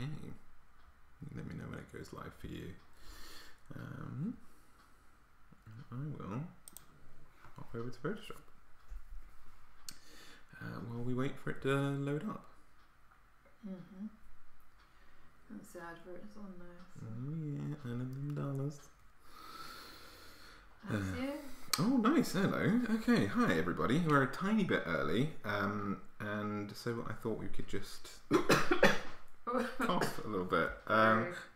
Okay. Let me know when it goes live for you. I will hop over to Photoshop while we wait for it to load up. Mm-hmm. That's the adverts on there. So. Oh yeah, $100. Oh nice, hello. Okay, hi everybody. We're a tiny bit early, and so I thought we could just cough a little bit.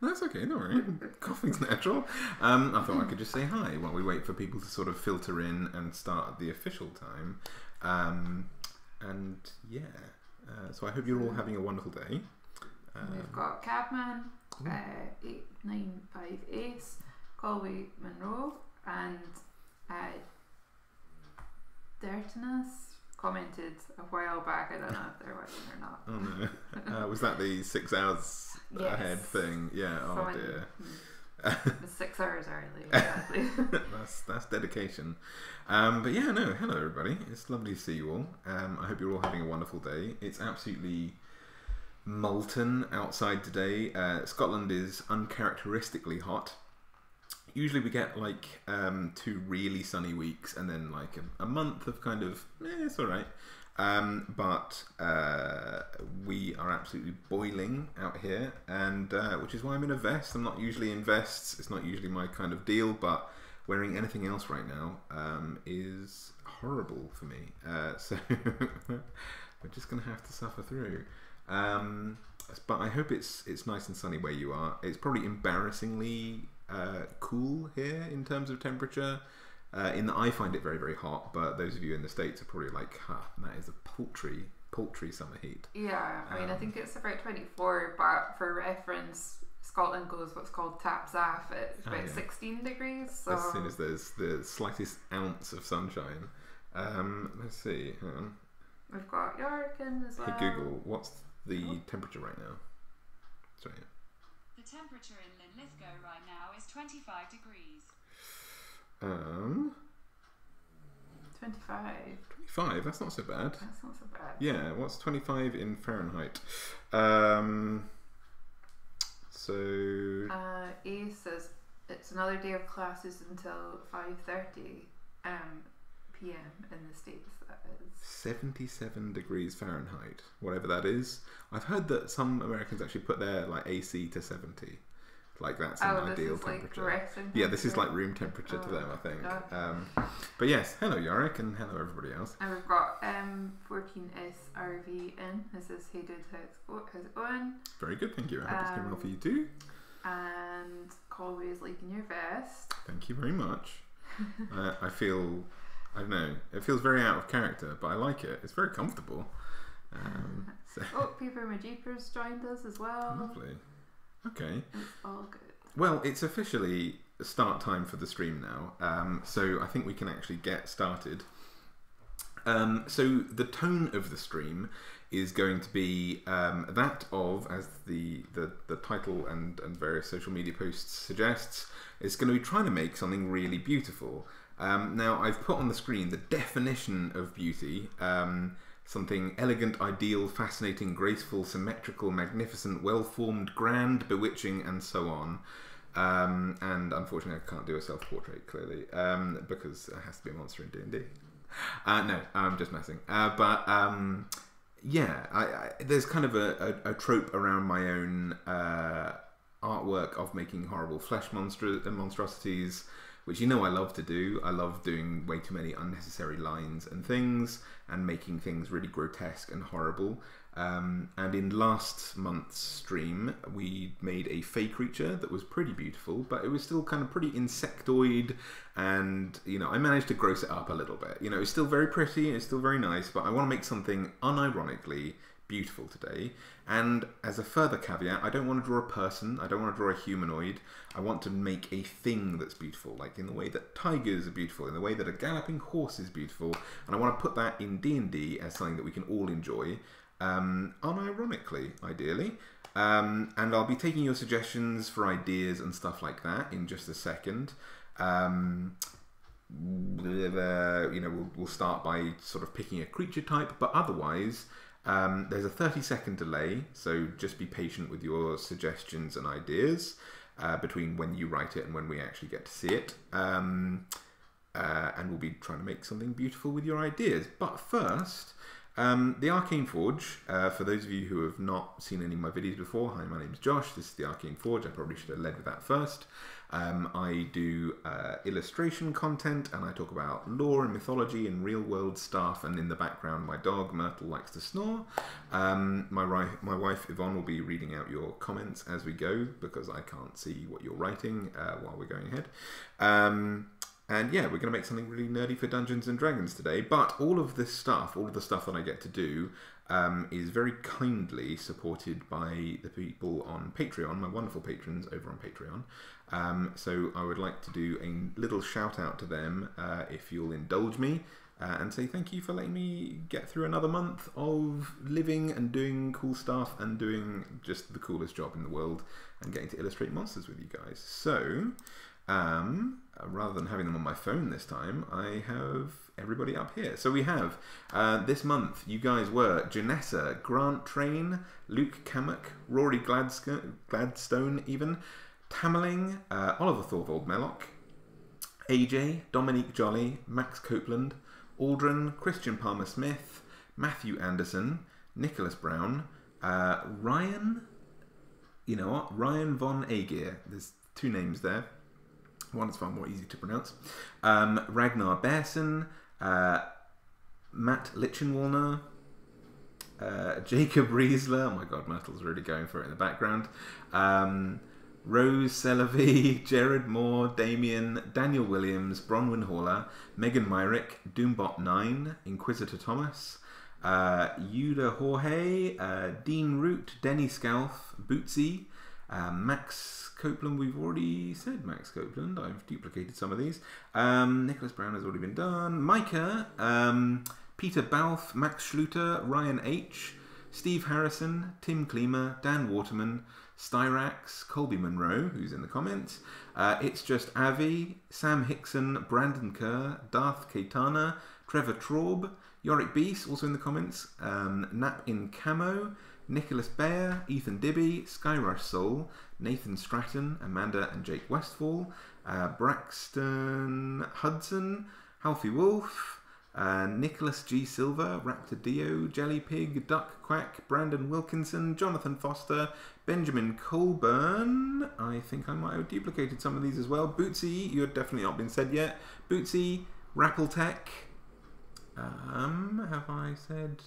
That's okay, don't worry. Coughing's natural. I thought I could just say hi while we wait for people to sort of filter in and start at the official time. And yeah, so I hope you're all having a wonderful day. We've got Cabman, 8958 Ace, Colby Monroe, and Dirtiness commented a while back. I don't know if they're watching or not. Oh no. Was that the 6 hours yes. ahead thing? Yeah, someone, oh dear. The 6 hours early, exactly. That's dedication. But yeah, no, hello everybody. It's lovely to see you all. I hope you're all having a wonderful day. It's absolutely molten outside today. Scotland is uncharacteristically hot. Usually we get like 2 really sunny weeks and then like a month of kind of it's all right, but we are absolutely boiling out here, and which is why I'm in a vest. I'm not usually in vests. It's not usually my kind of deal, but wearing anything else right now is horrible for me, so we're just gonna have to suffer through. But I hope it's nice and sunny where you are. It's probably embarrassingly cool here in terms of temperature. In that I find it very, very hot, but those of you in the States are probably like, huh, that is a paltry summer heat. Yeah, I mean, I think it's about 24, but for reference, Scotland goes what's called taps off. It's about 16 degrees. So. As soon as there's the slightest ounce of sunshine. Let's see. Hang on. We've got Yorkin as well. Hey Google, what's the temperature right now? Sorry. The temperature in Linlithgow right now is 25 degrees. 25. 25? That's not so bad. That's not so bad. Yeah, what's 25 in Fahrenheit? So... A says, it's another day of classes until 5:30 p.m. in the States. 77 degrees Fahrenheit, whatever that is. I've heard that some Americans actually put their like AC to 70. Like that's an ideal temperature. Like yeah, this is like room temperature to them, I think. Okay. But yes, hello Yorick and hello everybody else. And we've got 14SRVN. This is Hey Dude, how's it going? Very good, thank you. I hope it's going well for you too. And Colby is liking your vest. Thank you very much. I feel... I don't know. It feels very out of character, but I like it. It's very comfortable. So. Oh, Paper Majeepers joined us as well. Lovely. Okay. It's all good. Well, it's officially start time for the stream now, so I think we can actually get started. So the tone of the stream is going to be that of, as the title and various social media posts suggests, it's going to be trying to make something really beautiful. Now, I've put on the screen the definition of beauty, something elegant, ideal, fascinating, graceful, symmetrical, magnificent, well-formed, grand, bewitching, and so on. And unfortunately, I can't do a self-portrait, clearly, because it has to be a monster in D&D. No, I'm just messing. Yeah, there's kind of a trope around my own artwork of making horrible flesh monstrosities, which you know I love to do. I love doing way too many unnecessary lines and things and making things really grotesque and horrible. And in last month's stream, we made a fey creature that was pretty beautiful, but it was still kind of pretty insectoid, and, you know, I managed to gross it up a little bit. You know, it's still very pretty, it's still very nice, but I want to make something unironically beautiful today. And as a further caveat, I don't want to draw a person, I don't want to draw a humanoid, I want to make a thing that's beautiful, like in the way that tigers are beautiful, in the way that a galloping horse is beautiful, and I want to put that in D&D as something that we can all enjoy, unironically, ideally. And I'll be taking your suggestions for ideas and stuff like that in just a second. You know, we'll start by sort of picking a creature type, but otherwise... There's a 30-second delay, so just be patient with your suggestions and ideas between when you write it and when we actually get to see it. And we'll be trying to make something beautiful with your ideas. But first, the Arcane Forge. For those of you who have not seen any of my videos before, hi, my name is Josh. This is the Arcane Forge. I probably should have led with that first. I do illustration content, and I talk about lore and mythology and real-world stuff, and in the background my dog Myrtle likes to snore. My wife Yvonne will be reading out your comments as we go, because I can't see what you're writing while we're going ahead. And yeah, we're going to make something really nerdy for Dungeons & Dragons today, but all of this stuff, all of the stuff that I get to do, is very kindly supported by the people on Patreon, my wonderful patrons over on Patreon. So I would like to do a little shout out to them, if you'll indulge me, and say thank you for letting me get through another month of living and doing cool stuff and doing just the coolest job in the world and getting to illustrate monsters with you guys. So rather than having them on my phone this time, I have everybody up here. So we have, this month, you guys were Janessa, Grant Train, Luke Kammock, Rory Gladstone even, Tamerling, Oliver Thorvald Mellock, AJ, Dominique Jolly, Max Copeland, Aldrin, Christian Palmer-Smith, Matthew Anderson, Nicholas Brown, Ryan, you know what, Ryan Von Ageer. There's two names there. One is far more easy to pronounce. Ragnar Bearson, Matt Lichtenwalner, Jacob Riesler. Oh my god, Myrtle's really going for it in the background. Rose Selavey, Jared Moore, Damien, Daniel Williams, Bronwyn Haller, Megan Myrick, Doombot9, Inquisitor Thomas, Yuda Jorge, Dean Root, Denny Scalf, Bootsy, Max Copeland. We've already said Max Copeland. I've duplicated some of these. Nicholas Brown has already been done. Micah, Peter Balf, Max Schluter, Ryan H, Steve Harrison, Tim Klima, Dan Waterman, Styrax, Colby Monroe, who's in the comments, It's Just Avi, Sam Hickson, Brandon Kerr, Darth Kaitana, Trevor Traub, Yorick Beast, also in the comments, Nap in Camo, Nicholas Bayer, Ethan Dibby, Skyrush Soul, Nathan Stratton, Amanda and Jake Westfall, Braxton Hudson, Halfie Wolf, Nicholas G. Silver, Raptor Dio, Jelly Pig, Duck Quack, Brandon Wilkinson, Jonathan Foster, Benjamin Colburn. I think I might have duplicated some of these as well. Bootsy, you've definitely not been said yet. Bootsy, Rappletech. Have I said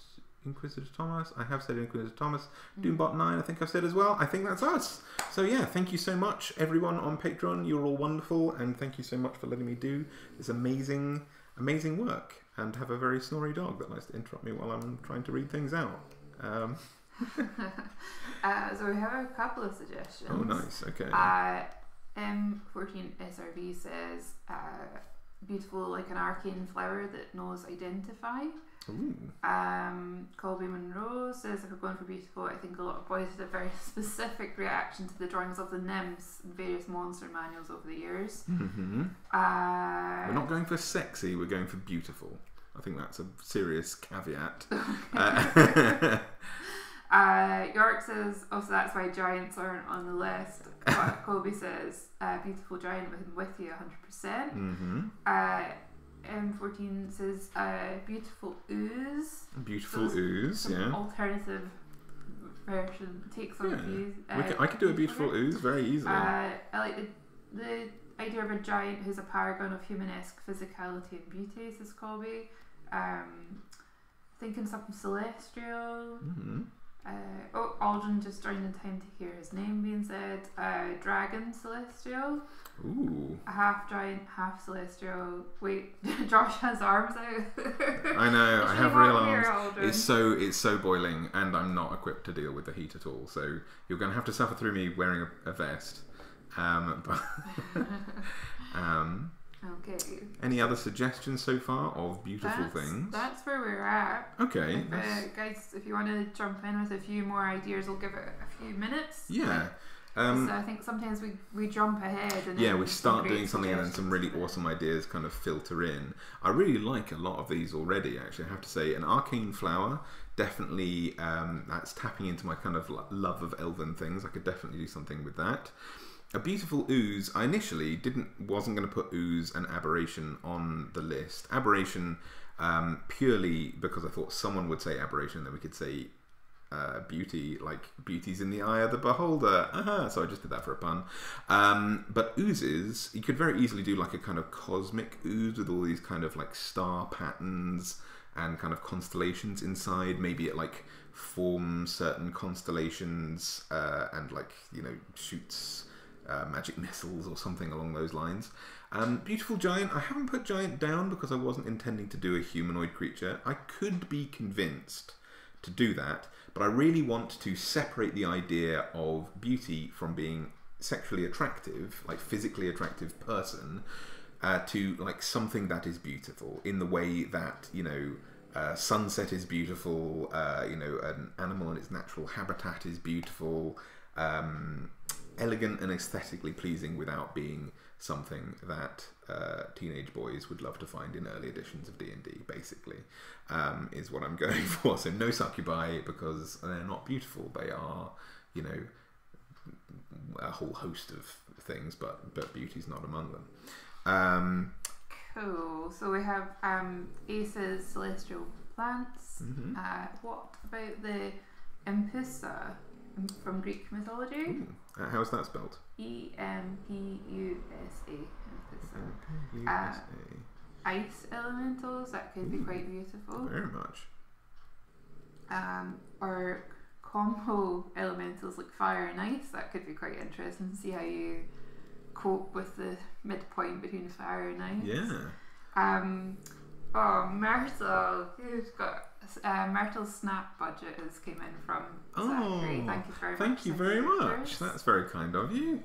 Inquisitor Thomas? I have said Inquisitor Thomas. Doombot9, I think I've said as well. I think that's us. So yeah, thank you so much, everyone on Patreon. You're all wonderful, and thank you so much for letting me do this amazing, amazing work and have a very snory dog that likes to interrupt me while I'm trying to read things out. So we have a couple of suggestions. Oh, nice. Okay. M14SRV says, beautiful like an arcane flower that knows identify. Ooh. Colby Monroe says, if we're going for beautiful, I think a lot of boys had a very specific reaction to the drawings of the nymphs and various monster manuals over the years. Mm-hmm. We're not going for sexy, we're going for beautiful. I think that's a serious caveat. York says, also that's why giants aren't on the list. Colby says, beautiful giant with you 100%. Mm-hmm. M14 says, beautiful ooze. Beautiful so ooze, yeah. Alternative version. Take some of these. I could do a beautiful ooze very easily. I like the idea of a giant who's a paragon of humanesque physicality and beauty, says Colby. Thinking something celestial. Mm-hmm. Oh, Aldrin just joined in time to hear his name being said. Dragon Celestial. Ooh. Half giant, half celestial. Wait, Josh has arms out. I know. I have real arms. It's so boiling, and I'm not equipped to deal with the heat at all. So you're going to have to suffer through me wearing a vest. Okay. Any other suggestions so far of beautiful things? That's where we're at. Okay. If, guys, if you want to jump in with a few more ideas, we'll give it a few minutes. Yeah. So I think sometimes we jump ahead and we start doing something and then some really awesome ideas kind of filter in. I really like a lot of these already, actually, I have to say. An arcane flower, definitely, that's tapping into my kind of love of elven things. I could definitely do something with that. A beautiful ooze. I initially wasn't going to put ooze and aberration on the list. Aberration purely because I thought someone would say aberration, then we could say beauty, like beauty's in the eye of the beholder. So I just did that for a pun. But oozes, you could very easily do like a kind of cosmic ooze with all these kind of like star patterns and kind of constellations inside. Maybe it like forms certain constellations and like, you know, shoots magic missiles or something along those lines. Beautiful giant. I haven't put giant down because I wasn't intending to do a humanoid creature. I could be convinced to do that, but I really want to separate the idea of beauty from being sexually attractive, like physically attractive person, to like something that is beautiful in the way that, you know, sunset is beautiful, you know, an animal in its natural habitat is beautiful, elegant and aesthetically pleasing without being something that teenage boys would love to find in early editions of D&D, basically, is what I'm going for. So no succubi, because they're not beautiful. They are, you know, a whole host of things, but beauty's not among them. Cool. So we have Ace's celestial plants. Mm-hmm. What about the Empusa from Greek mythology? Ooh. How is that spelled? E-M-P-U-S-A. Ice elementals, that could be quite beautiful. Very much. Or combo elementals like fire and ice, that could be quite interesting to see how you cope with the midpoint between fire and ice. Yeah. Oh, Myrtle, who's got... Myrtle's snap budget has came in from Zachary. Thank you very much. That's very kind of you.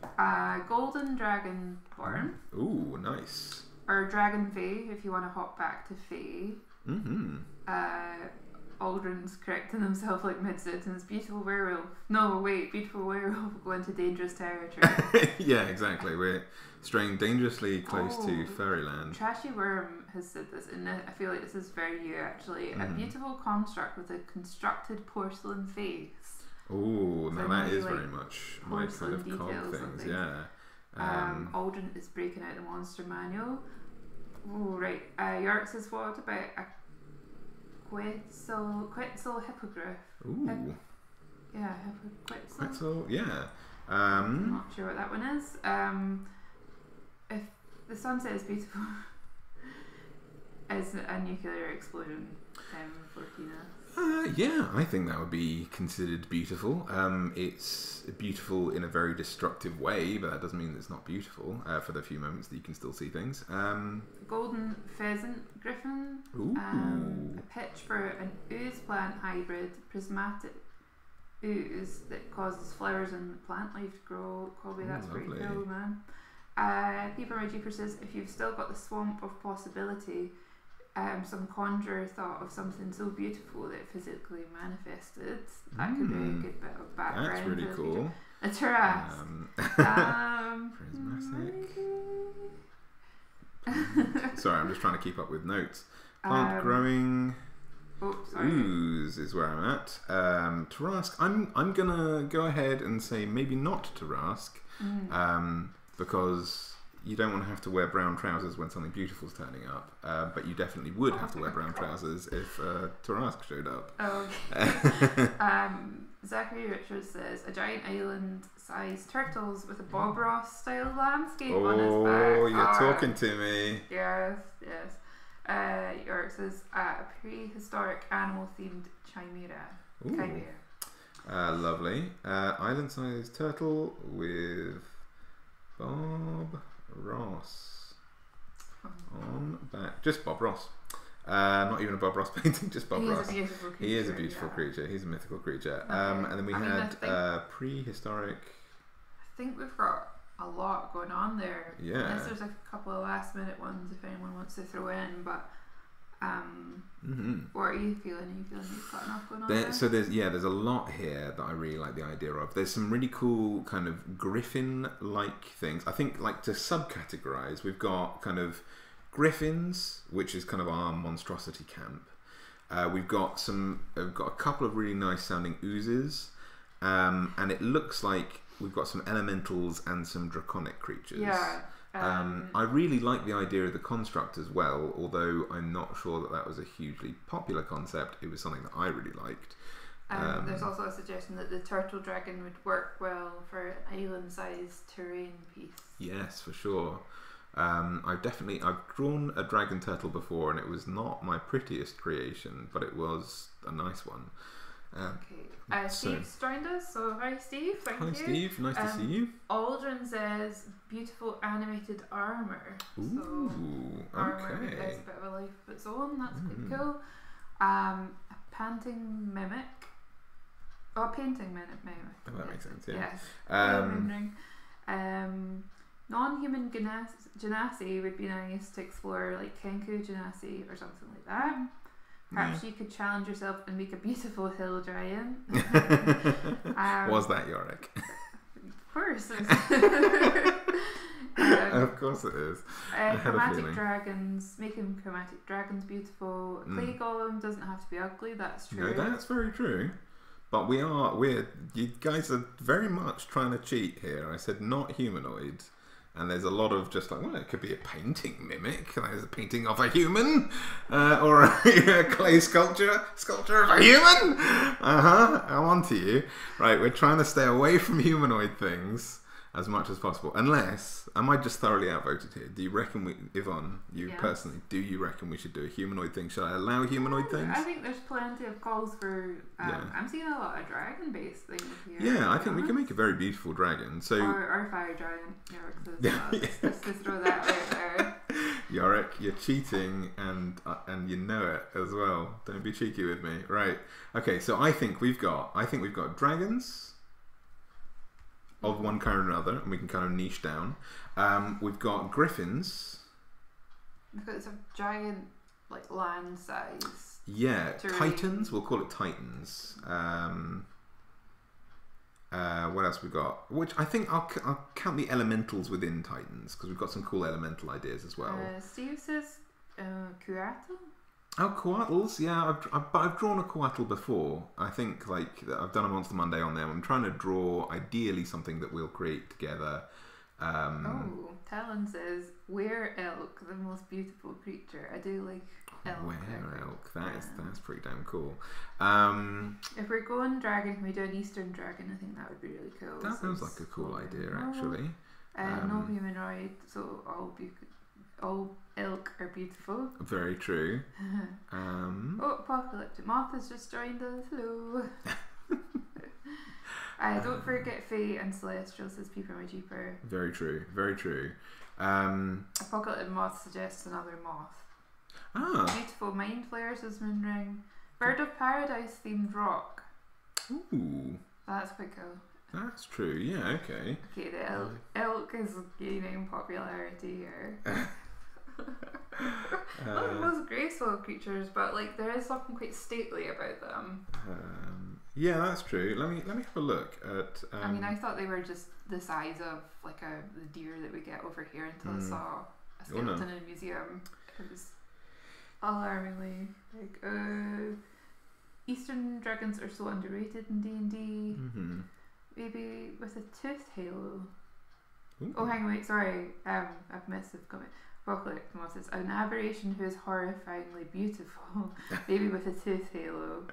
Golden Dragonborn. Ooh, nice. Or Dragon Fae, if you want to hop back to Fae. Mm-hmm. Aldrin's correcting himself like mid-sentence. Beautiful werewolf. No, wait, beautiful werewolf will go into dangerous territory. Yeah, exactly. We're straying dangerously close to fairyland. Trashy Worm has said this, and I feel like this is very you, actually. A beautiful construct with a constructed porcelain face. Oh, so now that is like very much my kind of cog things, yeah. Aldrin is breaking out the monster manual. Oh, right. York says, what about a Quetzal hippogriff? Ooh. Quetzal, yeah. I'm not sure what that one is. If the sunset is beautiful, is a nuclear explosion for Tina? Yeah, I think that would be considered beautiful. It's beautiful in a very destructive way, but that doesn't mean it's not beautiful for the few moments that you can still see things. Golden pheasant griffin. Ooh. A pitch for an ooze plant hybrid, prismatic ooze that causes flowers and plant life to grow. Colby, that's lovely. Pretty cool, man. People Regiper says, if you've still got the swamp of possibility, some conjurer thought of something so beautiful that it physically manifested. That could be a good bit of background. That's really cool. A terrace. Prismatic. Sorry, I'm just trying to keep up with notes. Plant growing. Ooze is where I'm at. Tarask. I'm gonna go ahead and say maybe not Tarask, because you don't want to have to wear brown trousers when something beautiful's turning up. But you definitely would have to wear brown trousers if Tarask showed up. Oh, okay. Zachary Richards says, a giant island-sized turtles with a Bob Ross-style landscape on his back. Oh, you're talking to me. Yes, yes. York says, a prehistoric animal-themed chimera. Ooh. Chimera. Lovely. Island-sized turtle with Bob Ross on back. Just Bob Ross. Not even a Bob Ross painting, just Bob Ross. He is a beautiful creature. He's a mythical creature. Okay. And then we had prehistoric. I think we've got a lot going on there. Yeah. Unless there's a couple of last minute ones if anyone wants to throw in, but What are you feeling? Are you feeling you've got enough going on there? So there's a lot here that I really like the idea of. There's some really cool kind of griffin-like things. I think, like, to subcategorize, we've got kind of griffins, which is kind of our monstrosity camp. We've got a couple of really nice sounding oozes, and it looks like we've got some elementals and some draconic creatures. Yeah. I really like the idea of the construct as well, although I'm not sure that that was a hugely popular concept. It was something that I really liked. There's also a suggestion that the turtle dragon would work well for an island-sized terrain piece. Yes, for sure. I've drawn a dragon turtle before, and it was not my prettiest creation, but it was a nice one. Okay. Steve's joined us, so hi Steve, thank you. Hi Steve, nice to see you. Aldrin says, beautiful animated armour. Ooh, so armour okay. Has a bit of a life of its own, that's quite cool. A panting mimic. Oh, a painting mimic. Oh, that makes sense, yeah. Yes. Non-human genasi would be nice to explore, like Kenku genasi or something like that. Perhaps you could challenge yourself and make a beautiful hill giant. Was that Yorick? Of course. Of course it is. Chromatic dragons, making chromatic dragons beautiful. Clay golem doesn't have to be ugly. That's true. No, that's very true. But you guys are very much trying to cheat here. I said not humanoid. And there's a lot of just like, well, it could be a painting mimic. There's a painting of a human, or a clay sculpture of a human. I'm on to you. Right, we're trying to stay away from humanoid things as much as possible. Unless, am I just thoroughly outvoted here? Do you reckon, Yvonne, personally, do you reckon we should do a humanoid thing? Should I allow humanoid things? I think there's plenty of calls for, I'm seeing a lot of dragon-based things here. Yeah, I think we can make a very beautiful dragon. So, or a fire giant. Just to throw that right there. Yorick, you're cheating, and you know it as well. Don't be cheeky with me. Right. Okay, so I think we've got dragons of one kind or another, and we can kind of niche down. We've got griffins. We've got some giant, like, land size. Yeah, terrain. Titans. We'll call it titans. What else we got? Which I think I'll count the elementals within titans, because we've got some cool elemental ideas as well. Steve says Kuatl. Oh, Kuatls, yeah. I've drawn a Kuatl before. I think I've done a Monster Monday on them. I'm trying to draw ideally something that we'll create together. Talon says were elk, the most beautiful creature. I do like elk. Were elk, that's pretty damn cool. If we're going dragon, can we do an eastern dragon? I think that would be really cool. That sounds like a cool idea, actually. No humanoid, so all elk are beautiful. Very true. Apocalyptic Moth has just joined us. Hello. Don't forget Fae and Celestial, says Peeper My Jeeper. Very true, very true. Apocalyptic Moth suggests another moth. Beautiful Mind Flare, says Moonring. Bird of Paradise themed rock. Ooh. That's quite cool. That's true, yeah, okay. Okay, the elk is gaining popularity here. Not the most graceful creatures, but there is something quite stately about them. Yeah, that's true. Let me have a look at. I thought they were just the size of the deer that we get over here until I saw a skeleton in a museum. It was alarmingly Eastern dragons are so underrated in D&D. Maybe with a tooth halo. Ooh. Oh, hang on, wait, sorry. I've missed the comment. Apocalyptic Moth is an aberration who is horrifyingly beautiful. Maybe with a tooth halo.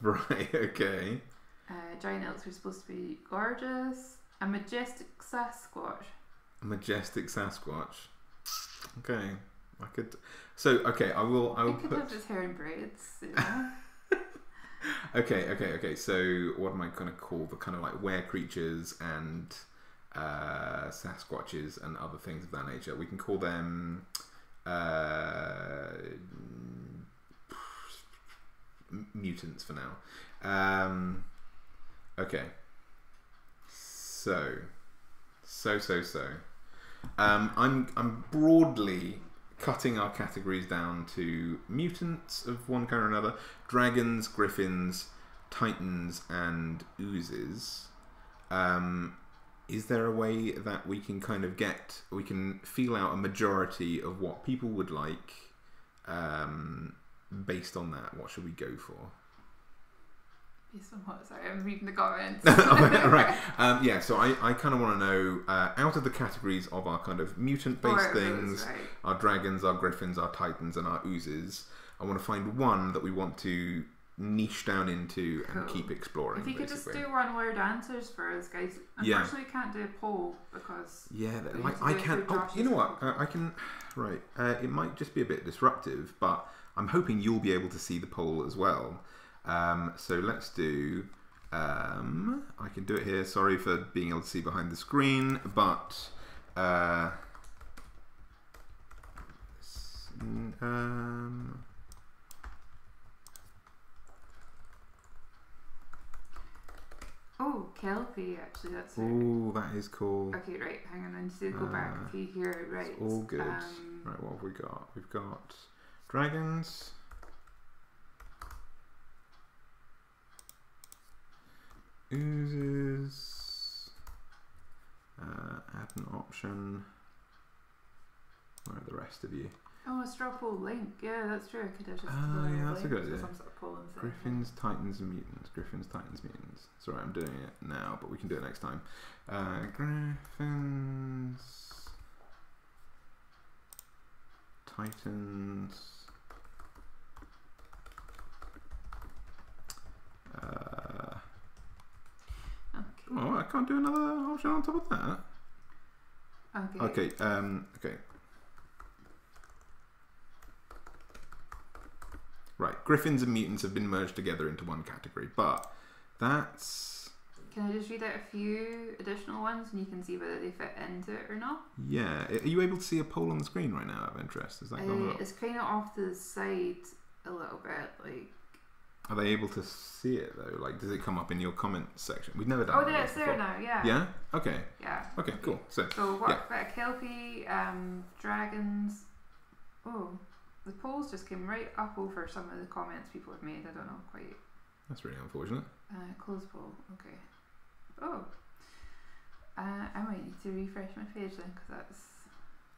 Right, okay. Giant elks are supposed to be gorgeous. A majestic Sasquatch. A majestic Sasquatch. Okay. I will put... have his hair in braids, Okay. So what am I going to call the kind of were creatures and Sasquatches and other things of that nature? We can call them mutants for now. Okay. So I'm broadly cutting our categories down to mutants of one kind or another, dragons, griffins, titans, and oozes. Is there a way that we can kind of get, we can feel out a majority of what people would like based on that? What should we go for? Based on what? Sorry, I'm reading the comments. Right. Yeah, so I kind of want to know, out of the categories of our kind of mutant-based things, right, our dragons, our griffins, our titans, and our oozes, I want to find one that we want to niche down into and keep exploring. If you could just do one word answers for us, guys. Unfortunately, yeah, can't do a poll because like I can't. Oh, you know what? I can. Right. It might just be a bit disruptive, but I'm hoping you'll be able to see the poll as well. So let's do. I can do it here. Sorry for being able to see behind the screen, but Oh, Kelpie, actually, that's right. Oh, that is cool. Okay, right, hang on, I need to go back to here, right. It's all good. Right, what have we got? We've got dragons. Oozes. Add an option. Where are the rest of you? Oh, a straw poll link. Yeah, that's true. I could have just yeah, that's a good idea. Some sort of poll and Griffins, Titans, and Mutants. Griffins, Titans, Mutants. Sorry, I'm doing it now, but we can do it next time. Griffins, Titans, okay. Oh, I can't do another option on top of that. Okay. Okay. Okay. Right, griffins and mutants have been merged together into one category, but that's... Can I just read out a few additional ones and you can see whether they fit into it or not? Yeah. Are you able to see a poll on the screen right now, of interest? Is that going it's kind of off to the side a little bit, like... Are they able to see it, though? Like, does it come up in your comments section? We've never done that. Oh, yeah, it's there now, yeah. Yeah? Okay. Yeah. Okay, cool. So what about Kelpie, dragons... Oh... The polls just came right up over some of the comments people have made. I don't know quite. That's really unfortunate. Close poll. Okay. Oh. I might need to refresh my page then because that's...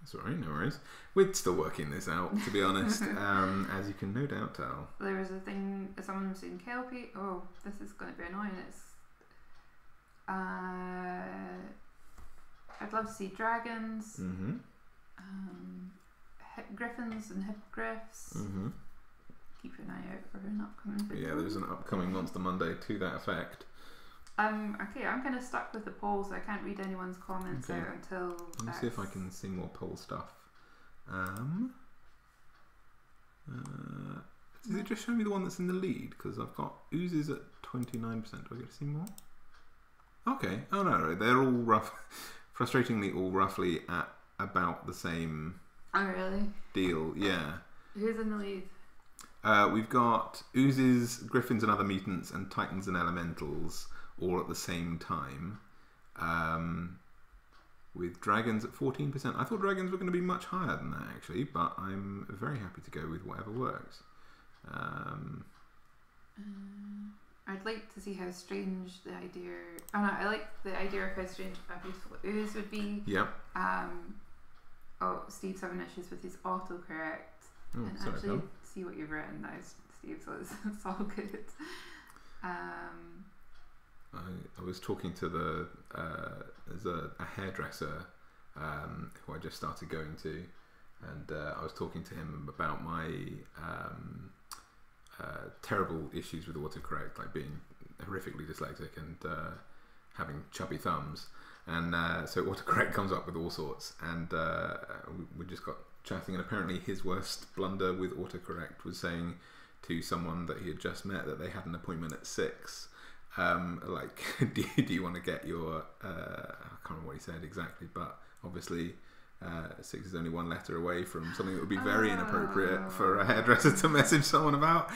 That's alright, no worries. We're still working this out, to be honest, as you can no doubt tell. There was a thing, someone was saying Kelpie. Oh, this is going to be annoying. It's... I'd love to see dragons. Mm-hmm. Griffins and hippogriffs. Mm-hmm. Keep an eye out for an upcoming video. Yeah, there's an upcoming Monster Monday to that effect. Okay, I'm kind of stuck with the polls. So I can't read anyone's comments out until... Let me see if I can see more poll stuff. Does it just show me the one that's in the lead? Because I've got oozes at 29%. Do I get to see more? Okay. Oh, no, they're all rough. Frustratingly, all roughly at about the same... Oh, really? Deal, yeah. Who's in the lead? We've got oozes, griffins and other mutants, and titans and elementals all at the same time. With dragons at 14%. I thought dragons were going to be much higher than that, actually, but I'm very happy to go with whatever works. I'd like to see how strange the idea... Oh, no, I like the idea of how strange a beautiful ooze would be. Yeah. Oh, Steve's having issues with his autocorrect. Oh, and sorry, actually see what you've written now, Steve, so it's all good. I was talking to the there's a hairdresser who I just started going to, and I was talking to him about my terrible issues with autocorrect, like being horrifically dyslexic and having chubby thumbs. And so autocorrect comes up with all sorts, and we just got chatting, and apparently his worst blunder with autocorrect was saying to someone that he had just met that they had an appointment at 6, like, do you want to get your I can't remember what he said exactly, but obviously 6 is only one letter away from something that would be very inappropriate for a hairdresser to message someone about,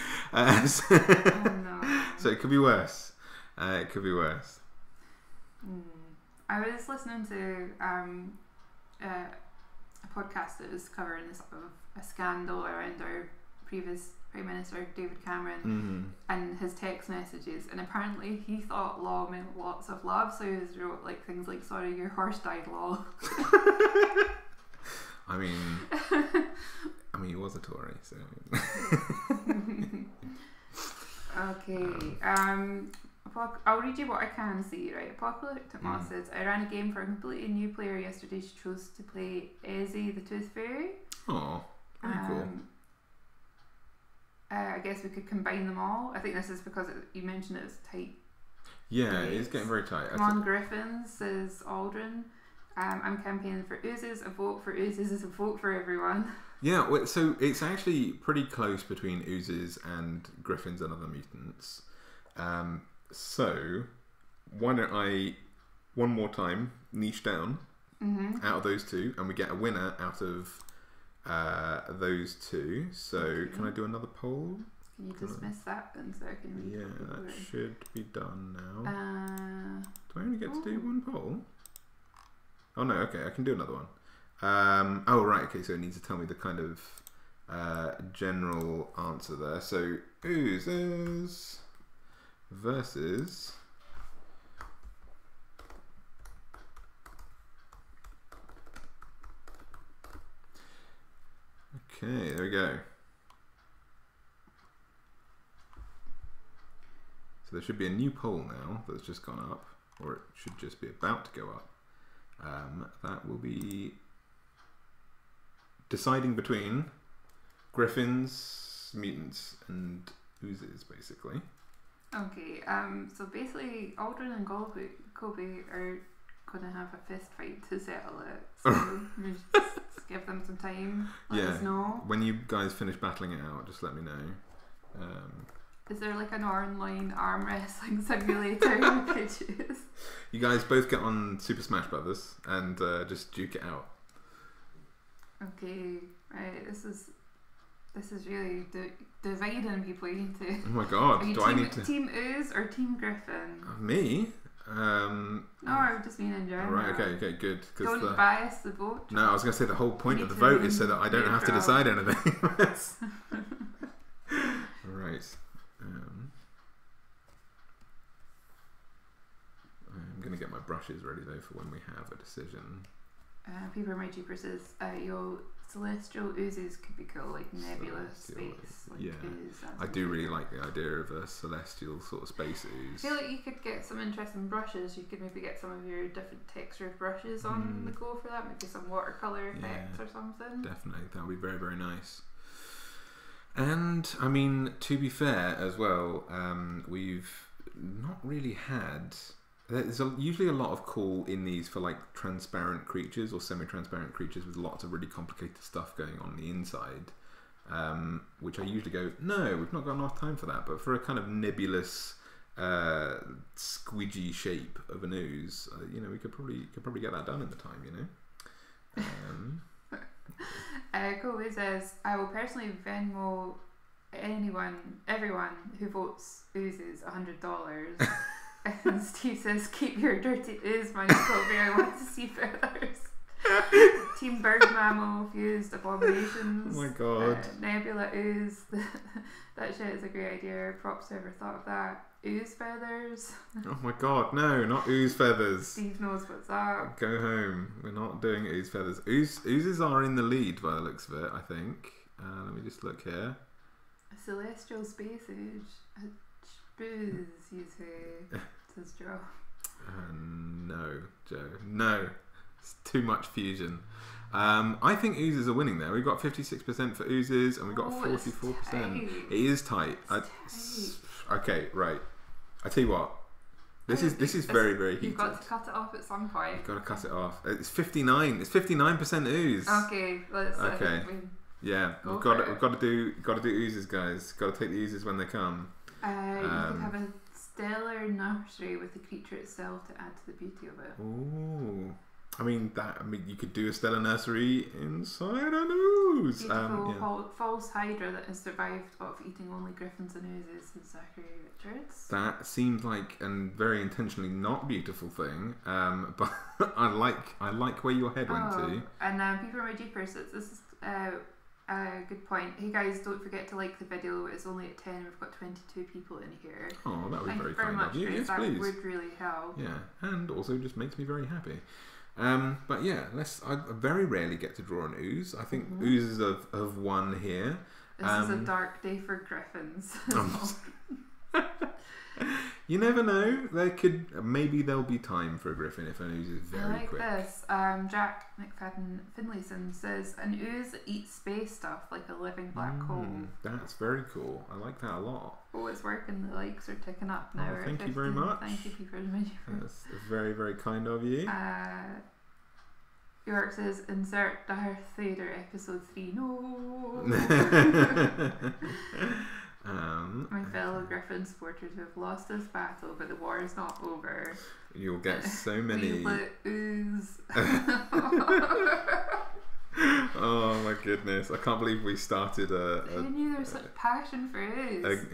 so it could be worse. I was listening to a podcast that was covering this of a scandal around our previous Prime Minister David Cameron and his text messages, and apparently he thought law meant lots of love, so he wrote like things like, sorry your horse died law. I mean he was a Tory, so okay. I'll read you what I can see, right? Apocalyptic Moss says, I ran a game for a completely new player yesterday. She chose to play Ezzy the Tooth Fairy. Oh, very cool. I guess we could combine them all. I think this is because you mentioned it was tight. Yeah, it's getting very tight. Mon Griffin says Aldrin. I'm campaigning for Oozes. A vote for Oozes is a vote for everyone. Yeah, so it's actually pretty close between Oozes and Griffins and other mutants. So why don't I one more time niche down out of those two, and we get a winner out of those two. So can I do another poll? Can you dismiss that then, so I can read? Yeah, that should be done now. Do I only get to do one poll? Oh no, okay, I can do another one. Oh right, okay, so it needs to tell me the kind of general answer there. So Oozes versus okay, there we go. So there should be a new poll now that's just gone up, or it should just be about to go up. That will be deciding between Griffins, mutants, and Oozes, basically. Okay, so basically Aldrin and Colby are going to have a fist fight to settle it, so we just give them some time, let us know. When you guys finish battling it out, just let me know. Is there like an online arm wrestling simulator you could use? You guys both get on Super Smash Brothers and just duke it out. Okay, right, this is really dividing people into. Oh my god, do I need to... Team Ooze or Team Griffin? Me? No, I just mean in general. Right, okay, good. Don't bias the vote. No, I was going to say the whole point of the vote is so that I don't have to decide anything. Right. I'm going to get my brushes ready though for when we have a decision. Paper Magiper says, your celestial Oozes could be cool, like nebula space. Like I do really like the idea of a celestial sort of space ooze. I feel like you could get some interesting brushes. You could maybe get some of your different textured brushes on the go for that. Maybe some watercolour effects or something. Definitely, that would be very, very nice. And, I mean, to be fair as well, we've not really had... There's usually a lot of call in these for like transparent creatures or semi-transparent creatures with lots of really complicated stuff going on the inside, which I usually go, no, we've not got enough time for that. But for a kind of nebulous, squidgy shape of an ooze, you know, we could probably get that done in the time, you know. Kobe says, I will personally Venmo everyone who votes oozes $100. And Steve says, keep your dirty ooze money, Colby. I want to see feathers. Team Bird Mammal, Fused Abominations. Oh my god. Nebula Ooze. That shit is a great idea. Props whoever thought of that. Ooze feathers. Oh my god, no, not ooze feathers. Steve knows what's up. Go home. We're not doing ooze feathers. Oozes are in the lead by the looks of it, I think. Let me just look here. A celestial space ooze. Booze, you say, says Joe. No, Joe. No. It's too much fusion. I think oozes are winning there. We've got 56% for oozes and we've got 44%. It is tight. Tight. Okay, right. I tell you what. This is very, very heated. You've got to cut it off at some point. You've got to cut it off. It's 59. It's 59% ooze. Okay, okay. Yeah, we've got to do oozes, guys. Got to take the oozes when they come. You could have a stellar nursery with the creature itself to add to the beauty of it. Oh, I mean you could do a stellar nursery inside an ooze. Beautiful false hydra that has survived off eating only griffins and oozes since Zachary Richards. That seems like a very intentionally not beautiful thing. But I like where your head went to. And Paper My Jeepers, this is Good point. Hey guys, don't forget to like the video. It's only at 10. We've got 22 people in here. Oh, that would be very kind of you. Yes, please. That would really help. Yeah, and also just makes me very happy. But yeah, I very rarely get to draw an ooze. I think oozes have won here. This is a dark day for griffins. You never know. Maybe there'll be time for a griffin if an ooze is very quick. I like this. Jack McFadden Finlayson says, an ooze eats space stuff like a living black hole. That's very cool. I like that a lot. Oh, it's working. The likes are ticking up now. Oh, thank you very much. Thank you, people. That's very, very kind of you. York says, insert Darth Vader episode 3. No. My fellow griffin supporters have lost this battle, but the war is not over. You'll get so many. Oh my goodness, I can't believe we started a who knew there was such passion for ooze?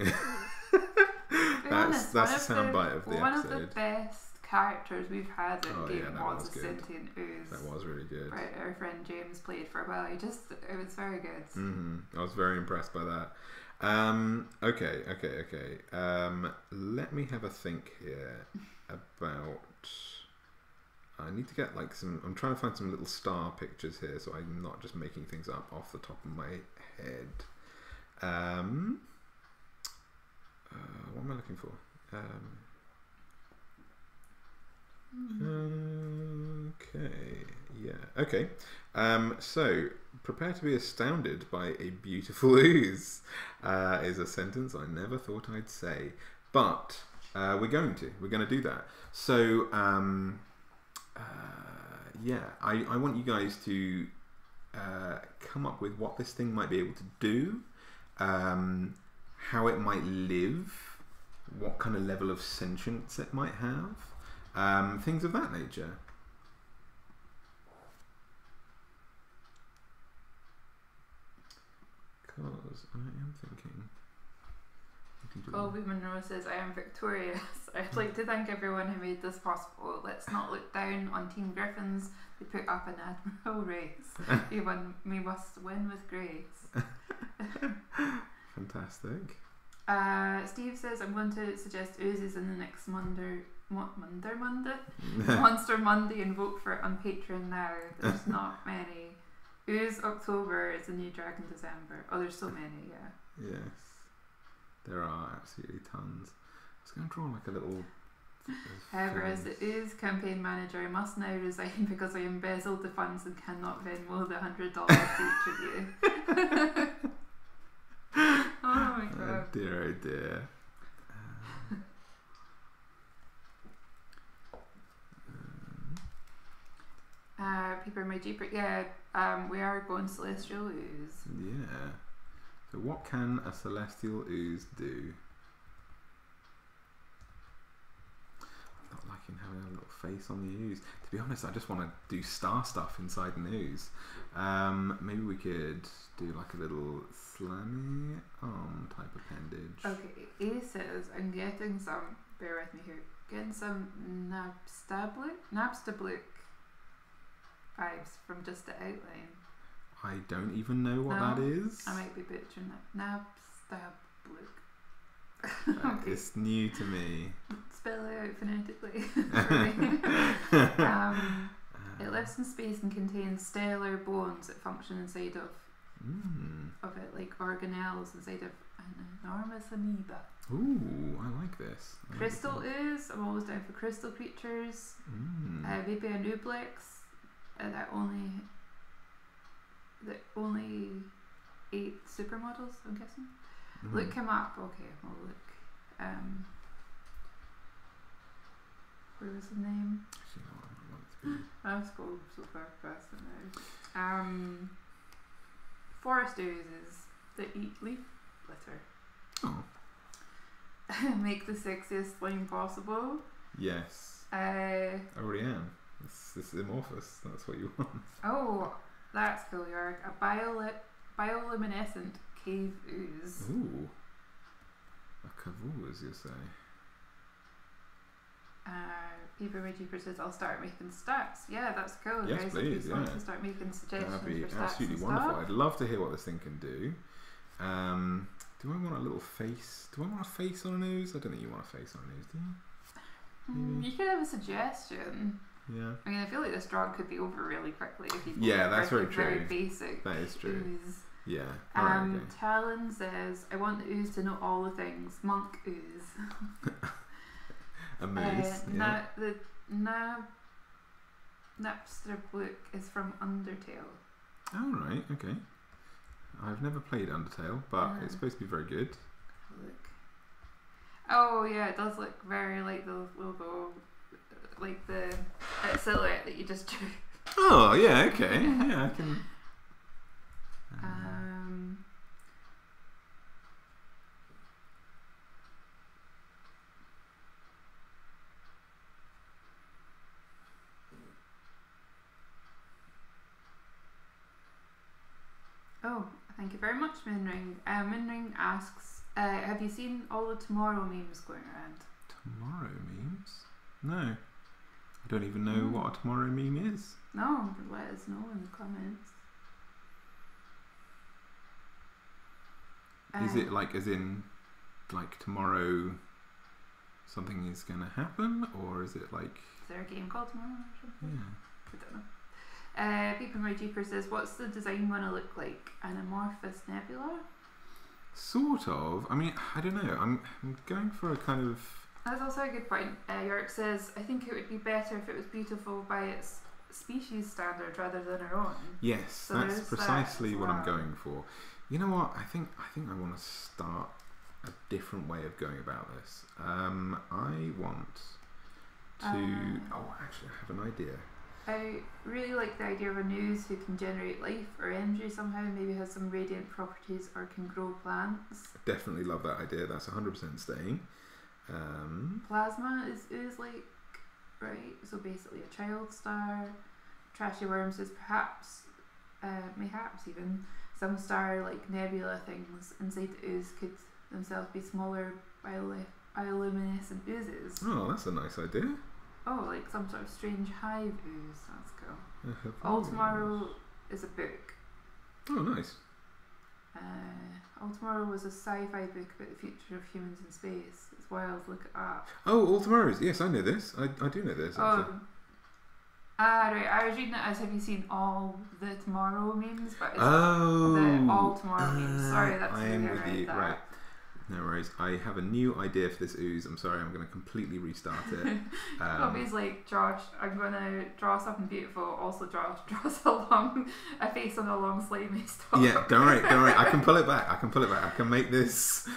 That's a soundbite of the episode. One of the best characters we've had in game was a sentient ooze. That was really good. Our friend James played for a while. It was very good. I was very impressed by that. Okay. Let me have a think here about. I need to get I'm trying to find some little star pictures here, so I'm not just making things up off the top of my head. What am I looking for? So prepare to be astounded by a beautiful ooze is a sentence I never thought I'd say, but we're going to do that. So I want you guys to come up with what this thing might be able to do, how it might live, what kind of level of sentience it might have, things of that nature. Because I am thinking. Colby Monroe says, I am victorious. I'd like to thank everyone who made this possible. Let's not look down on Team Griffins. We put up an admirable race. We must win with grace. Fantastic. Steve says, I'm going to suggest oozes in the next Monster Monday and vote for it on Patreon now. There's not many. Ooze October is the new Dragon December. Oh, there's so many, yeah. Yes, there are absolutely tons. I was going to draw like a little. However, as the Ooze campaign manager, I must now resign because I embezzled the funds and cannot Venmo the $100 to each of you. Oh my god. Oh dear, oh dear. Paper my Jeeper, yeah. We are going celestial ooze. Yeah. So what can a celestial ooze do? I'm not liking having a little face on the ooze. To be honest, I just want to do star stuff inside an ooze. Maybe we could do like a little slammy arm type appendage. Okay, A says, I'm getting some, bear with me here, getting some Nabstabluk vibes from just the outline. I don't even know what that is. I might be butchering that. Nabstabluk. Okay. It's new to me. Spell it out phonetically. It lives in space and contains stellar bones that function inside of it, like organelles inside of an enormous amoeba. Ooh, I like this. Crystal ooze. I'm always down for crystal creatures. Maybe an ooblex. Only 8 supermodels, I'm guessing. Look him up. Okay, we'll look. Where was the name? Actually, no, I don't know what it's I've scrolled so far past it now. Forest oozes that eat leaf litter. Oh. Make the sexiest slime possible. Yes. I already am. It's amorphous, that's what you want. Oh, that's cool, York. A bioluminescent cave ooze. Ooh. A cavour, as you say. People making persists. I'll start making stats. Yeah, that's cool. Yes, guys, please. Yeah. To start making suggestions. That'd be absolutely wonderful. Stuff. I'd love to hear what this thing can do. Do I want a little face? Do I want a face on a nose? I don't think you want a face on a nose, do you? Maybe. You could have a suggestion. Yeah. I mean, I feel like this drawing could be over really quickly if you. Yeah, that's very true. Very basic. That is true. Ooze. Yeah. Right, okay. Talon says, "I want the ooze to know all the things. Monk ooze." A moose. Napster Luke is from Undertale. Oh, right, okay. I've never played Undertale, but it's supposed to be very good. Have a look. Oh, yeah, it does look very like the logo, like the silhouette that you just drew. Oh, yeah, okay. Yeah, I can. Oh, thank you very much, Moonring. Moonring asks, have you seen all the Tomorrow memes going around? Tomorrow memes? No. I don't even know what a Tomorrow meme is. No, but let us know in the comments. Is it like, as in, like tomorrow something is going to happen? Or is it like... Is there a game called Tomorrow or something? Yeah. I don't know. Peeper My Jeeper says, what's the design going to look like? An amorphous nebula? Sort of. I mean, I don't know. I'm going for a kind of... That's also a good point. York says, I think it would be better if it was beautiful by its species standard rather than our own. Yes, so that's precisely that what I'm going for. You know what? I think I want to start a different way of going about this. I want to... Oh, actually, I have an idea. I really like the idea of an ooze who can generate life or energy somehow, maybe has some radiant properties or can grow plants. I definitely love that idea, that's 100% staying. Plasma is ooze-like, right? So basically a child star. Trashy Worms is perhaps, mayhaps even, some star-like nebula things inside the ooze could themselves be smaller bioluminescent oozes. Oh, that's a nice idea. Oh, like some sort of strange hive ooze. That's cool. All Tomorrow is a book. Oh, nice. All Tomorrow was a sci-fi book about the future of humans in space. It's wild. Look it up. Oh, All Tomorrows. Yes, I know this. I do know this. Oh. Right. I was reading it as, have you seen all the Tomorrow memes? But it's the All Tomorrow memes. Sorry, that's I am with you. That. Right. No worries. I have a new idea for this ooze. I'm sorry, I'm going to completely restart it. Bobby's like, Josh, I'm going to draw something beautiful. Also, Josh draws a face on a long slimy stalk. Yeah, don't worry. I can pull it back. I can make this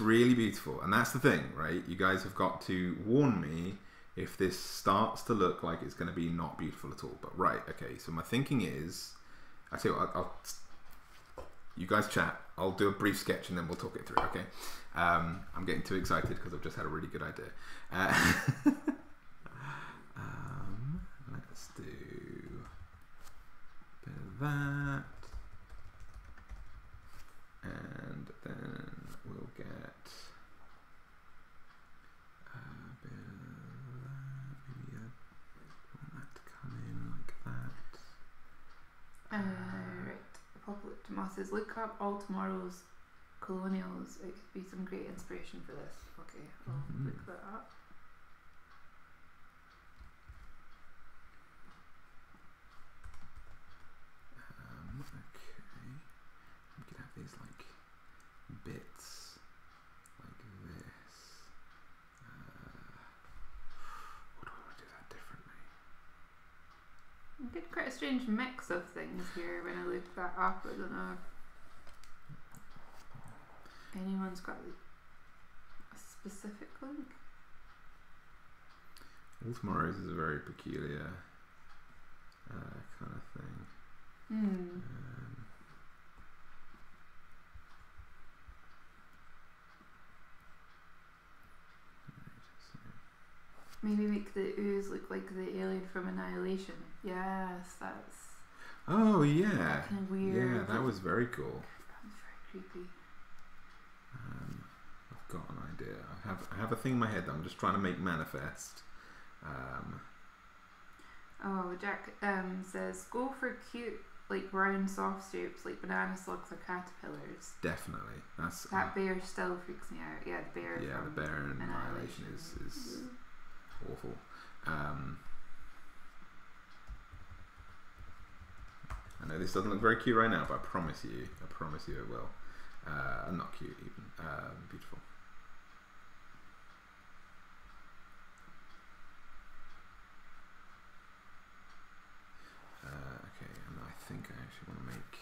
really beautiful. And that's the thing, right? You guys have got to warn me if this starts to look like it's going to be not beautiful at all. But right, okay. So my thinking is, I tell you what, you guys chat. I'll do a brief sketch and then we'll talk it through, okay? I'm getting too excited because I've just had a really good idea. Let's do a bit of that. And then we'll get a bit of that. Maybe I want that to come in like that. Moss says, look up All Tomorrow's Colonials. It could be some great inspiration for this. Okay, I'll look that up. Okay. We could have these like bits like this. What do I want to do that differently? You did quite a strange mix of things here when I looked that up. I don't know if anyone's got a specific link. All Tomorrow's is a very peculiar kind of thing. Maybe make the ooze look like the alien from Annihilation. Yes, that's... Oh, yeah. Kind of weird. Yeah, that was very cool. That was very creepy. I've got an idea. I have a thing in my head that I'm just trying to make manifest. Oh, Jack says, go for cute, like, round soft shapes, like banana slugs or caterpillars. Definitely. That's that bear still freaks me out. Yeah, the bear. Yeah, the bear in Annihilation is awful. I know this doesn't look very cute right now, but I promise you it will. Not cute even, beautiful. Okay, and I think I actually want to make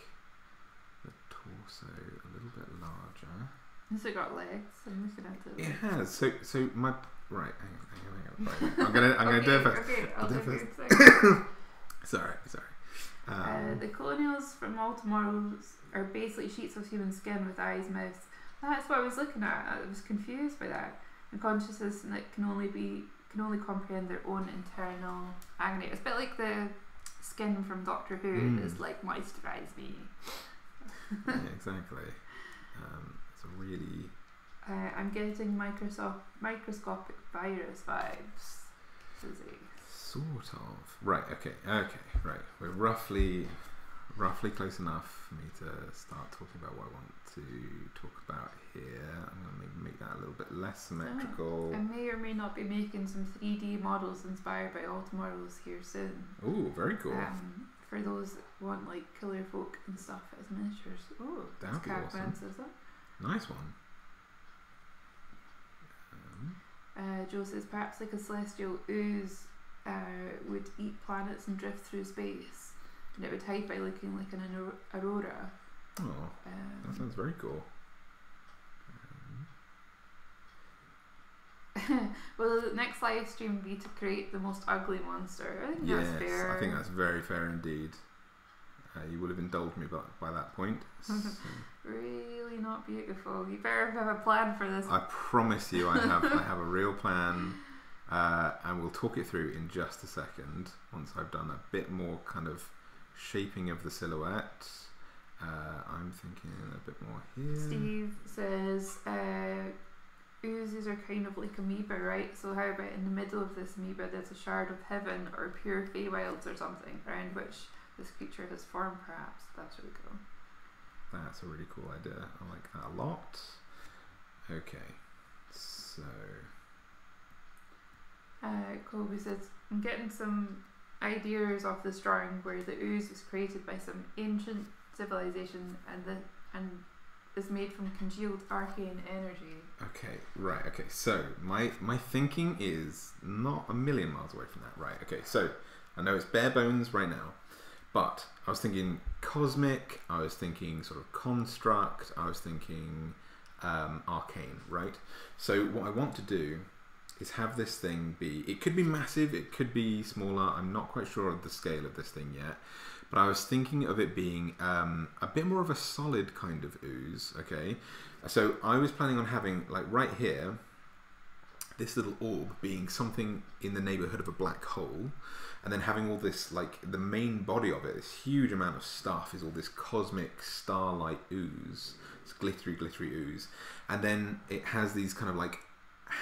the torso a little bit larger. Has it got legs? I'm just gonna have to. It has. So my right. Hang on. I'm gonna do it first. Okay, I'll do it first. Sorry. The colonials from All Tomorrows are basically sheets of human skin with eyes, mouths. That's what I was looking at. I was confused by that. And consciousness that can only comprehend their own internal agony. It's a bit like the skin from Doctor Who that's like moisturise me. Yeah, exactly. It's a really. I'm getting microscopic virus vibes. Susie. Sort of. Right, okay, right. We're roughly close enough for me to start talking about what I want to talk about here. I'm going to maybe make that a little bit less symmetrical. I may or may not be making some 3D models inspired by All Tomorrows here soon. Ooh, very cool. For those that want like killer folk and stuff as miniatures. Ooh, that'd be awesome. Nice one. Joe says perhaps like a celestial ooze would eat planets and drift through space, and it would hide by looking like an aurora. Oh, that sounds very cool. Well, the next live stream would be to create the most ugly monster. I think that's fair. I think that's very fair indeed. You would have indulged me by that point. So. Really not beautiful. You better have a plan for this. I promise you, I have a real plan. And we'll talk it through in just a second once I've done a bit more kind of shaping of the silhouette. I'm thinking a bit more here. Steve says oozes are kind of like amoeba, right? So how about in the middle of this amoeba there's a shard of heaven or pure Feywilds or something around which this creature has formed perhaps. That's really cool. That's a really cool idea. I like that a lot. Okay, so... Colby says, I'm getting some ideas off this drawing where the ooze was created by some ancient civilization and is made from congealed arcane energy. Okay, right, okay, so my thinking is not a million miles away from that, right, okay, so I know it's bare bones right now, but I was thinking cosmic, I was thinking sort of construct, I was thinking arcane, right? So what I want to do is have this thing be, it could be massive, it could be smaller, I'm not quite sure of the scale of this thing yet, but I was thinking of it being a bit more of a solid kind of ooze, okay? So I was planning on having, like right here, this little orb being something in the neighborhood of a black hole, and then having all this, like the main body of it, this huge amount of stuff is all this cosmic starlight ooze, this glittery ooze, and then it has these kind of like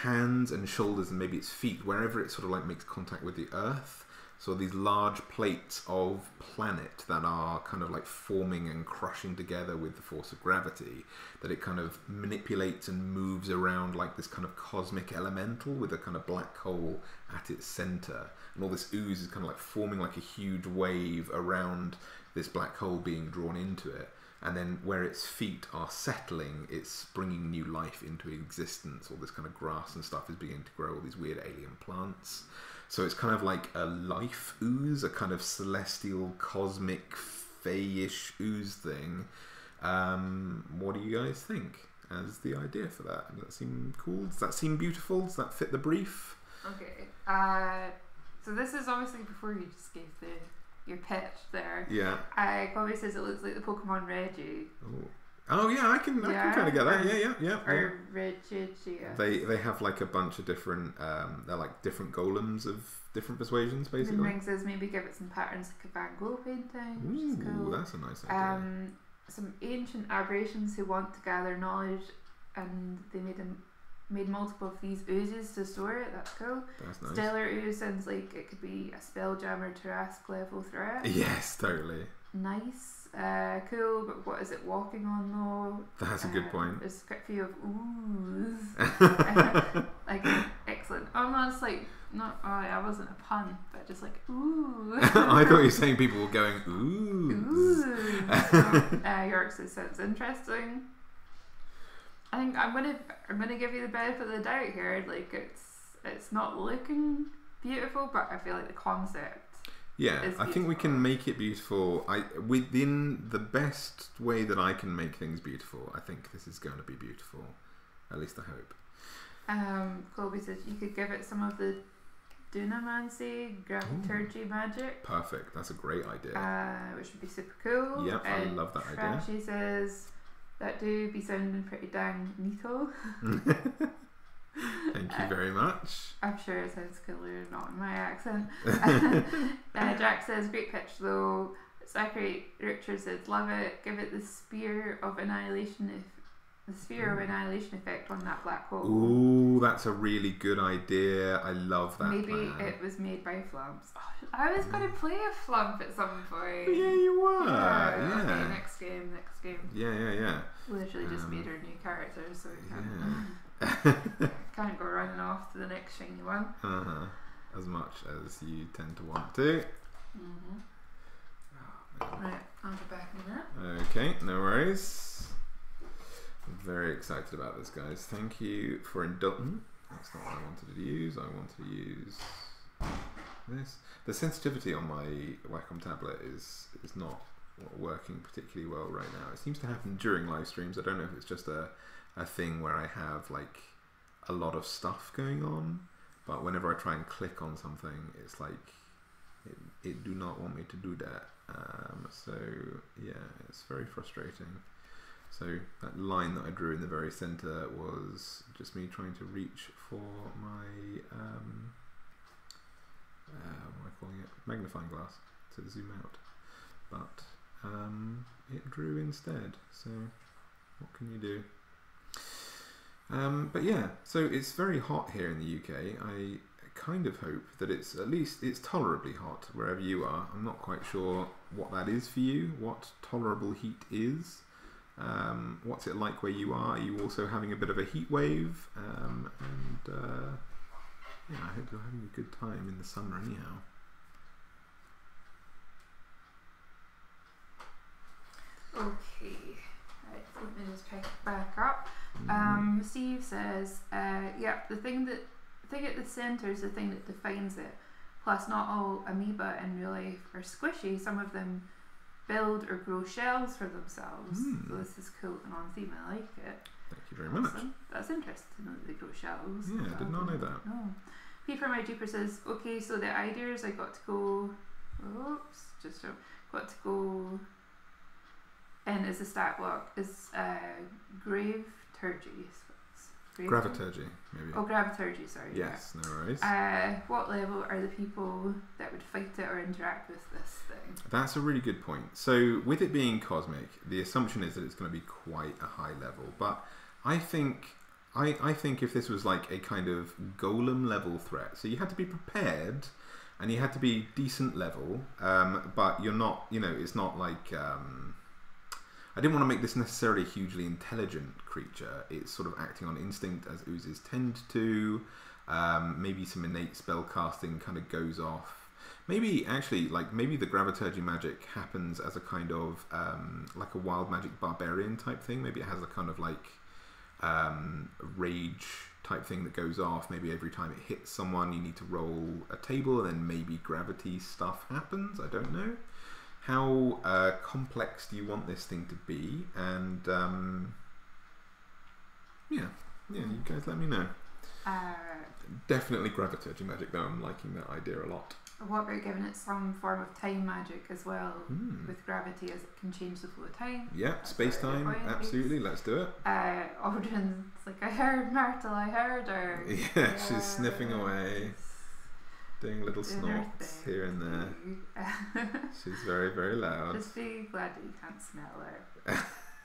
hands and shoulders and maybe its feet wherever it sort of like makes contact with the earth, so these large plates of planet that are kind of like forming and crushing together with the force of gravity, that it kind of manipulates and moves around like this kind of cosmic elemental with a kind of black hole at its center, and all this ooze is kind of like forming like a huge wave around this black hole being drawn into it. And then where its feet are settling, it's springing new life into existence. All this kind of grass and stuff is beginning to grow, all these weird alien plants. So it's kind of like a life ooze, a kind of celestial, cosmic, fey-ish ooze thing. What do you guys think as the idea for that? Does that seem cool? Does that seem beautiful? Does that fit the brief? Okay. So this is obviously before you just gave the... your pitch there. Yeah. Colby says it looks like the Pokemon Regi. Oh yeah, I can kind of get that. Yeah. Or Regigia. They have like a bunch of different. They're like different golems of different persuasions, basically. Ring says maybe give it some patterns like a Van Gogh painting. Ooh, cool. That's a nice idea. Some ancient aberrations who want to gather knowledge, and they made an made multiple of these oozes to store it. That's cool. That's nice. Stellar ooze sounds like it could be a Spelljammer Tarrasque level threat. Yes, totally. Nice. Cool, but what is it walking on though? That's a good point. There's quite a few of ooze. Like, excellent. Oh no, it's like, not, oh, yeah, I wasn't a pun, but just like, ooh. I thought you were saying people were going, ooh. So, York's sounds interesting. I think I'm gonna give you the benefit of the doubt here. Like, it's not looking beautiful, but I feel like the concept. Yeah, I think we can make it beautiful. Within the best way that I can make things beautiful, I think this is going to be beautiful. At least I hope. Colby says you could give it some of the Dunamancy Graviturgy magic. Perfect. That's a great idea. Which would be super cool. Yep, I love that idea. She says that do be sounding pretty dang neato. Thank you very much. I'm sure it sounds cooler, not in my accent. Jack says, great pitch though. Zachary Richards says, love it. Give it the sphere of annihilation effect on that black hole. Ooh, that's a really good idea. I love that. Maybe it was made by Flumps. Oh, I was going to play a Flump at some point. Yeah, you were. Yeah. Okay, next game. Yeah. Literally just made her new character, so we can't go running off to the next shiny one. As much as you tend to want to. Right, I'll be back in a minute. Okay, no worries. I'm very excited about this, guys. Thank you for indulging. That's not what I wanted to use. I wanted to use this. The sensitivity on my Wacom tablet is not working particularly well right now. It seems to happen during live streams. I don't know if it's just a thing where I have like a lot of stuff going on, but whenever I try and click on something, it's like it do not want me to do that. So yeah, it's very frustrating. So that line that I drew in the very center was just me trying to reach for my what am I calling it? Magnifying glass to zoom out, but it drew instead. So what can you do? But yeah, so it's very hot here in the UK. I kind of hope that at least it's tolerably hot wherever you are. I'm not quite sure what that is for you, what tolerable heat is. What's it like where you are? Are you also having a bit of a heat wave? Yeah, I hope you're having a good time in the summer anyhow. Okay. Let me just pick it back up. Steve says, yeah, the thing at the centre is the thing that defines it. Plus, not all amoeba in real life are squishy. Some of them build or grow shells for themselves. So this is cool and on theme. I like it. Thank you very much. That's interesting to know that they grow shells. Yeah, I did not know that. No. P for my Duper says, okay, so the idea is I got to go. Oops, just got to go. And is the stat block is graviturgy, maybe. Oh, graviturgy, sorry. Yes, yeah. No worries. What level are the people that would fight it or interact with this thing? That's a really good point. So with it being cosmic, the assumption is that it's going to be quite a high level. But I think if this was like a kind of golem level threat, so you had to be prepared and you had to be decent level, but you're not. You know, it's not like. I didn't want to make this necessarily a hugely intelligent creature. It's sort of acting on instinct as oozes tend to. Maybe some innate spell casting kind of goes off. Maybe actually, like maybe the graviturgy magic happens as a kind of like a wild magic barbarian type thing. Maybe it has a kind of like rage type thing that goes off. Maybe every time it hits someone, you need to roll a table, and then maybe gravity stuff happens. I don't know. How complex do you want this thing to be? And yeah, you guys let me know. Definitely graviturgy magic though, I'm liking that idea a lot. What about giving it some form of time magic as well, with gravity as it can change the flow of time? Yep, space-time, absolutely, let's do it. Aldrin's like, I heard Myrtle, I heard her. Yeah, she's sniffing away. Doing little snorts here and there. She's very, very loud. Just be glad that you can't smell her.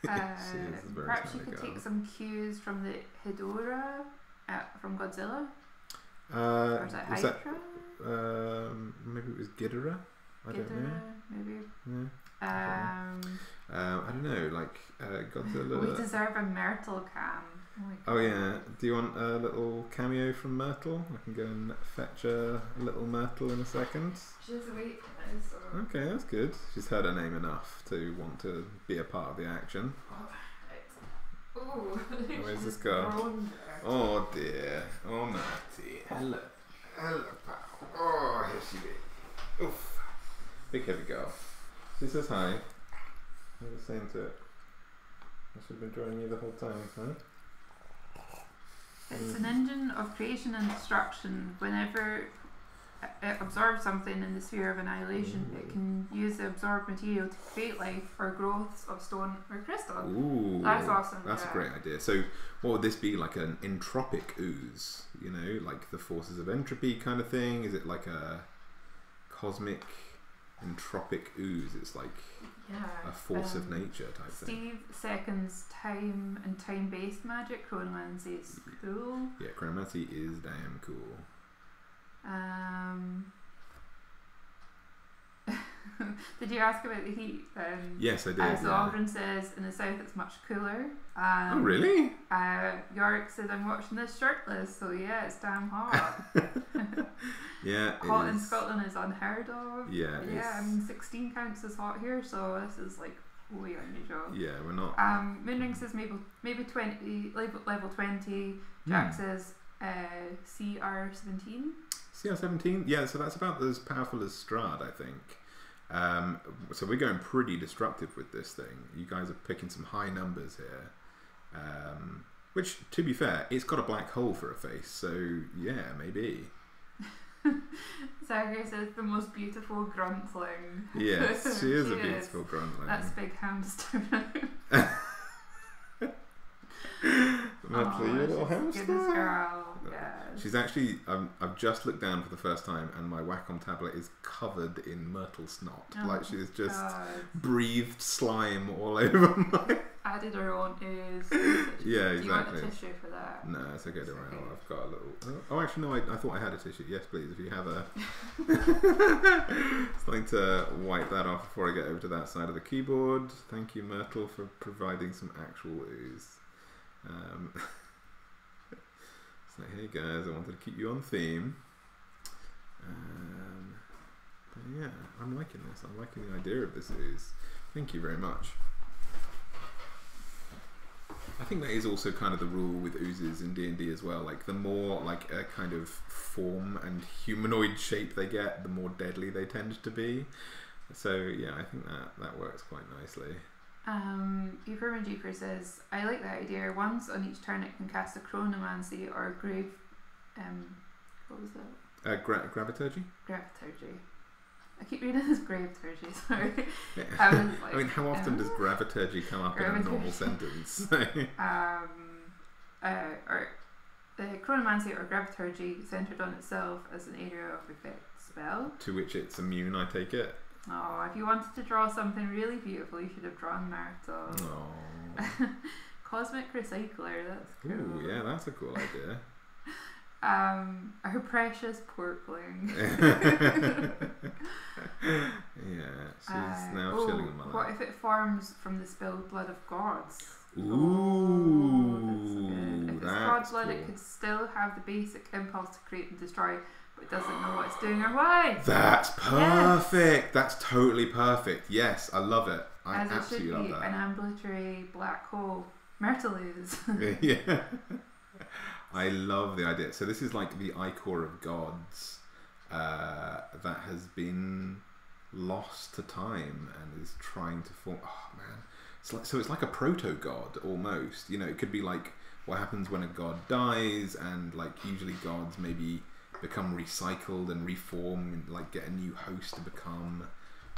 She is very perhaps you could take some cues from the Hedorah from Godzilla? Or is that Hydra? Maybe it was Ghidorah. I don't know. Maybe. Yeah. I don't know, like Godzilla. We deserve a Myrtle cam. Oh yeah. Do you want a little cameo from Myrtle? I can go and fetch a little Myrtle in a second. She doesn't wait for us. Okay, that's good. She's heard her name enough to want to be a part of the action. Oh, where's this girl? Oh dear. Oh naughty. Hello. Hello, pal. Oh, here she be. Oof. Big heavy girl. She says hi. I was saying to it. I should have been drawing you the whole time, huh? It's an engine of creation and destruction. Whenever it absorbs something in the sphere of annihilation, it can use the absorbed material to create life or growths of stone or crystal. Ooh, that's awesome. That's a great idea. So what would this be, like an entropic ooze? You know, like the forces of entropy kind of thing? Is it like a cosmic entropic ooze? It's like a force of nature type thing. Steve seconds time and time-based magic. Cromancy is cool. Yeah, Cromancy is damn cool. Did you ask about the heat then? Yes, I did. As Aldrin says, in the south it's much cooler. Oh really? Yorick said, I'm watching this shirtless, so yeah, it's damn hot. Yeah, hot in Scotland is unheard of. Yeah, yeah. I mean, 16 counts is hot here, so this is like way unusual. Yeah, we're not. Moonring says maybe 20, level 20. Jack says CR17. CR17, yeah. So that's about as powerful as Strahd, I think. So we're going pretty destructive with this thing. You guys are picking some high numbers here, which, to be fair, it's got a black hole for a face, so yeah, maybe. Zachary says the most beautiful gruntling. Yes, she is. A beautiful gruntling. That's big hamster. Monthly, your little hamster. Girl. Yeah. She's actually, I've just looked down for the first time and my Wacom tablet is covered in Myrtle snot. Oh, like she's just breathed slime all over my... Added her own ears. Yeah, exactly. Do you want a tissue for that? No, it's okay, don't worry. Okay. I've got a little... Oh, actually, no, I thought I had a tissue. Yes, please, if you have a... Something to wipe that off before I get over to that side of the keyboard. Thank you, Myrtle, for providing some actual ooze. So, hey guys, I wanted to keep you on theme. But yeah, I'm liking this. I'm liking the idea of this ooze. Thank you very much. I think that is also kind of the rule with oozes in D&D as well. Like the more like a kind of form and humanoid shape they get, the more deadly they tend to be. So yeah, I think that works quite nicely. Euphorman Jeeper says, I like that idea. Once on each turn it can cast a chronomancy or a grave what was that? Graviturgy? Graviturgy. I keep reading this graviturgy, sorry. Yeah. I mean, how often does graviturgy come up in a normal sentence? The chronomancy or graviturgy centered on itself as an area of effect spell. To which it's immune, I take it. Oh, if you wanted to draw something really beautiful, you should have drawn Myrtle. Oh. Cosmic Recycler, that's cool. Ooh, yeah, that's a cool idea. Our precious Portling. Yeah, she's now chilling on my lap. What if it forms from the spilled blood of gods? Ooh, that's good. If it's god blood, cool. It could still have the basic impulse to create and destroy. It doesn't know what it's doing or why. That's perfect. Yes. That's totally perfect. Yes, I love it. As it should be, an ambulatory black hole. Myrtle is. Yeah. I love the idea. So this is like the ichor of gods that has been lost to time and is trying to form. Oh man. It's like a proto-god almost. You know, it could be like what happens when a god dies, and like usually gods maybe become recycled and reform and like get a new host to become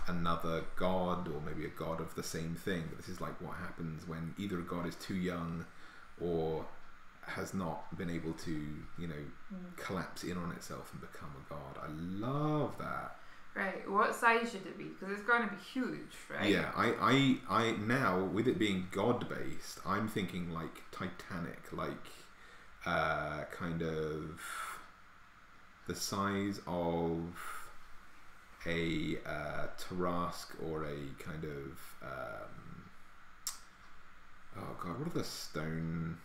another god, or maybe a god of the same thing. But this is like what happens when either a god is too young or has not been able to, you know, collapse in on itself and become a god. I love that. Right, what size should it be? Because it's going to be huge, right? Yeah, I now, with it being god based, I'm thinking like Titanic, like kind of the size of a Tarrasque or a kind of oh god, what are the stone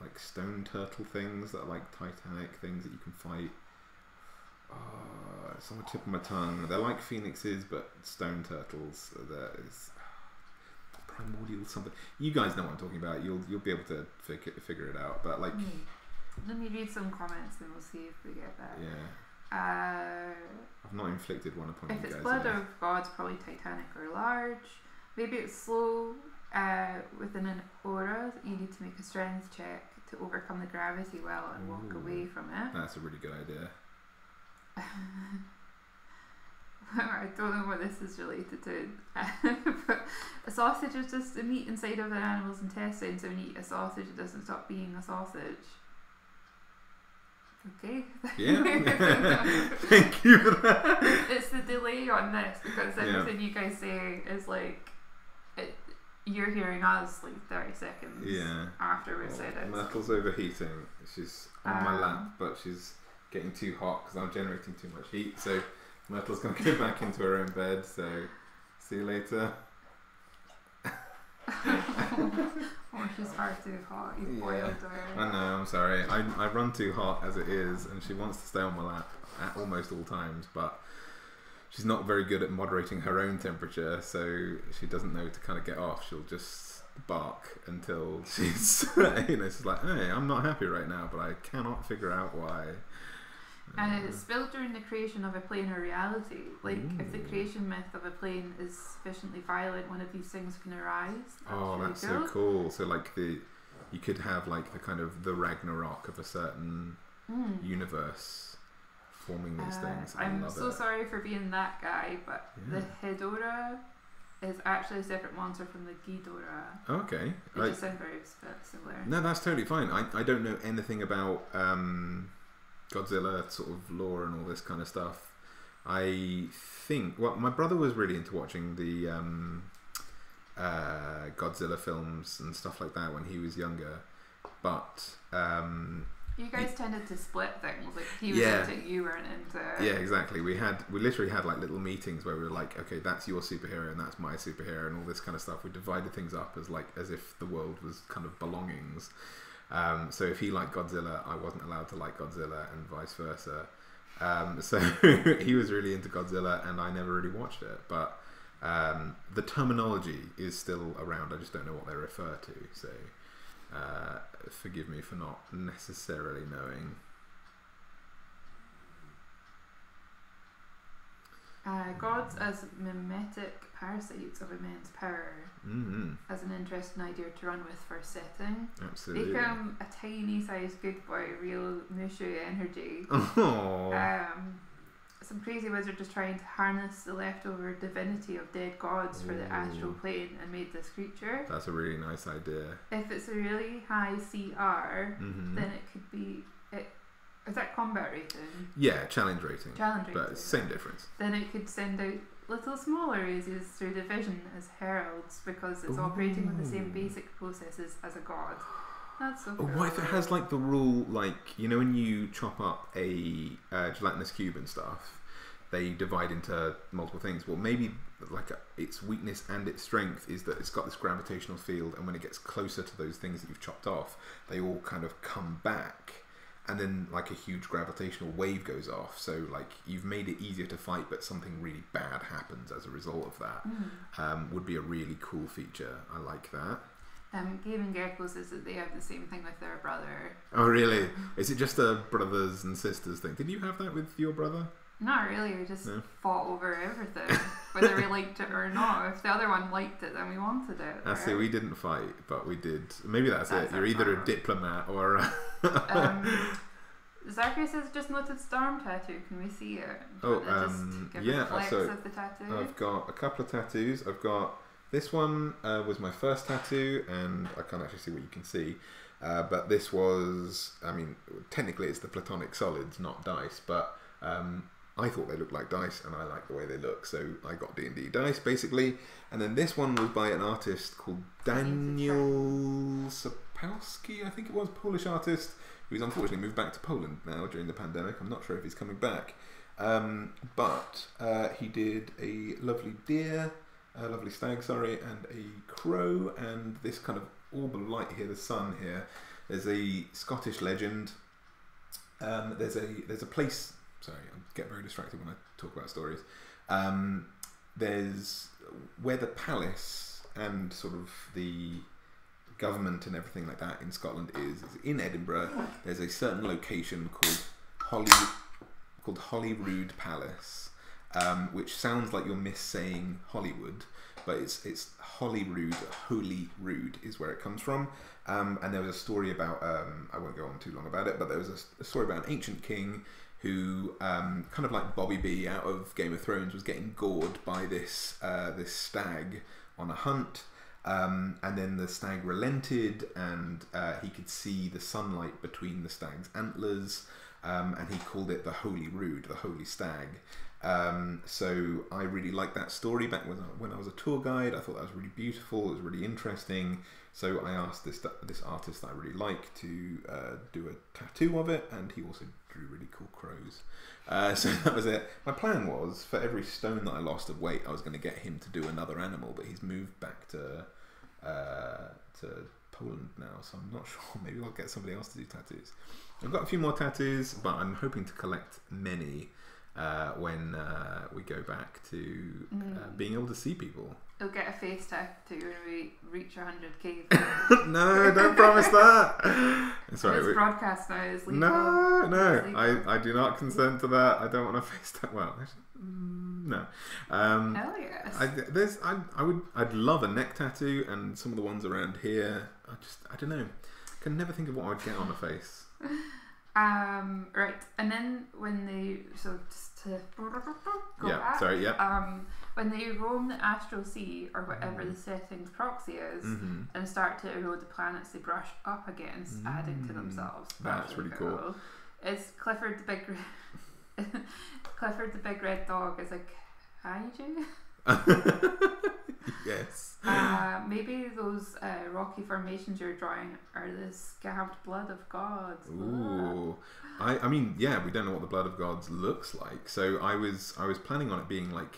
like stone turtle things that are like Titanic things that you can fight? It's on the tip of my tongue. They're like phoenixes but stone turtles. There's primordial something. You guys know what I'm talking about. You'll be able to figure it out. But like, let me read some comments and we'll see if we get that. Yeah. I've not inflicted one upon you guys. If it's blood of gods, probably Titanic or large. Maybe it's slow. Within an aura, you need to make a strength check to overcome the gravity well and walk away from it. That's a really good idea. I don't know what this is related to, but a sausage is just the meat inside of an animal's intestines. So when you eat a sausage, it doesn't stop being a sausage. Okay. Yeah. Thank you for that. It's the delay on this because everything you guys say is like you're hearing us like 30 seconds after we've said it. Myrtle's overheating. She's on my lap, but she's getting too hot because I'm generating too much heat. So Myrtle's going to go back into her own bed. So see you later. Oh, she's far too hot. You boiled her. I know, I'm sorry. I run too hot as it is, and she wants to stay on my lap at almost all times, but she's not very good at moderating her own temperature, so she doesn't know to kind of get off. She'll just bark until she's, you know, she's like, hey, I'm not happy right now, but I cannot figure out why. And it's built during the creation of a plane or reality. Like, if the creation myth of a plane is sufficiently violent, one of these things can arise. That's so cool. So, like, you could have, like, the kind of the Ragnarok of a certain universe forming these things. I'm so sorry for being that guy, but the Hedorah is actually a separate monster from the Ghidorah. Okay. It just sounds very similar. No, that's totally fine. I don't know anything about Godzilla sort of lore and all this kind of stuff. I think, well, my brother was really into watching the Godzilla films and stuff like that when he was younger, but you guys tended to split things. Like, he was into it, you weren't into. Yeah, exactly. We literally had like little meetings where we were like, okay, that's your superhero and that's my superhero and all this kind of stuff. We divided things up as if the world was kind of belongings. So if he liked Godzilla, I wasn't allowed to like Godzilla, and vice versa. So he was really into Godzilla, and I never really watched it. But the terminology is still around. I just don't know what they refer to. So forgive me for not necessarily knowing. Gods as mimetic parasites of immense power as an interesting idea to run with for setting. Absolutely. Become a tiny sized good boy, real Mushu energy. Some crazy wizard is trying to harness the leftover divinity of dead gods for the astral plane and made this creature. That's a really nice idea. If it's a really high CR, then it could be. Is that combat rating? Yeah, challenge rating. Challenge rating. But same difference. Then it could send out little smaller raises through division as heralds because it's operating with the same basic processes as a god. That's so cool. What if it has like the rule, like, you know, when you chop up a gelatinous cube and stuff, they divide into multiple things. Well, maybe like its weakness and its strength is that it's got this gravitational field, and when it gets closer to those things that you've chopped off, they all kind of come back. And then, like, a huge gravitational wave goes off. So, like, you've made it easier to fight, but something really bad happens as a result of that. Would be a really cool feature. I like that. Gaming Gecko says that they have the same thing with their brother. Oh, really? Is it just a brothers and sisters thing? Did you have that with your brother? Not really. We just fought over everything, whether we liked it or not. If the other one liked it, then we wanted it. I see. We didn't fight, but we did. Maybe that's it. You're either a diplomat or a... Zachary says just noted storm tattoo. Can we see it? So of the tattoo. I've got a couple of tattoos. I've got this one was my first tattoo, and I can't actually see what you can see. But this was, I mean, technically it's the platonic solids, not dice, but I thought they looked like dice, and I like the way they look, so I got D&D dice, basically. And then this one was by an artist called Daniel Sapowski, I think it was, Polish artist, who's unfortunately moved back to Poland now during the pandemic. I'm not sure if he's coming back. But he did a lovely deer, a lovely stag, sorry, and a crow, and this kind of orb of light here, the sun here. There's a Scottish legend. There's a place. Sorry, I get very distracted when I talk about stories. There's where the palace and sort of the government and everything like that in Scotland is in Edinburgh. There's a certain location called Holyrood Palace, which sounds like you're missaying Hollywood, but it's Holyrood. Holyrood is where it comes from. And there was a story about, I won't go on too long about it, but there was a story about an ancient king who, kind of like Bobby B out of Game of Thrones, was getting gored by this this stag on a hunt, and then the stag relented, and he could see the sunlight between the stag's antlers, and he called it the Holyrood, the Holy Stag. So I really liked that story back when I was a tour guide. I thought that was really beautiful, it was really interesting. So I asked this artist that I really like to do a tattoo of it, and he also drew really cool crows. So that was it. My plan was, for every stone that I lost of weight, I was going to get him to do another animal, but he's moved back to Poland now, so I'm not sure. Maybe I'll get somebody else to do tattoos. I've got a few more tattoos, but I'm hoping to collect many when we go back to being able to see people. You'll get a face tattoo when we reach 100k. No, don't promise that. Sorry, this broadcast now is legal. No, no, I do not consent to that. I don't want to face tattoo. Well, no. Hell yes. I'd love a neck tattoo, and some of the ones around here. I don't know. I can never think of what I'd get on a face. Right, and then when they when they roam the astral sea, or whatever the setting's proxy is, and start to erode the planets they brush up against, adding to themselves. That's really cool. It's Clifford the Big Red Dog is a kaiju. Yes. Maybe those rocky formations you're drawing are the scabbed blood of gods. Ooh, I mean, yeah, we don't know what the blood of gods looks like. So I was planning on it being like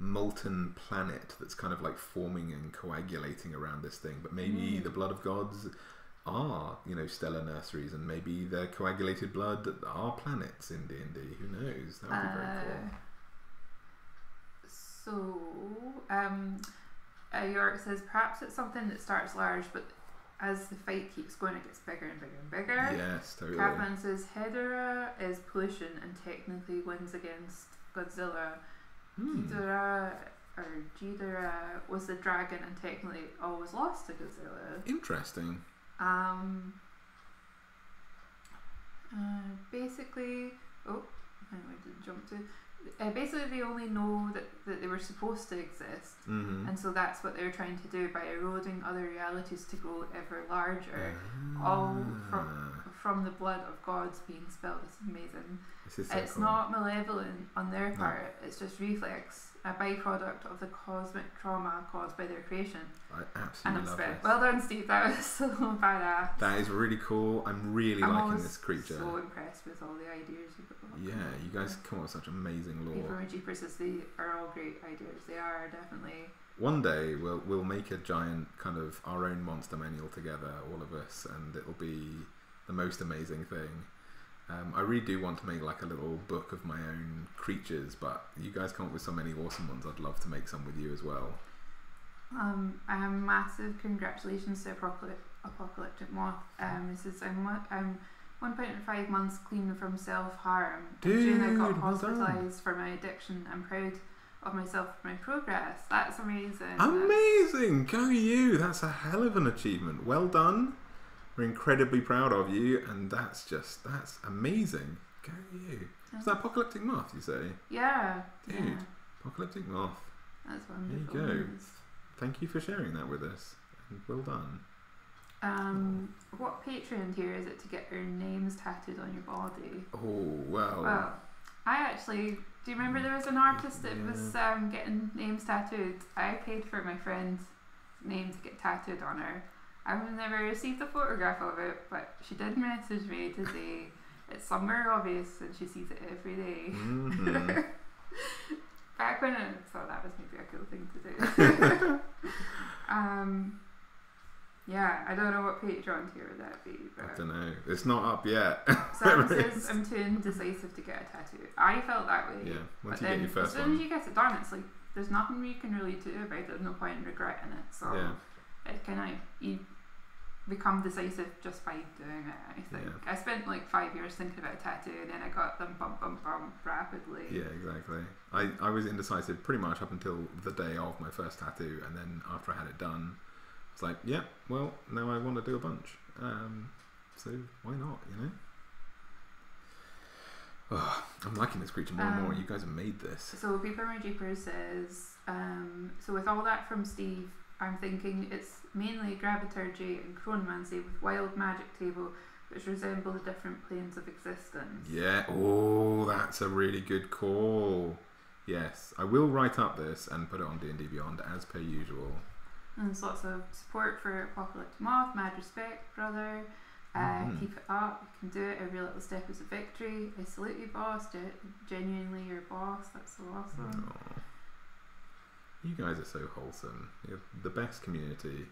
molten planet that's kind of like forming and coagulating around this thing. But maybe the blood of gods are, you know, stellar nurseries, and maybe their coagulated blood are planets in D&D. Who knows? That would be very cool. So, York says perhaps it's something that starts large, but as the fight keeps going, it gets bigger and bigger and bigger. Yes, totally. Catman says Hedorah is pollution and technically wins against Godzilla. Ghidorah was the dragon and technically always lost to Godzilla. Interesting. Basically, oh, where did it jump to? Basically, they only know that they were supposed to exist, and so that's what they're trying to do by eroding other realities to grow ever larger, all from the blood of gods being spilled. It's amazing. It's cool. Not malevolent on their part, it's just reflex, a byproduct of the cosmic trauma caused by their creation. I absolutely love it. Well done, Steve, that was so badass. That is really cool. I'm really liking this creature. I'm so impressed with all the ideas you've got. Yeah, you guys come up with such amazing lore. Even my Jeepers says they are all great ideas. They are, definitely. One day we'll make a giant kind of our own monster manual together, all of us, and it'll be the most amazing thing. I really do want to make like a little book of my own creatures, but you guys come up with so many awesome ones. I'd love to make some with you as well. A massive congratulations to Apocalyptic Moth. This is I'm 1.5 months clean from self-harm. Dude, I got hospitalized for my addiction. I'm proud of myself for my progress. That's amazing. Amazing. Go you. That's a hell of an achievement. Well done. We're incredibly proud of you, and that's amazing. Go you. Is that Apocalyptic Moth, you say? Yeah. Dude, yeah. Apocalyptic Moth. That's wonderful. There you go. Thank you for sharing that with us. And well done. What Patreon tier is it to get your names tattooed on your body? Oh, well. Well, I actually... Do you remember there was an artist that was getting names tattooed? I paid for my friend's name to get tattooed on her. I've never received a photograph of it, but she did message me to say it's somewhere obvious and she sees it every day. Mm-hmm. Back when I thought that was maybe a cool thing to do. Yeah, I don't know what Patreon tier would that be. But I don't know. It's not up yet. Sam says I'm too indecisive to get a tattoo. I felt that way. Yeah, once you get your first one. As soon as you get it done, it's like there's nothing you can really do about it. There's no point in regretting it. So yeah. It kind of, you become decisive just by doing it, I think. Yeah. I spent like 5 years thinking about a tattoo and then I got them rapidly. Yeah, exactly. I was indecisive pretty much up until the day of my first tattoo, and then after I had it done, it's like, yeah, well, now I want to do a bunch. So why not, you know? Oh, I'm liking this creature more and more. You guys have made this. So Beeper My Jeeper says, so with all that from Steve, I'm thinking it's mainly Graviturgy and Chronomancy with wild magic table which resemble the different planes of existence. Yeah, oh, that's a really good call. Yes, I will write up this and put it on D&D Beyond as per usual. And there's lots of support for Apocalyptic Moth, Mad Respect, brother. Keep it up, you can do it. Every little step is a victory. I salute you, boss. Do it. Genuinely your boss. That's so awesome. Aww. You guys are so wholesome. You're the best community.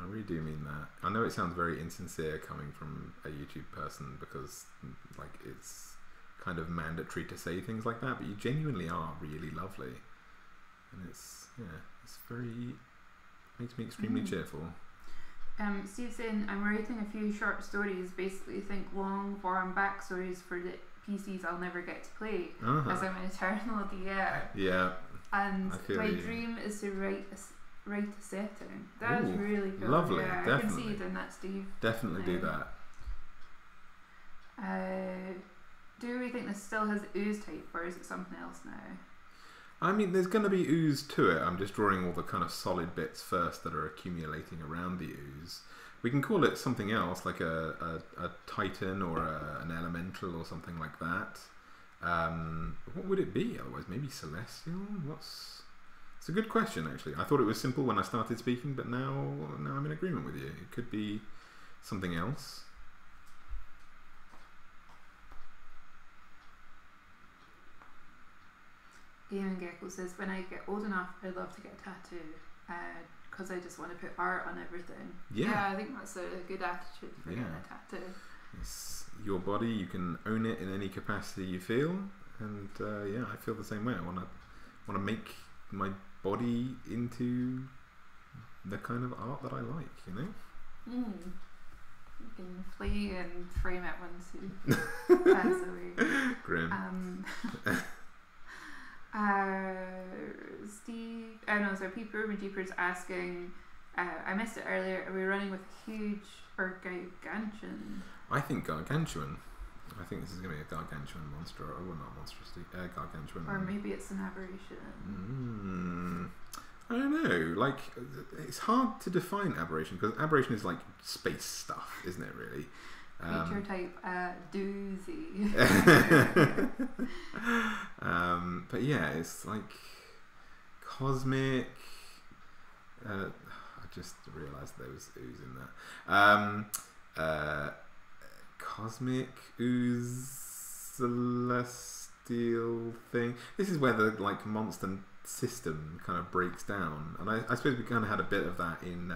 I really do mean that. I know it sounds very insincere coming from a YouTube person because like it's kind of mandatory to say things like that, but you genuinely are really lovely. And it's, yeah, it's very, makes me extremely cheerful. Steve's saying, I'm writing a few short stories, basically think long form backstories for the PCs I'll never get to play, as I'm an eternal DM. Yeah. And my dream is to write a setting. That is really good. Lovely, yeah, definitely. I can see you doing that, Steve. Definitely do that. Do we think this still has ooze type, or is it something else now? I mean, there's going to be ooze to it. I'm just drawing all the kind of solid bits first that are accumulating around the ooze. We can call it something else, like a titan or an elemental or something like that. What would it be otherwise? Maybe celestial? It's a good question, actually. I thought it was simple when I started speaking, but now I'm in agreement with you. It could be something else. Ian Gecko says, when I get old enough, I'd love to get a tattoo because I just want to put art on everything. Yeah. Yeah, I think that's a good attitude for getting a tattoo. It's your body, you can own it in any capacity you feel, and yeah, I feel the same way. I want to make my body into the kind of art that I like, you know? You can flee and frame it once you pass away. Grim. Steve, oh no, so Peeper and Jeeper's asking, I missed it earlier, are we running with huge or gargantuan? I think gargantuan. I think this is going to be a gargantuan monster, or not monstrosity, gargantuan. Or maybe it's an aberration. I don't know, like, it's hard to define aberration, because aberration is like space stuff, isn't it, really? Creature type doozy. But yeah, it's like cosmic. I just realised there was ooze in that. Cosmic ooze, celestial thing. This is where the like monster system kind of breaks down, and I suppose we kind of had a bit of that in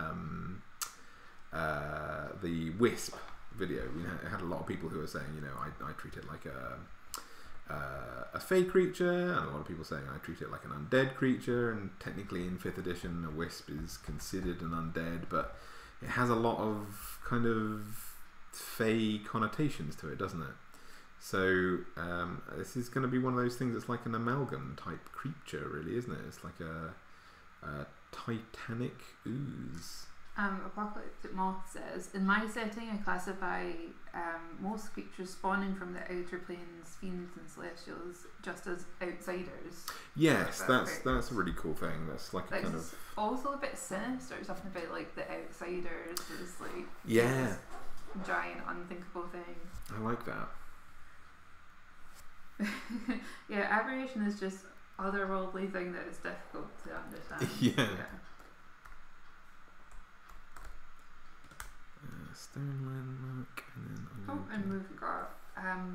the Wisp video. We had a lot of people who were saying, you know, I treat it like a fey creature, and a lot of people saying I treat it like an undead creature, and technically in 5th edition a wisp is considered an undead, but it has a lot of kind of fey connotations to it, doesn't it? So this is going to be one of those things that's like an amalgam type creature, really, isn't it? It's like a titanic ooze. Apocalyptic Moth says, in my setting I classify most creatures spawning from the outer planes, fiends and celestials, just as outsiders. Yes, that's a really cool thing. That's like a kind of also a bit sinister, something about like the outsiders is like this giant unthinkable thing. I like that. Yeah, aberration is just otherworldly thing that is difficult to understand. Yeah. Stoneman, Cannon. Oh, and Move Graph.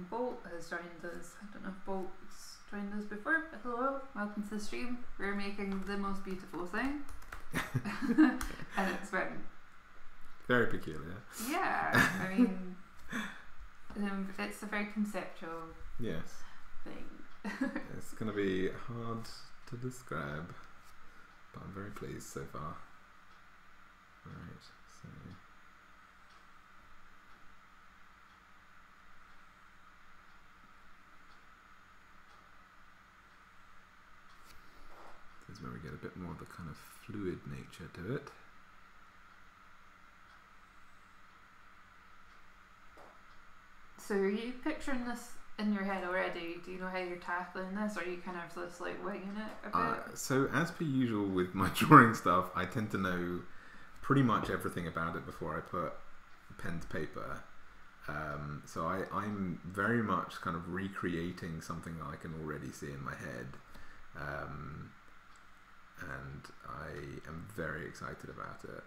Bolt has joined us. I don't know if Bolt's joined us before, but hello, welcome to the stream. We're making the most beautiful thing. And it's written. Very peculiar. Yeah, I mean, it's a very conceptual thing. It's going to be hard to describe, but I'm very pleased so far. Alright, so... this is where we get a bit more of the kind of fluid nature to it. So are you picturing this in your head already? Do you know how you're tackling this, or are you kind of just like winging it a bit? So as per usual with my drawing stuff, I tend to know pretty much everything about it before I put pen to paper. So I'm very much kind of recreating something that I can already see in my head. And I am very excited about it.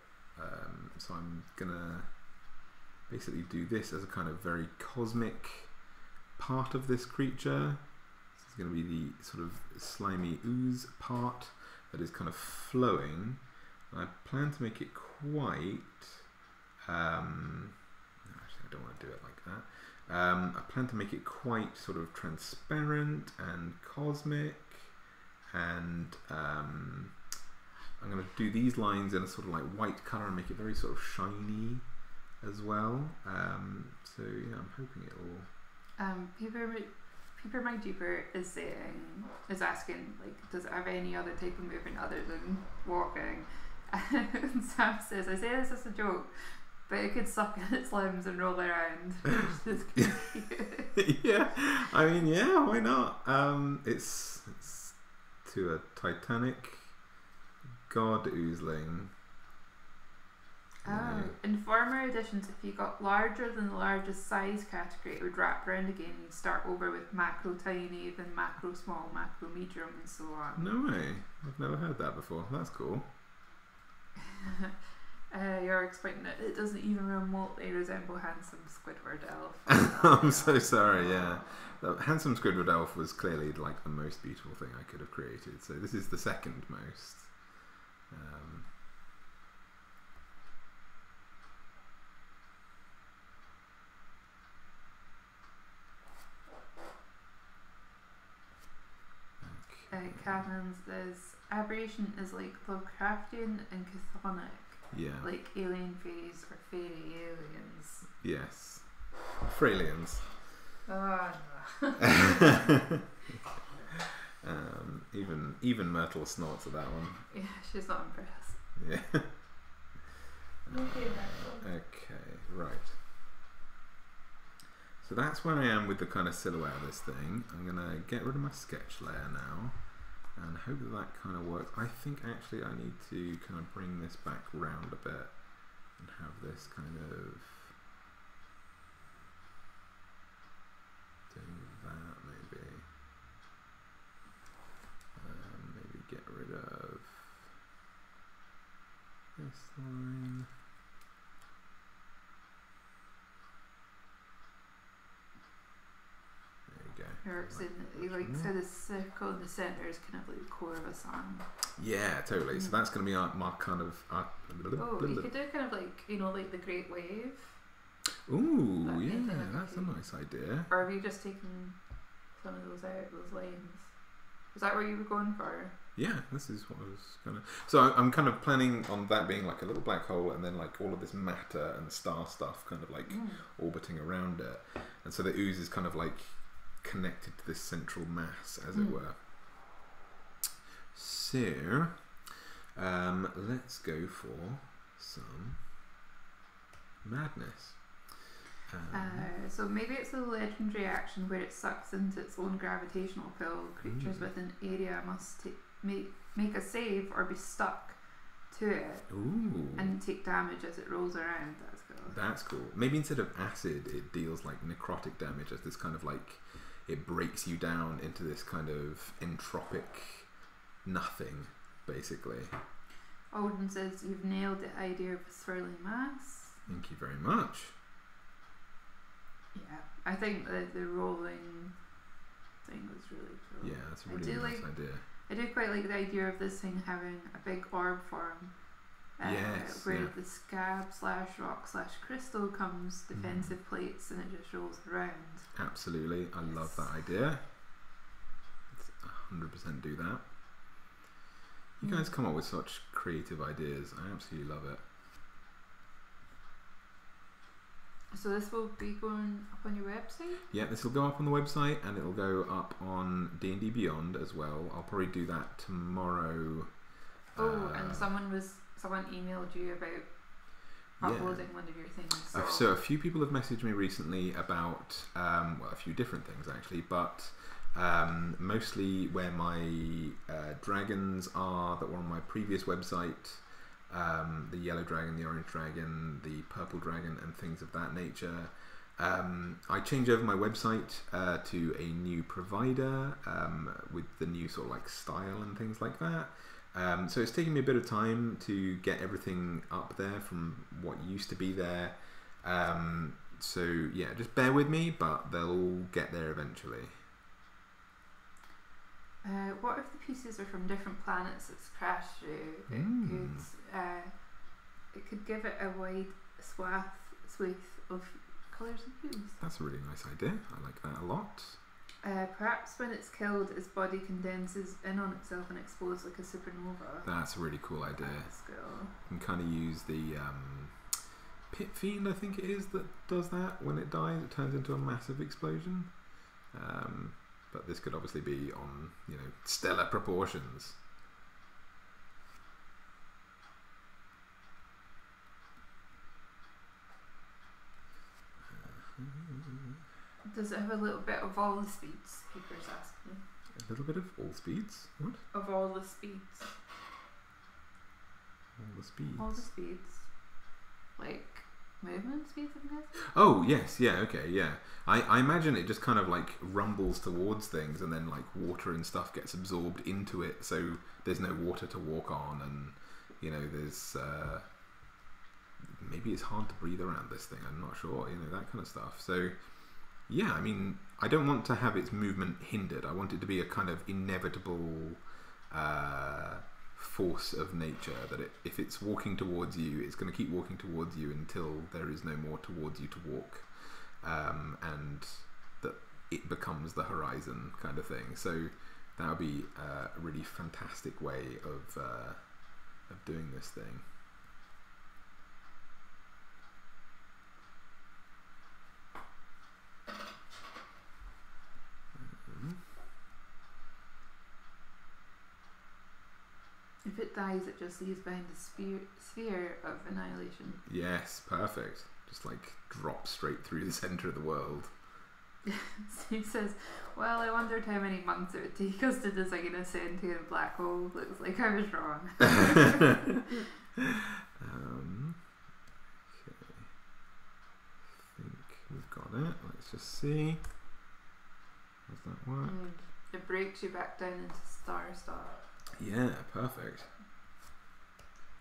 So I'm gonna basically do this as a kind of very cosmic part of this creature. This is going to be the sort of slimy ooze part that is kind of flowing. I plan to make it quite... actually, I don't want to do it like that. I plan to make it quite sort of transparent and cosmic, and I'm going to do these lines in a sort of like white colour and make it very sort of shiny as well. So yeah, I'm hoping it will... Paper My Duper is asking, like, does it have any other type of movement other than walking? And Sam says, I say this as a joke, but it could suck in its limbs and roll around. Yeah, I mean, yeah, why not? It's to a Titanic god oozling. Oh, in former editions, if you got larger than the largest size category, it would wrap around again and you'd start over with macro tiny, then macro small, macro medium, and so on. No way. I've never heard that before. That's cool. You're explaining it. It doesn't even remotely resemble Handsome Squidward Elf. I'm so sorry, yeah. The Handsome Squidward Elf was clearly like the most beautiful thing I could have created, so this is the second most. Cannons is aberration is like Lovecraftian and chthonic, yeah, like alien fairies or fairy aliens. Yes, Freilians. Oh, no. Even Myrtle snorts at that one. Yeah, she's not impressed. Yeah. Okay, right. So that's where I am with the kind of silhouette of this thing. I'm gonna get rid of my sketch layer now and hope that that kind of works. I think actually I need to kind of bring this back round a bit and have this kind of do that maybe. Maybe get rid of this line. Eric's in the, like, so the circle in the centre is kind of like the core of a song. Yeah, totally. So that's going to be my kind of... you could do kind of like, you know, like the Great Wave. Ooh, that that's a nice idea. Or have you just taken some of those out, those lines? Is that where you were going for? Yeah, this is what I was kind of... So I'm kind of planning on that being like a little black hole, and then like all of this matter and star stuff kind of like orbiting around it. And so the ooze is kind of like... connected to this central mass, as it were. So let's go for some madness. So maybe it's a legendary action where it sucks into its own gravitational pull. Creatures within area must make a save or be stuck to it and take damage as it rolls around. That's cool. That's cool. Maybe instead of acid, it deals like necrotic damage as this kind of like... it breaks you down into this kind of entropic nothing, basically. Alden says, you've nailed the idea of a swirling mass. Thank you very much. Yeah, I think the rolling thing was really cool. Yeah, that's a really nice idea. I do quite like the idea of this thing having a big orb form. Where the scab / rock / crystal comes defensive plates, and it just rolls around. Absolutely, I love that idea. Let's 100% do that. You guys come up with such creative ideas. I absolutely love it. So this will be going up on your website? Yeah, this will go up on the website, and it'll go up on D&D Beyond as well. I'll probably do that tomorrow. Oh, and someone emailed you about uploading one of your things. So a few people have messaged me recently about, well, a few different things actually, but mostly where my dragons are that were on my previous website. The yellow dragon, the orange dragon, the purple dragon, and things of that nature. I changed over my website to a new provider with the new sort of like style and things like that. So it's taken me a bit of time to get everything up there from what used to be there. So yeah, just bear with me, but they'll all get there eventually. What if the pieces are from different planets that's crashed through? It could give it a wide swath of colours and hues. That's a really nice idea. I like that a lot. Perhaps when it's killed, its body condenses in on itself and explodes like a supernova. That's a really cool idea. That's cool. You can kind of use the Pit Fiend, I think it is, that does that. When it dies, it turns into a massive explosion. But this could obviously be on, you know, stellar proportions. Does it have a little bit of all the speeds? Peter's asking. A little bit of all speeds? What? Of all the speeds. All the speeds. All the speeds. Like movement speed, I guess? Oh, yes, yeah, okay, yeah. I imagine it just kind of like rumbles towards things, and then like water and stuff gets absorbed into it, so there's no water to walk on, and you know, there's maybe it's hard to breathe around this thing, I'm not sure, you know, that kind of stuff. So yeah, I mean, I don't want to have its movement hindered. I want it to be a kind of inevitable force of nature, that if it's walking towards you, it's going to keep walking towards you until there is no more towards you to walk, and that it becomes the horizon kind of thing. So that would be a really fantastic way of doing this thing. If it dies, it just leaves behind a sphere of annihilation. Yes, perfect. Just like drop straight through the centre of the world. Steve says, well, I wondered how many months it would take us to design a sentient black hole. Looks like I was wrong. Okay. I think we've got it. Let's just see. Does that work? It breaks you back down into star. Yeah, perfect.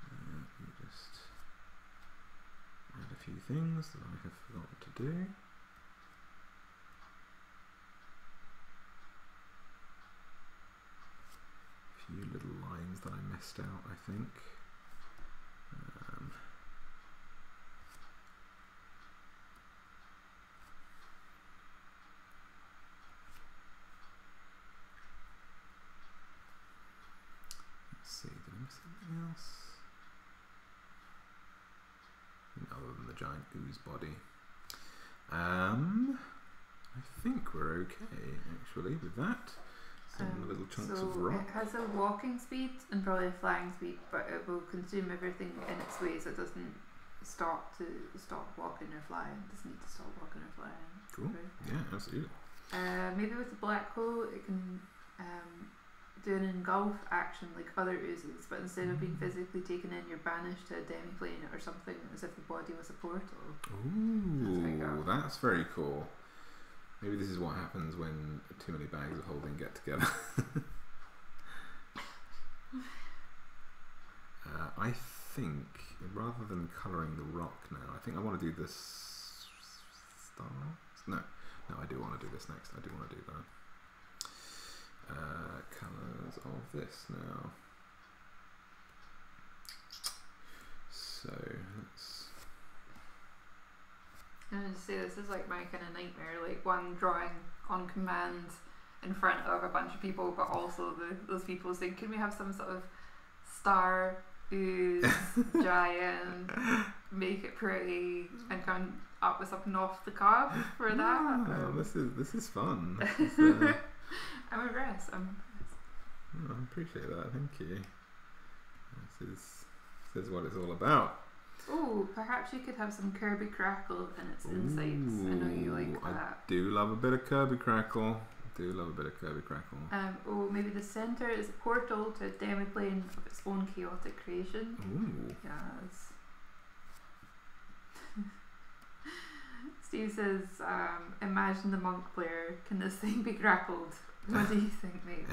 Let me just add a few things that I have forgotten to do. A few little lines that I missed out, I think. Else, other than the giant ooze body, I think we're okay actually with that. Some little chunks of rock. It has a walking speed and probably a flying speed, but it will consume everything in its way, so it doesn't stop walking or flying. It doesn't need to stop walking or flying. Cool. Right. Yeah, absolutely. Maybe with the black hole, it can. Do an engulf action like other oozes, but instead of being physically taken in, you're banished to a demiplane or something, as if the body was a portal. Ooh, that's very cool. Maybe this is what happens when too many bags of holding get together. I think, rather than colouring the rock now, I think I want to do this star. No, I do want to do this next. I do want to do that. Colours of this now. So let's. I was going to say, this is like my kind of nightmare, like one drawing on command in front of a bunch of people, but also those people saying, can we have some sort of star ooze, giant, make it pretty, and come up with something off the cuff for that? Oh, this is fun. I'm impressed. Oh, I appreciate that, thank you. This is what it's all about. Oh, perhaps you could have some Kirby Crackle in its insights. I know you like that. I do love a bit of Kirby Crackle. Oh, maybe the centre is a portal to a demi-plane of its own chaotic creation. Ooh. Yes. Steve says, imagine the monk player. Can this thing be grappled? What do you think, mate?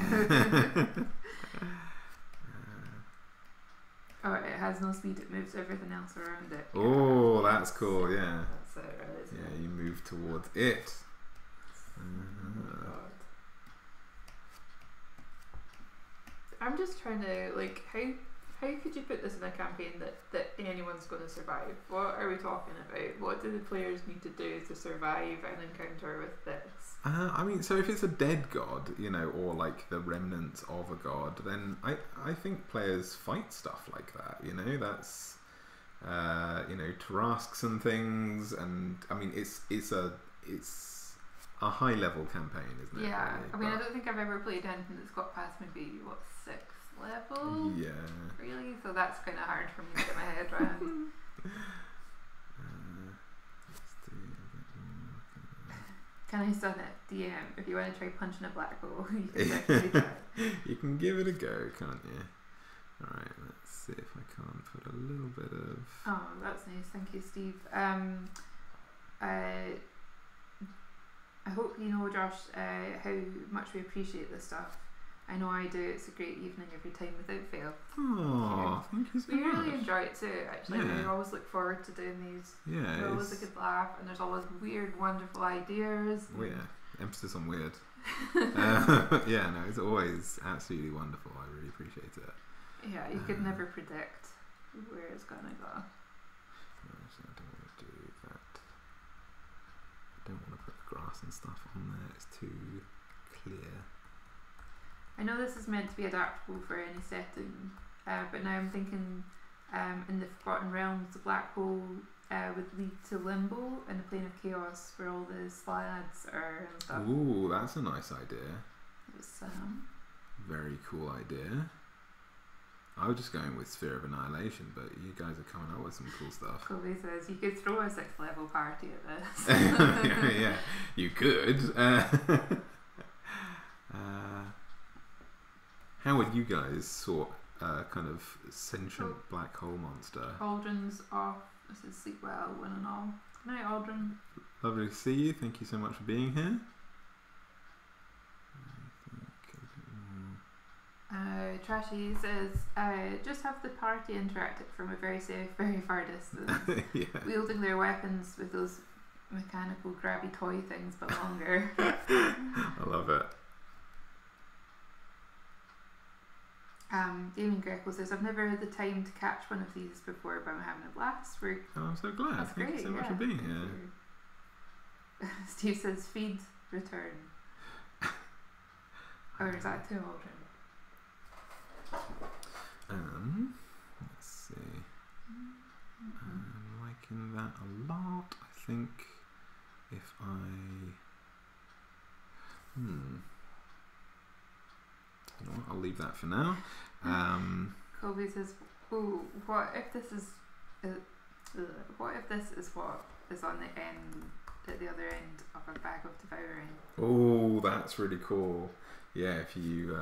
Oh, it has no speed, it moves everything else around it. Oh, yeah, that's cool, yeah. That's it, right? Isn't it? You move towards it. I'm just trying to, like, how could you put this in a campaign that anyone's going to survive? What are we talking about? What do the players need to do to survive an encounter with this? I mean, so if it's a dead god, you know, or like the remnants of a god, then I think players fight stuff like that, you know? That's, you know, tasks and things, and I mean, it's a high level campaign, isn't it? Yeah, really? I mean, I don't think I've ever played anything that's got past maybe, what, 6th level? Yeah. Really? So that's kind of hard for me to get my head around. Can I stun it? DM, if you want to try punching a black hole, you can actually try. You can give it a go, can't you? Alright, let's see if I can't put a little bit of... Oh, that's nice, thank you, Steve. I hope you know, Josh, how much we appreciate this stuff. I know I do. It's a great evening every time without fail. Oh, thank you so much. We really enjoy it too, actually. Yeah. We always look forward to doing these. Yeah, it's always a good laugh, and there's always weird, wonderful ideas. Oh yeah, emphasis on weird. Yeah, no, it's always absolutely wonderful. I really appreciate it. Yeah, you could never predict where it's going to go. Actually, I don't want to do that. I don't want to put grass and stuff on there, it's too clear. I know this is meant to be adaptable for any setting, but now I'm thinking in the Forgotten Realms, the black hole would lead to Limbo and the Plane of Chaos where all the slads are and stuff. Ooh, that's a nice idea. Very cool idea. I was just going with Sphere of Annihilation, but you guys are coming up with some cool stuff. Colby says, you could throw a 6th level party at this. Yeah, you could. How would you guys sort kind of sentient black hole monster? Aldrin's off. This is sleep well, one and all. Good night, Aldrin. Lovely to see you. Thank you so much for being here. Trashy says, just have the party interact it from a very safe, very far distance. Yeah. Wielding their weapons with those mechanical grabby toy things, but longer. I love it. Damien Greco says, I've never had the time to catch one of these before, but I'm having a blast. Oh, I'm so glad. That's Thank you so much for being here. Steve says, feed, return. Or is that too Aldrin? Let's see. I'm liking that a lot. I think if I you know what, I'll leave that for now. Colby says, "Ooh, what if this is what is on the end, at the other end of a bag of devouring?" Oh, that's really cool. Yeah, if you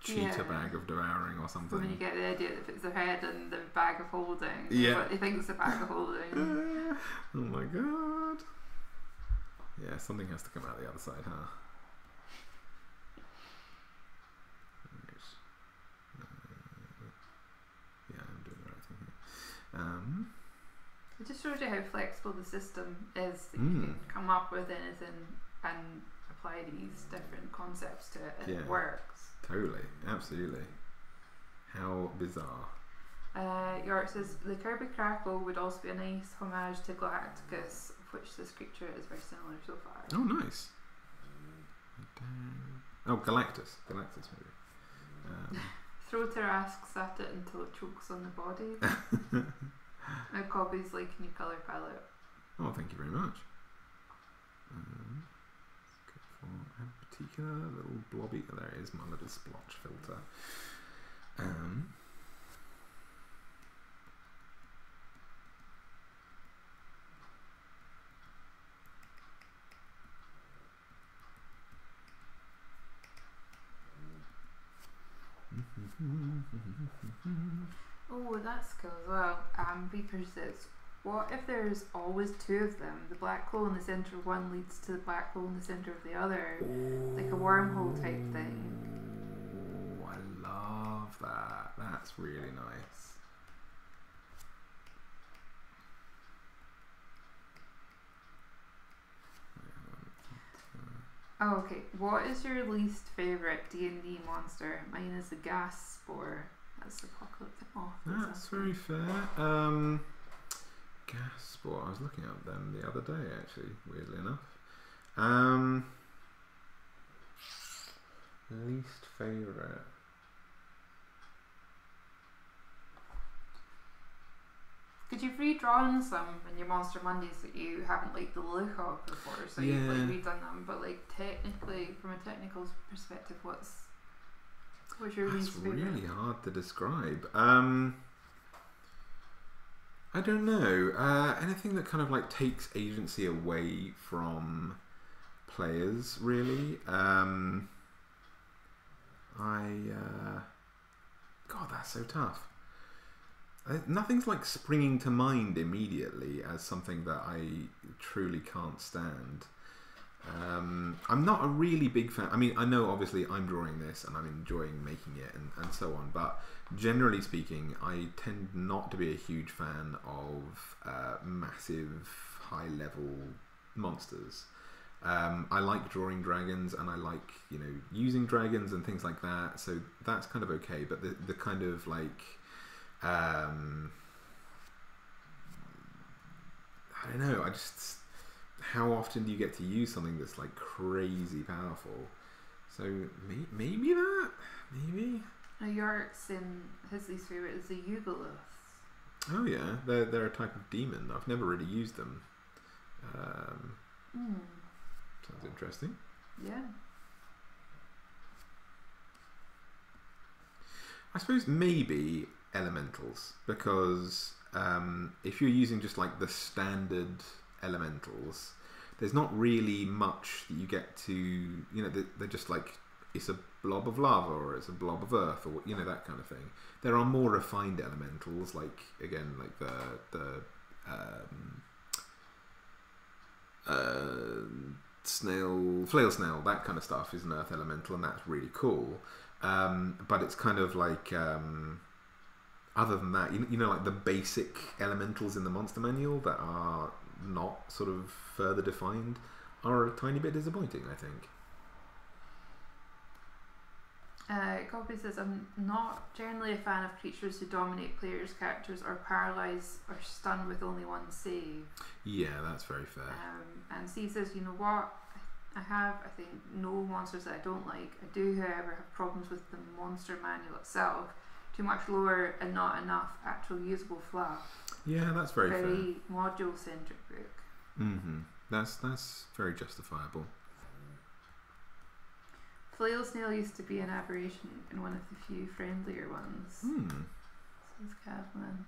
cheat a bag of devouring or something. So when you get the idea that it's the head and the bag of holding. Yeah. What they think it's a bag of holding. Oh my god. Yeah, something has to come out the other side, huh? Yeah, I'm doing the right thing here. It just shows you how flexible the system is. That you can come up with anything and apply these different concepts to it, and it works. Totally, absolutely. How bizarre. It says the Kirby Crackle would also be a nice homage to Galacticus, of which this creature is very similar so far. Oh, nice. Oh, Galactus maybe. Throater asks at it until it chokes on the body. Now Cobby's liking your colour palette. Oh, thank you very much. Good for a particular little blobby. There is my little splotch filter. Oh, that's cool as well. Beeper says, what if there's always two of them? The black hole in the centre of one leads to the black hole in the centre of the other. Like a wormhole type thing. Oh, I love that. That's really nice. Oh, okay. What is your least favourite D&D monster? Mine is the gas spore. That's the apocalyptic monster. That's very fair. Gas spore. I was looking up them the other day, actually. Weirdly enough. Least favourite. Could you redraw some in your Monster Mondays that you haven't liked the look of before, so you've redone them? But technically, from a technical perspective, what's your least favourite? It's really hard to describe. I don't know. Anything that kind of takes agency away from players, really. God, that's so tough. Nothing's springing to mind immediately as something that I truly can't stand. I'm not a really big fan. I mean, I know obviously I'm drawing this and I'm enjoying making it and so on, but generally speaking, I tend not to be a huge fan of massive, high-level monsters. I like drawing dragons and I like, using dragons and things like that, so that's kind of okay, but the kind of, I don't know, how often do you get to use something that's crazy powerful? So maybe that? Maybe? Now Yorick's in his least favourite is the Ugoliths. Oh yeah, they're a type of demon. I've never really used them. Sounds interesting. Yeah. I suppose maybe elementals, because if you're using just the standard elementals, there's not really much that you get to, they're just it's a blob of lava or it's a blob of earth or that kind of thing. There are more refined elementals, like the flail snail, that kind of stuff is an earth elemental, and that's really cool. But it's kind of other than that, the basic elementals in the monster manual that are not sort of further defined are a tiny bit disappointing, I think. Copy says, I'm not generally a fan of creatures who dominate players' characters or paralyse or stun with only one save. Yeah, that's very fair. And C says, you know what? I have, I think, no monsters that I don't like. I do, however, have problems with the monster manual itself. Too much lore and not enough actual usable fluff. Yeah, that's very fair. Very module-centric book. Mm-hmm. That's very justifiable. Flail snail used to be an aberration and one of the few friendlier ones. Hmm. Says Cavman.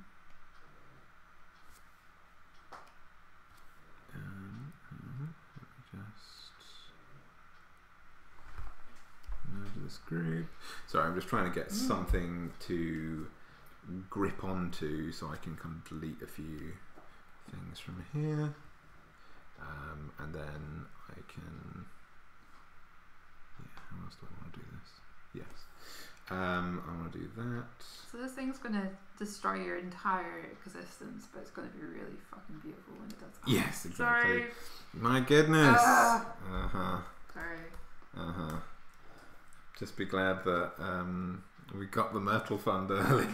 This group. Sorry, I'm just trying to get something to grip onto so I can kind of delete a few things from here, and then I can. How else do I want to do this? Yes. I want to do that. So this thing's going to destroy your entire existence, but it's going to be really fucking beautiful when it does. Oh, yes, exactly. Sorry. My goodness. Uh-huh. Sorry. Uh-huh. Just be glad that we got the Myrtle Fund early.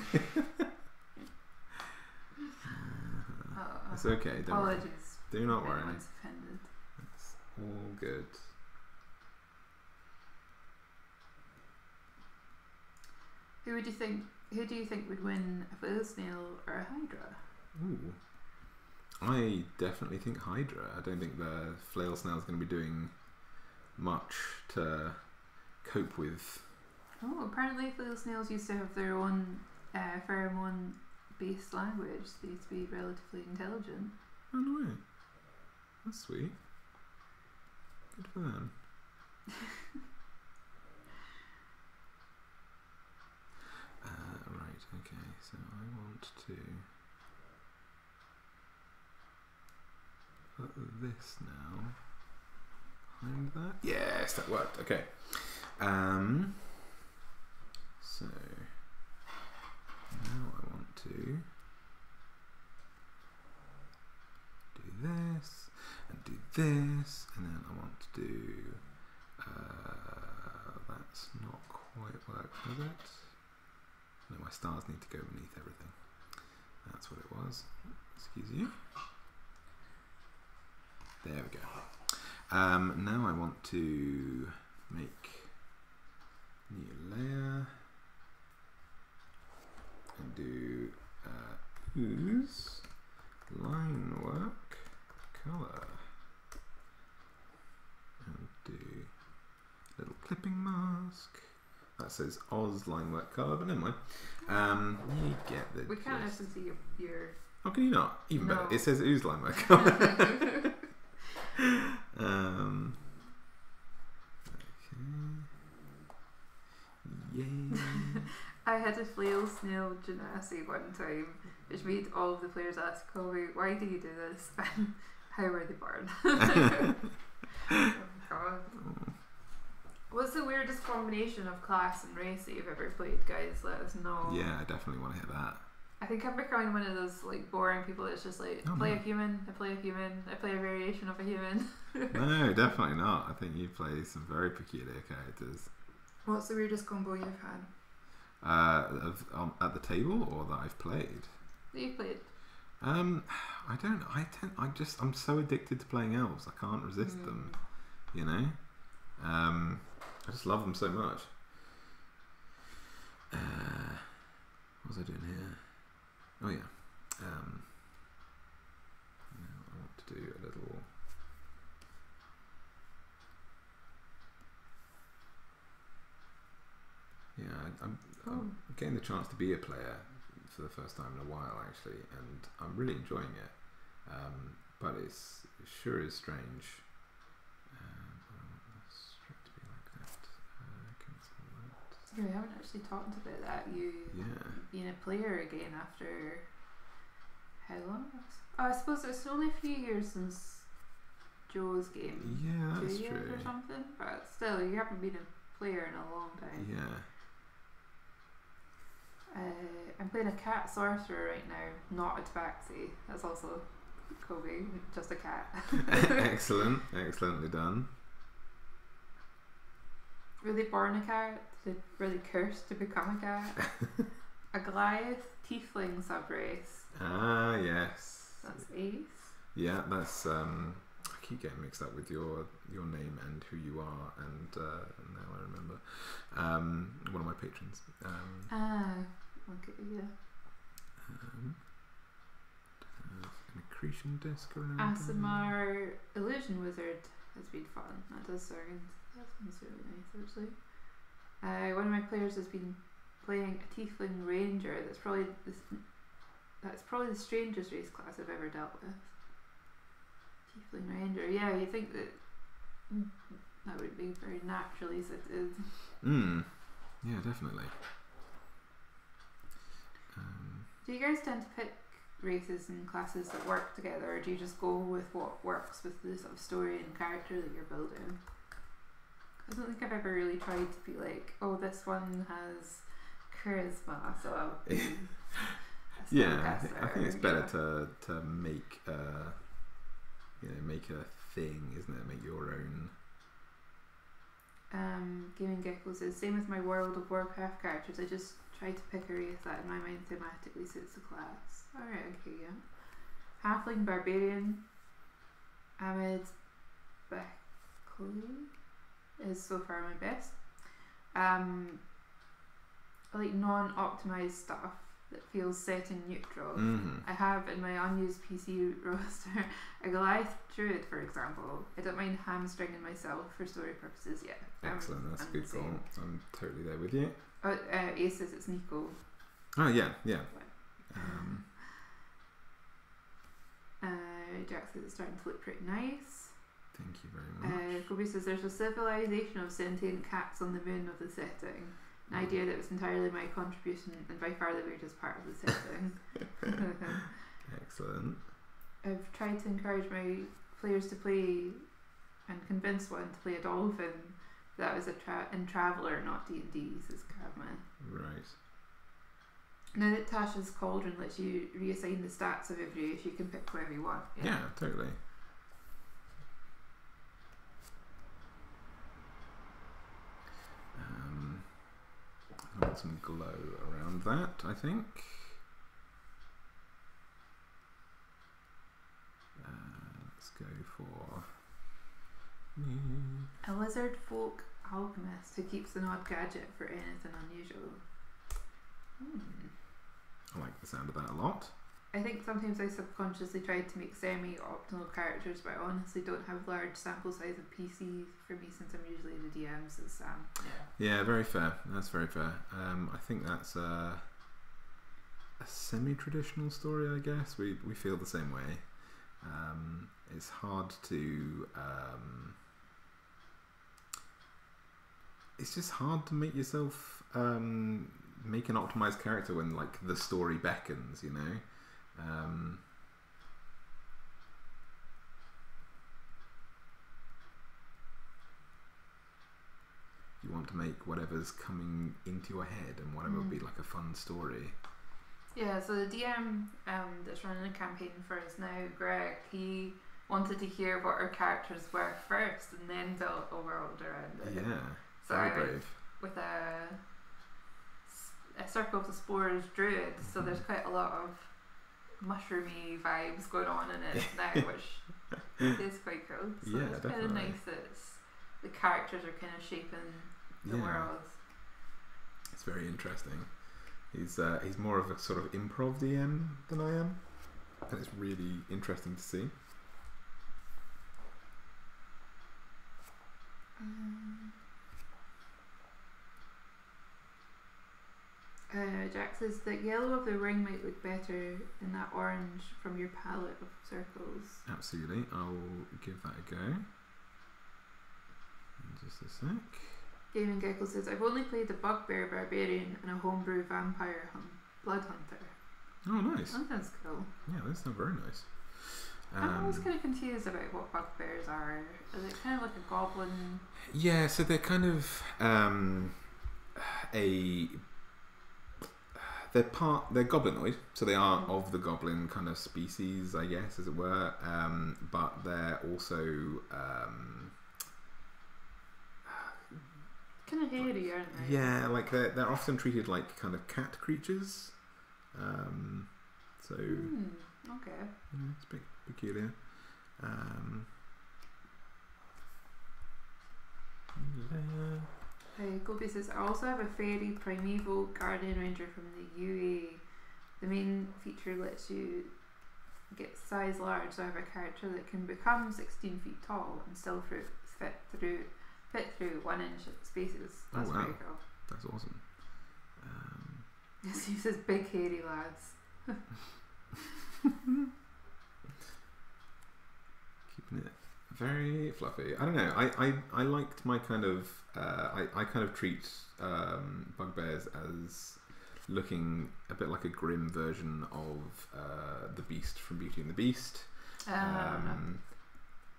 It's okay, don't apologies. Worry. Do not worry. Offended. It's all good. Who do you think would win, a whale snail or a hydra? Ooh. I definitely think hydra. I don't think the flail snail is going to be doing much to cope with. Oh, apparently flail snails used to have their own pheromone based language. They used to be relatively intelligent. Oh no. That's sweet. Good for them. Right, okay, so I want to put this now behind that. Yes, that worked, okay. So now I want to do this, and then I want to do, that's not quite worked with it. No, my stars need to go beneath everything. That's what it was. Excuse you. There we go. Now I want to make a new layer and do ooze, line work, color, and do a little clipping mask. That says Oz line work colour, but never mind. You get the. We can't actually see your. How can you not? Even no. Better. It says Ooze line work colour. Okay. Yay. I had a flail snail genasi one time, which made all of the players ask, "Kobe, why do you do this? And how were they born?" Oh God. Oh. What's the weirdest combination of class and race that you've ever played, guys? Let us know. Yeah, I definitely want to hear that. I think I'm becoming one of those like boring people that's just like, I play a human, I play a human, I play a variation of a human. No, definitely not. I think you play some very peculiar characters. What's the weirdest combo you've had? At the table or that I've played? That you've played. I don't know. I'm so addicted to playing elves. I can't resist them, you know? I just love them so much. What was I doing here? Oh yeah. Now I want to do a little. Yeah, I'm getting the chance to be a player for the first time in a while, actually, and I'm really enjoying it. But it sure is strange. Yeah, we haven't actually talked about that. Being a player again after how long? Oh, I suppose it's only a few years since Joe's game. Yeah, that's true. 2 years or something, but still, you haven't been a player in a long time. Yeah. I'm playing a cat sorcerer right now, not a tabaxi. That's also Kobe, just a cat. Excellent, excellently done. Were they born a cat? Did they really curse to become a cat? A Goliath tiefling subrace. Ah, yes. That's Ace. Yeah, that's I keep getting mixed up with your name and who you are, and now I remember. One of my patrons. Okay, yeah. An accretion disc around. Asimar Illusion Wizard has been fun. That does sound. That sounds really nice, actually. One of my players has been playing a tiefling ranger. That's probably the strangest race class I've ever dealt with. Tiefling ranger. Yeah, you think that would be very naturally suited. Yeah, definitely. Do you guys tend to pick races and classes that work together, or do you just go with what works with the sort of story and character that you're building? I don't think I've ever really tried to be like, oh, this one has charisma, so I'll be yeah, I think it's better to make you know, make a thing, isn't it? Make your own. Gaming Gecko says, same with my World of Warcraft characters, I just try to pick a race that in my mind thematically suits the class. Alright, okay, yeah. Halfling Barbarian Ahmed Bakley is so far my best. I like non-optimized stuff that feels set in neutral. I have in my unused PC roster a Goliath Druid, for example. I don't mind hamstringing myself for story purposes yet. Excellent, that's a good goal. I'm totally there with you. Oh, Ace says it's Nico. Oh, yeah, yeah. Jack says it's starting to look pretty nice. Thank you very much. Kobe says there's a civilization of sentient cats on the moon of the setting. An idea that was entirely my contribution and by far the weirdest part of the setting. Excellent. I've tried to encourage my players to play and convince one to play a dolphin. That was in Traveller, not D&D, says Karma. Right. Now that Tasha's Cauldron lets you reassign the stats of every race, you can pick whoever you want. Yeah, totally. I want some glow around that, I think. Let's go for a wizard folk alchemist who keeps an odd gadget for anything unusual. I like the sound of that a lot. I think sometimes I subconsciously tried to make semi-optimal characters, but I honestly don't have large sample size of PCs for me since I'm usually the DM, so Sam. Yeah, very fair. That's very fair. I think that's a semi-traditional story, I guess. We feel the same way. It's hard to... it's just hard to make yourself... make an optimized character when, like, the story beckons, you know? You want to make whatever's coming into your head and whatever would be like a fun story. Yeah, so the DM that's running a campaign for us now, Greg, he wanted to hear what our characters were first and then built a world around it. Yeah, so very brave. With a Circle of the Spores druid, so there's quite a lot of mushroomy vibes going on in it now, which is quite cool. So yeah, it's kind of nice that the characters are kind of shaping the world. It's very interesting. He's more of a sort of improv DM than I am, and it's really interesting to see. Jack says that yellow of the ring might look better than that orange from your palette of circles. Absolutely, I'll give that a go. In just a sec. Gaming Gecko says, I've only played a bugbear barbarian and a homebrew vampire blood hunter. Oh, nice. That sounds cool. Yeah, those sound very nice. I'm always kind of confused about what bugbears are. Is it kind of like a goblin? Yeah, so they're kind of They're goblinoid, so they are of the goblin kind of species, I guess, as it were. But they're also kind of hairy, aren't they? Yeah, like they're often treated like kind of cat creatures. So okay, yeah, it's a bit peculiar. Gobi says, I also have a fairy primeval guardian ranger from the UA. The main feature lets you get size large, so I have a character that can become 16 feet tall and still fit through 1-inch spaces. That's oh, wow. Pretty cool. That's awesome. Yes, he says big hairy lads. Keeping it very fluffy. I don't know. I liked my kind of I kind of treat bugbears as looking a bit like a grim version of the Beast from Beauty and the Beast,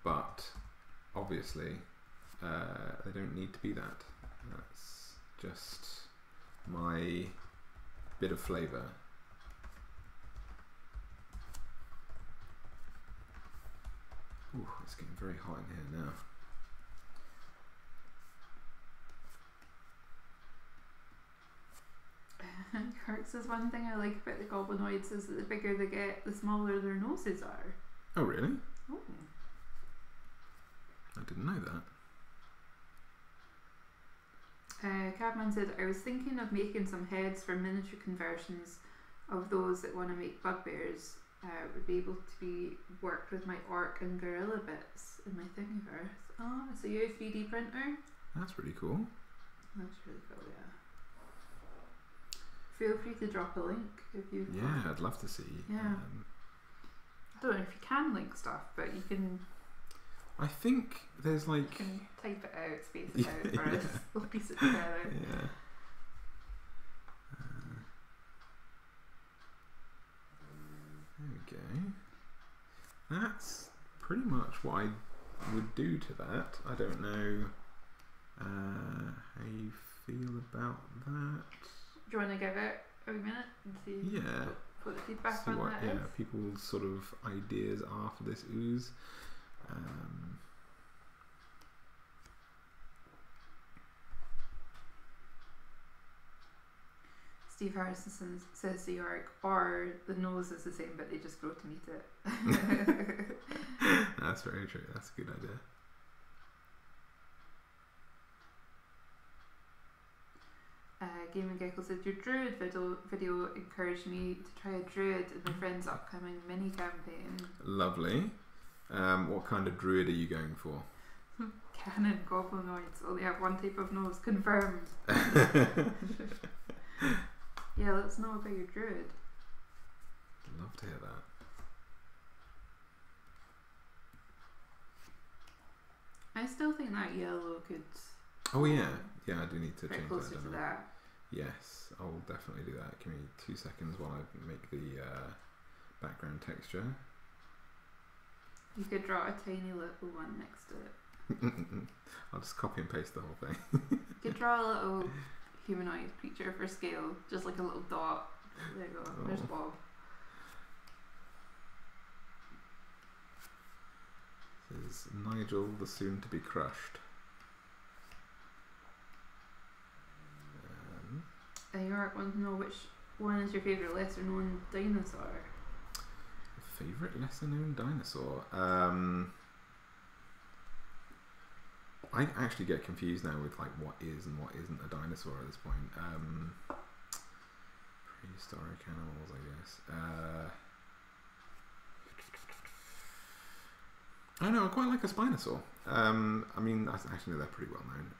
but obviously They don't need to be that. That's just my bit of flavour. Ooh, it's getting very hot in here now. Kirk says one thing I like about the goblinoids is that the bigger they get, the smaller their noses are. Oh really? Oh. I didn't know that. Cabman said, I was thinking of making some heads for miniature conversions of those that want to make bugbears. Would be able to be worked with my orc and gorilla bits in my Thingiverse. Oh, so you're a 3D printer? That's really cool. That's really cool, yeah. Feel free to drop a link if you. Yeah, I'd love to see. Yeah. I don't know if you can link stuff, but you can. I think there's like. You can type it out, space it out, or else we'll piece it together. Yeah. Okay. That's pretty much what I would do to that. I don't know how you feel about that. Do you want to give it a minute and see what the feedback on that is? Yeah, people's sort of ideas after this ooze. Steve Harrison says the orc, or the nose is the same, but they just grow to meet it. That's very true. That's a good idea. Gaming Gecko said, your druid video encouraged me to try a druid in my friend's upcoming mini campaign. Lovely. What kind of druid are you going for? Canon goblinoids. Only have one type of nose. Confirmed. Yeah, let's know about your druid. I'd love to hear that. I still think that yellow could... Oh yeah, yeah, I do need to change closer that, to that. Yes, I'll definitely do that. Give me 2 seconds while I make the background texture. You could draw a tiny little one next to it. I'll just copy and paste the whole thing. You could draw a little humanoid creature for scale, just like a little dot. There you go, oh. There's Bob. This is Nigel, the soon-to-be crushed. York wants to know which one is your favourite lesser known dinosaur? Favourite lesser known dinosaur? I actually get confused now with like what is and what isn't a dinosaur at this point. Prehistoric animals, I guess. I don't know, I quite like a spinosaur. I mean, actually they're pretty well known.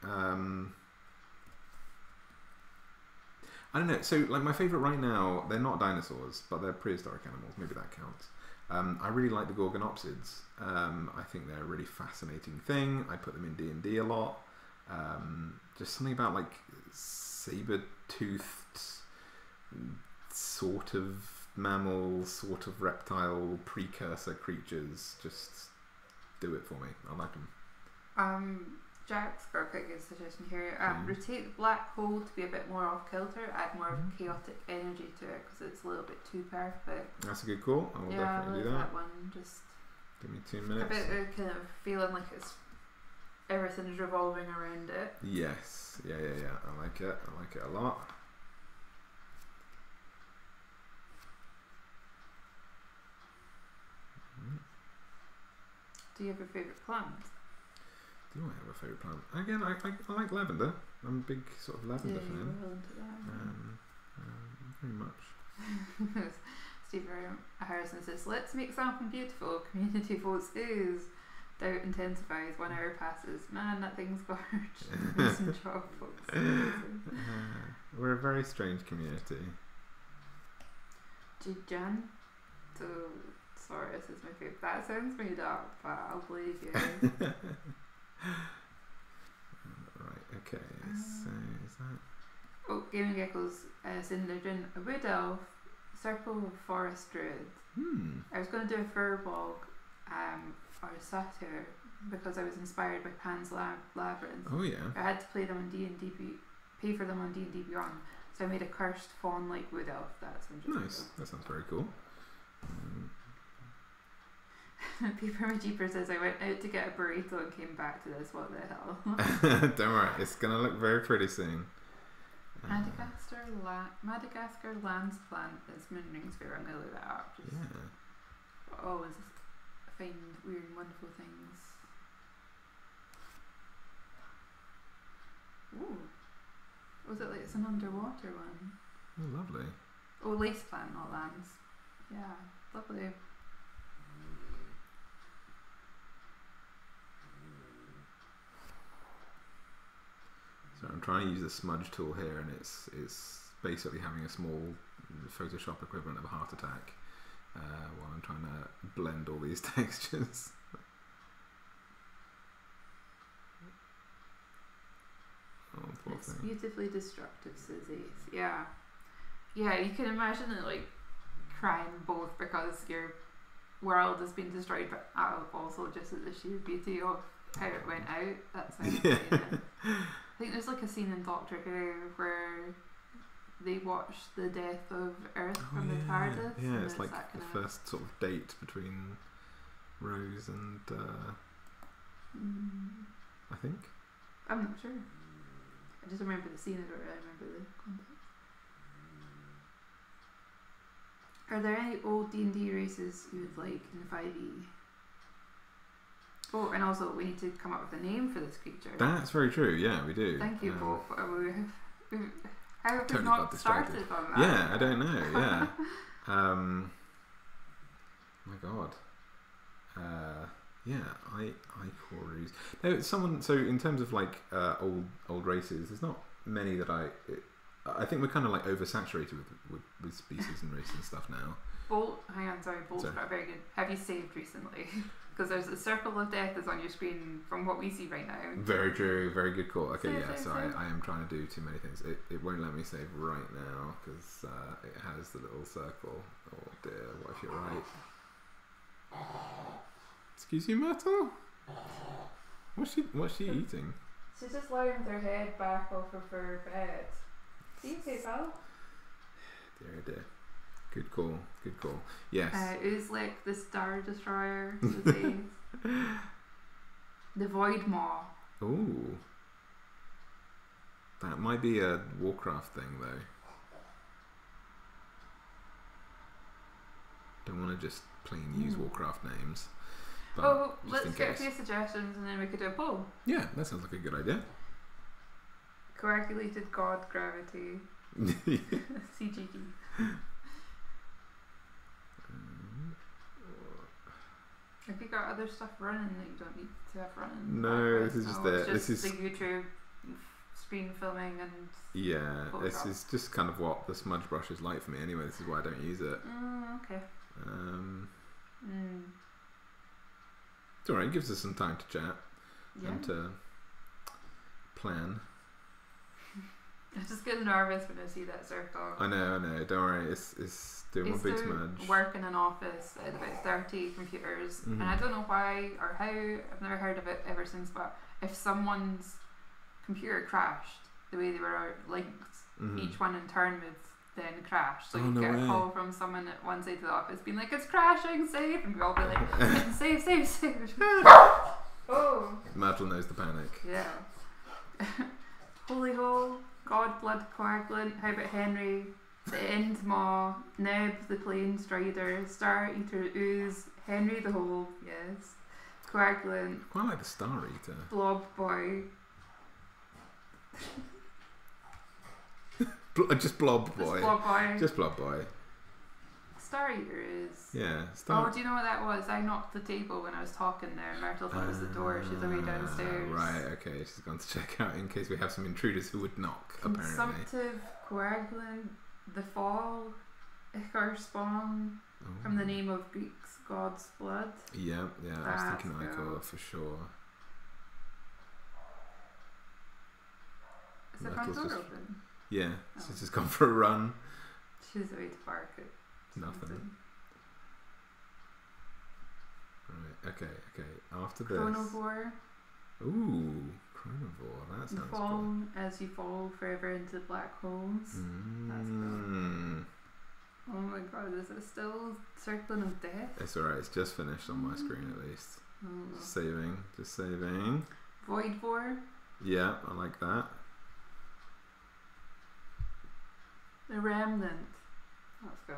I don't know, so like my favourite right now, they're not dinosaurs, but they're prehistoric animals, maybe that counts. I really like the Gorgonopsids. I think they're a really fascinating thing. I put them in D&D a lot. Just something about like saber-toothed sort of mammal, sort of reptile precursor creatures. Just do it for me, I like them. Jack's got a quite good suggestion here. Rotate the black hole to be a bit more off kilter, add more of chaotic energy to it because it's a little bit too perfect. That's a good call. I will definitely do that. That one. Just give me 2 minutes. A bit of kind of feeling like it's everything's revolving around it. Yes. Yeah. I like it. I like it a lot. Do you have a favourite plant? Do I have a favourite plant? Again, I like lavender. I'm a big sort of lavender fan. Very much. Steve Harrison says, let's make something beautiful. Community votes is. Doubt intensifies. 1 hour passes. Man, that thing's gorgeous. Some job, folks. We're a very strange community. Jijan? So, Saurus is my favourite. That sounds made up, but I'll believe you. Right, okay, so is that... Oh, Gaming Geckos saying they're doing a wood elf, circle forest druid. I was going to do a furbog or a satyr, because I was inspired by Pan's Labyrinth. Oh yeah. I had to play them on pay for them on D&D Beyond. So I made a cursed fawn-like wood elf. That's interesting. Nice. That sounds very cool. Paper Majeeper says, I went out to get a burrito and came back to this. What the hell? Don't worry, it's going to look very pretty soon. Madagascar lands plant is moon ring sphere. I'm going to look that up. Just, yeah. Oh, is this? I find weird and wonderful things. Ooh. Was it like some underwater one? Oh, lovely. Oh, lace plant, not lands. Yeah, lovely. So I'm trying to use the smudge tool here, and it's basically having a small Photoshop equivalent of a heart attack while I'm trying to blend all these textures. Oh, poor thing. Beautifully destructive, says Ace. Yeah. Yeah, you can imagine it like crying both because your world has been destroyed, but also just at the sheer beauty of how it went out. That sounds amazing. Yeah. I think there's like a scene in Doctor Who where they watch the death of Earth from the TARDIS. Yeah, it's like the first sort of date between Rose and I think. I'm not sure. I just remember the scene. I don't really remember the context. Are there any old D&D races you would like in 5e? Oh, and also we need to come up with a name for this creature. That's very true. Yeah, we do. Thank you, Bob. How have we not started on that? Yeah, I don't know. Yeah. My God. Yeah, I Corus. No, someone. So in terms of like old races, there's not many that I think we're kind of like oversaturated with species and races and stuff now. Bolt, hang on, sorry, Bolt's not very good. Have you saved recently? Because there's a circle of death is on your screen from what we see right now. Very true, very good call. Okay, I am trying to do too many things. It won't let me save right now because it has the little circle. Oh dear, what if you're right? Excuse you, Myrtle? What's she eating? She's just lying with her head back off of her bed. See you, pal. Dear, oh dear. Good call, good call. Yes. Uzlek, the Star Destroyer, the Void Maw. Ooh. That might be a Warcraft thing, though. Don't want to just plain use Warcraft names. Oh, let's get a few suggestions and then we could do a poll. Yeah, that sounds like a good idea. Coagulated God Gravity. CGG. Have you got other stuff running that you don't need to have running? No, this is just there. This is the YouTube screen filming and yeah, Photoshop. This is just kind of what the smudge brush is like for me anyway. This is why I don't use it. Okay. It's alright, it gives us some time to chat and to plan. I just get nervous when I see that circle. I know. Don't worry. It's doing one big smudge. Work in an office at about 30 computers, and I don't know why or how. I've never heard of it ever since. But if someone's computer crashed, the way they were linked, each one in turn would then crash. So you get a call from someone at one side of the office, being like, "It's crashing, save," and we all be like, "Save." Oh. Myrtle knows the panic. Yeah. Holy hole. God, blood, coagulant. How about Henry, the End Maw, Neb, the Plain Strider, Star Eater, Ooze, Henry the Hole, yes, coagulant. I quite like the Star Eater. Blob Boy. Just Blob Boy. Star Eater is. Yeah. Star. Oh, do you know what that was? I knocked the table when I was talking there. Myrtle thought it was the door. She's away downstairs. Right, okay. She's gone to check out in case we have some intruders who would knock, apparently. Consumptive, coagulant, the fall, Ichor spawn, from the name of Greeks, God's blood. Yeah, I was thinking Ichor for sure. Is the front door open? Yeah, she's just gone for a run. She's away to bark at nothing. Right, okay. After this. Cosmovore. Ooh, Cosmovore. That sounds cool. As you fall forever into black holes. Mm. That's cool. Oh my god, is it still Circling of Death? It's alright, it's just finished on my screen at least. Oh. Just saving. Voidvore. Yeah, I like that. The Remnant. Let's go.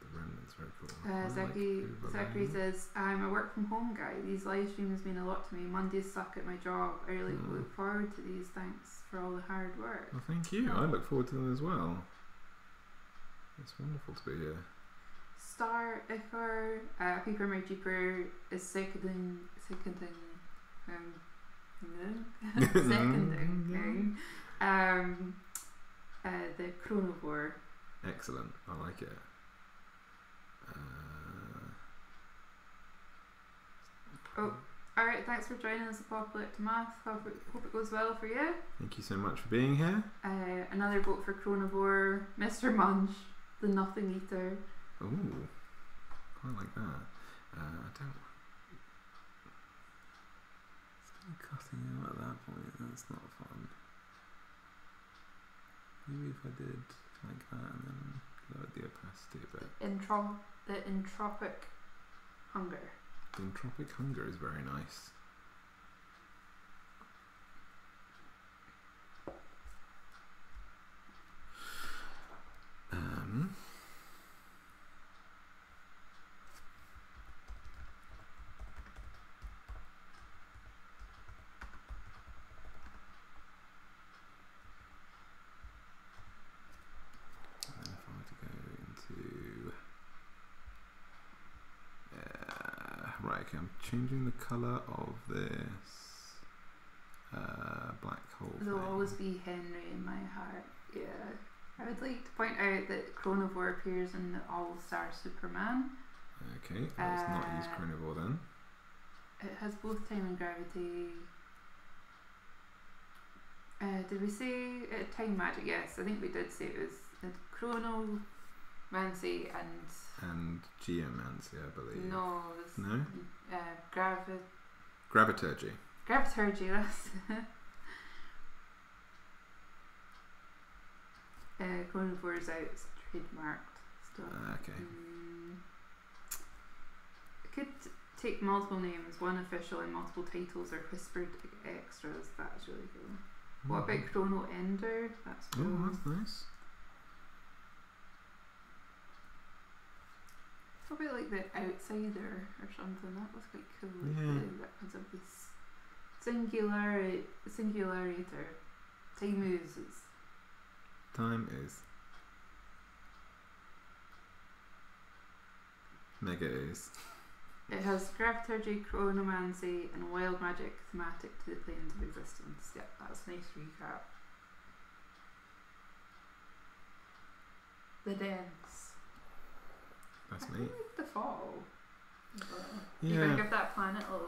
The Remnant's very cool. Zachary says, I'm a work from home guy. These live streams mean a lot to me. Mondays suck at my job. I really look forward to these. Thanks for all the hard work. Well, thank you. Oh. I look forward to them as well. It's wonderful to be here. Star Icar, Paper My Jeeper is seconding. The Cosmovore. Excellent, I like it. Alright, thanks for joining us, Apocalyptic Math. Hope it goes well for you. Thank you so much for being here. Another vote for Cosmovore, Mr. Munch, the Nothing Eater. Ooh, quite like that. I don't. It's been cutting out at that point. That's not fun. Maybe if I did like that and then lowered the opacity a bit. The Entropic Hunger. The Entropic Hunger is very nice. Changing the colour of this black hole. There'll always be Henry in my heart. Yeah. I would like to point out that Cosmovore appears in the All-Star Superman. Okay, let's not use Cosmovore then. It has both time and gravity. Did we say time magic? Yes, I think we did say it was Chrono. Mancy and geomancy, I believe. No, no. Graviturgy. Graviturgy, that's Cosmovore is out. It's trademarked stuff. Okay. It could take multiple names, one official, and multiple titles or whispered extras. That's really cool. What about Chrono Ender? That's cool. Oh, that's nice. Probably like the Outsider or something. That was quite cool. Yeah. That comes up with singularator. Time is. Mega is. It has graviturgy, chronomancy, and wild magic thematic to the planes of existence. Yep, that's a nice recap. The Dance. That's neat. The Fall. Yeah. You're going to give that planet a little...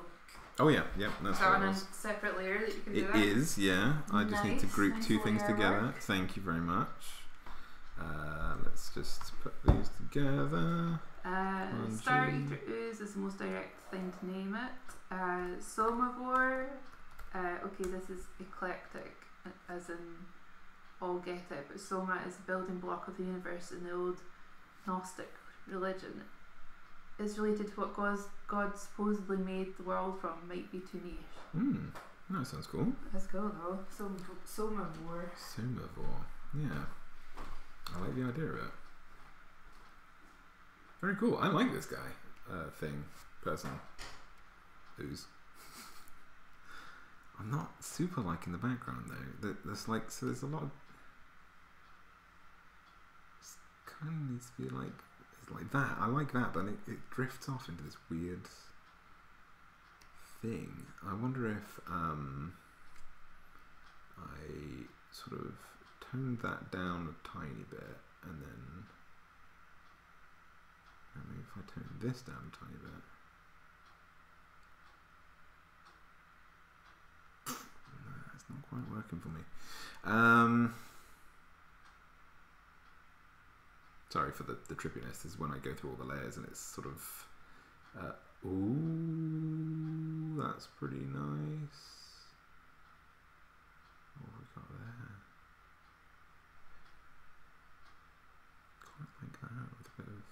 Oh yeah, that's what it is. A separate layer that you can do that? It is, yeah. I just need to group two things together. Work. Thank you very much. Let's just put these together. Star Eater Ooze is the most direct thing to name it. Somavore. Okay, this is eclectic, as in all get it, but Soma is a building block of the universe in the old Gnostic religion. Is related to what God supposedly made the world from. Might be too niche. That sounds cool. That's cool though. Somavore. Yeah, I like the idea of it. Very cool. I like this guy who's I'm not super liking the background though. There's like, so there's a lot of, kind of needs to be like that. I like that, but it drifts off into this weird thing. I wonder if I sort of toned that down a tiny bit, and then maybe if I tone this down a tiny bit. It's not quite working for me. Sorry for the trippiness. This is when I go through all the layers and it's sort of... ooh, that's pretty nice. What have we got there? Quite like that with a bit of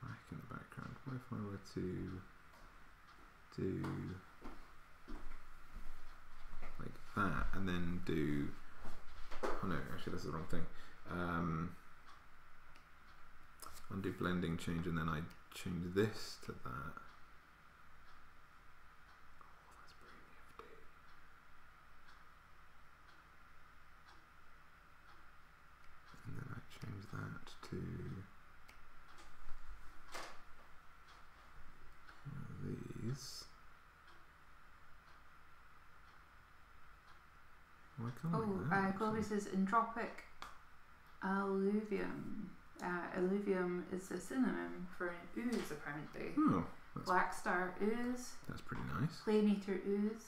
black in the background. What if I were to do like that and then do... Oh no, actually that's the wrong thing. Undo blending change and then I change this to that. Oh, that's pretty nifty. And then I change that to one of these. Well, this is Entropic Alluvium. Alluvium is a synonym for an ooze, apparently. Oh, Black Star ooze. That's pretty nice. Plain eater ooze.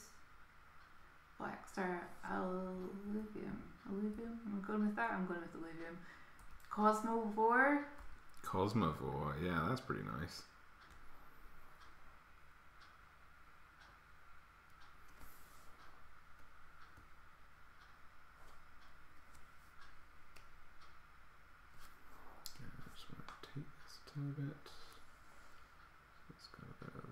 Black Star alluvium. Alluvium? Am I going with that? I'm going with alluvium. Cosmovore. Cosmovore. Yeah, that's pretty nice. Of it. Let's go a bit of that.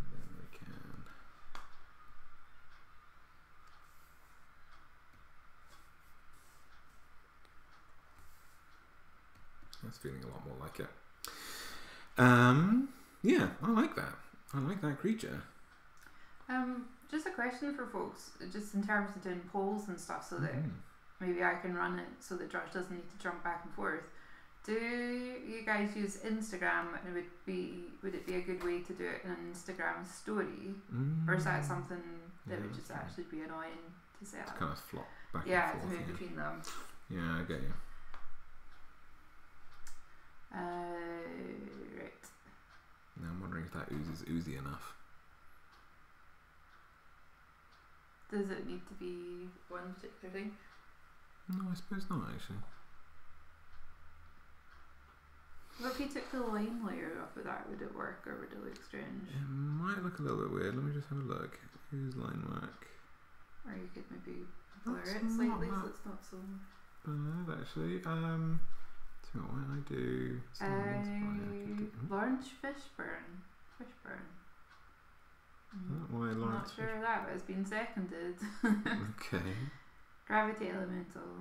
And then we can that's feeling a lot more like it. Yeah, I like that. I like that creature. Just a question for folks, just in terms of doing polls and stuff so that maybe I can run it so that Josh doesn't need to jump back and forth. Do you guys use Instagram, and would it be a good way to do it in an Instagram story? Or is that something that would just actually be annoying to set up? Kind of flop back and forth. Yeah, to move between them. Yeah, I get you. Right. Now I'm wondering if that ooze is oozy enough. Does it need to be one particular thing? No, I suppose not, actually. Well, if you took the lime layer off of that, would it work or would it look strange? It might look a little bit weird. Let me just have a look. Who's line work? Or you could maybe blur it slightly so it's not so bad, actually. So what I do... Lawrence Fishburne. I'm not sure of that, but it's been seconded. Okay. Gravity Elemental.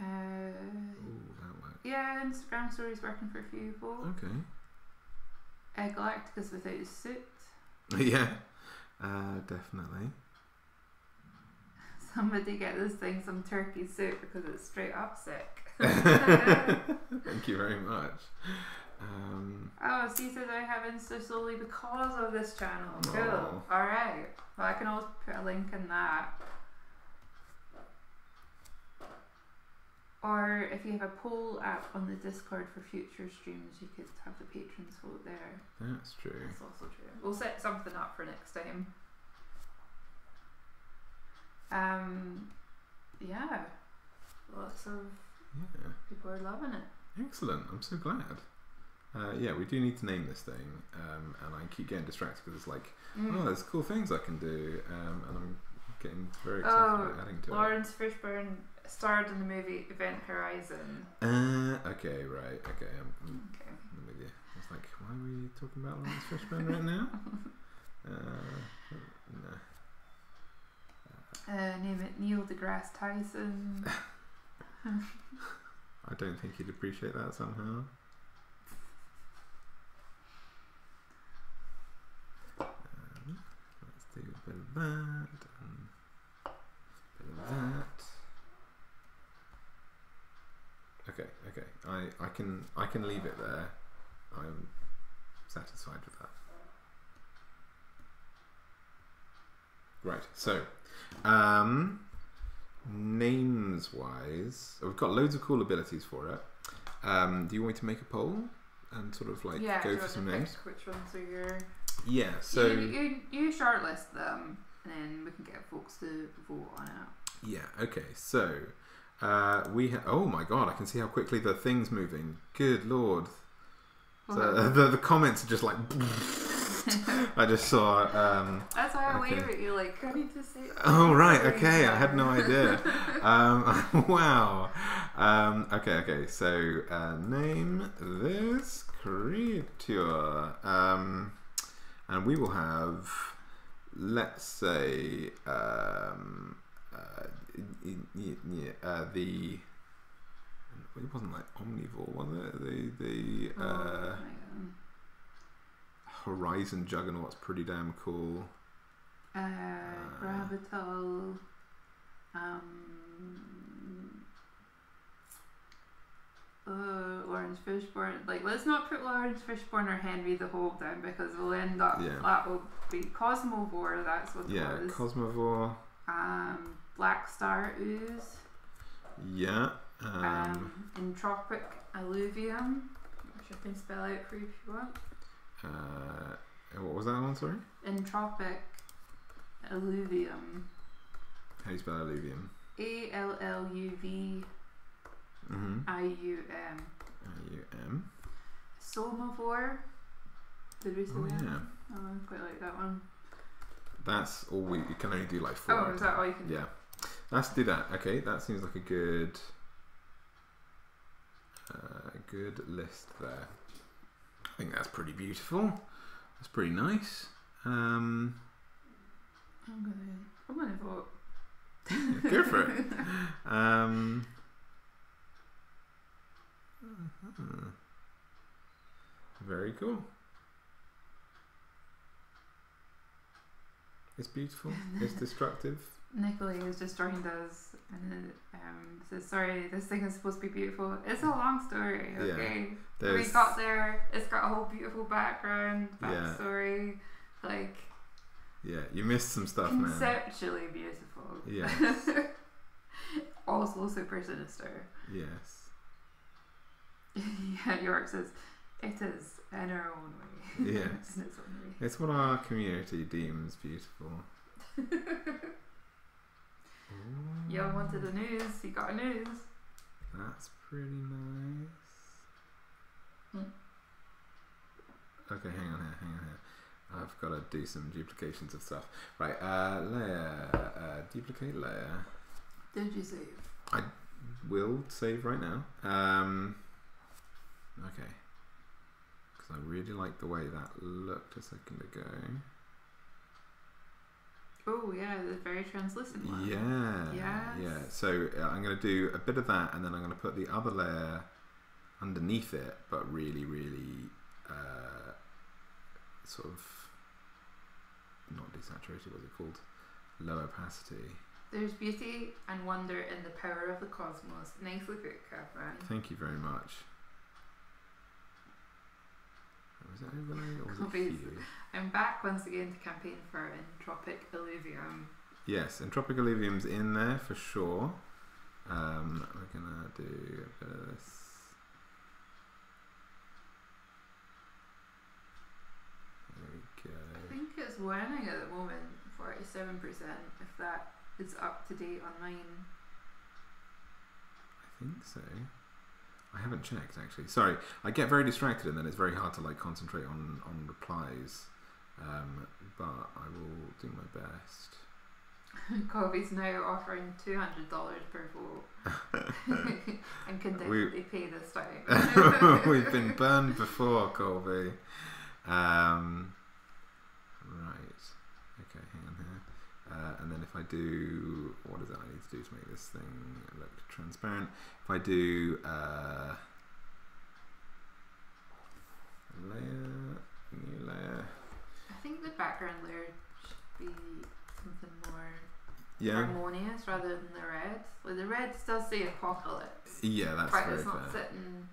Ooh, that worked. Yeah, Instagram story's working for a few people. Okay. Galacticus without his suit. Yeah, definitely. Somebody get this thing some turkey soup because it's straight up sick. Thank you very much. Oh, so he says I have Insta solely because of this channel. Cool. Alright. Well, I can always put a link in that. Or if you have a poll app on the Discord for future streams, you could have the patrons vote there. That's true. That's also true. We'll set something up for next time. Yeah. Lots of people are loving it. Excellent. I'm so glad. Yeah, we do need to name this thing, and I keep getting distracted because it's like, oh, there's cool things I can do, and I'm getting very excited about adding to it. Lawrence Fishburne starred in the movie Event Horizon. Okay, right, okay. I'm with you. I was like, why are we talking about Lawrence Fishburne right now? No. Name it Neil deGrasse Tyson. I don't think he'd appreciate that somehow. Bit of that, and bit of that. Okay, okay. I can leave it there. I'm satisfied with that. Right. So, names wise, we've got loads of cool abilities for it. Do you want me to make a poll and sort of like go for some names? Which ones are your... Yeah, so you shortlist them then we can get a Forks to vote on it. Yeah, okay, so we have... Oh my god, I can see how quickly the thing's moving. Good lord. So, the comments are just like... I just saw... That's why I wave at you, like, I need to see... Oh, right, okay, I had no idea. Wow. Okay, so name this creature. And we will have, let's say, the... It wasn't like omnivore, was it? The Horizon Juggernaut's pretty damn cool. Gravital. Orange Fishborn. Like, let's not put Orange Fishborn or Henry the Hog down because we'll end up. Yeah. That will be Cosmovore. That's what. Yeah, it was. Cosmovore. Black Star Ooze. Yeah. Entropic Alluvium, which I can spell out for you if you want. What was that one, sorry? Entropic Alluvium. How do you spell alluvium? A-L-L-U-V-I-U-M. I-U-M. Somavore. Did we say that? Yeah. Oh, I quite like that one. That's all we... You can only do like four. Oh, is that all you can do? Yeah. Let's do that. Okay, that seems like a good... good list there. I think that's pretty beautiful. That's pretty nice. I'm gonna vote. Yeah, go for it. Very cool. It's beautiful. It's destructive. Nicolay is destroying us and says, sorry, this thing is supposed to be beautiful. It's a long story, okay? Yeah, we got there, it's got a whole beautiful background, backstory, yeah. Like... Yeah, you missed some stuff, conceptually man. Conceptually beautiful. Yes. Also super sinister. Yes. Yeah, York says, it is in our own way. Yes. In its own way. It's what our community deems beautiful. Y'all wanted the news, he got news. That's pretty nice. Mm. Okay, hang on here. I've got to do some duplications of stuff. Right, layer, duplicate layer. Did you save? I will save right now. Okay. Because I really like the way that looked a second ago. Oh yeah, the very translucent one. Yeah, yes. Yeah. So I'm going to do a bit of that, and then I'm going to put the other layer underneath it, but really, really sort of not desaturated. What's it called? Low opacity. There's beauty and wonder in the power of the cosmos. Nicely put, Catherine. Thank you very much. Was it overlay or was it Q? I'm back once again to campaign for Entropic Alluvium. Yes, Entropic Alluvium's in there for sure. We're gonna do a bit of this. There we go. I think it's warning at the moment, 47%. If that is up to date on mine. I think so. I haven't checked actually. Sorry, I get very distracted and then it's very hard to like concentrate on replies. But I will do my best. Coffee's now offering $200 per vote. And can definitely pay this time. We've been burned before, Colby. Right. Okay, hang on here. And then if I do, what is that I need to do to make this thing look transparent? If I do layer, new layer. I think the background layer should be something more harmonious rather than the red. Well, the red does say apocalypse. Yeah, that's fair. It's not sitting,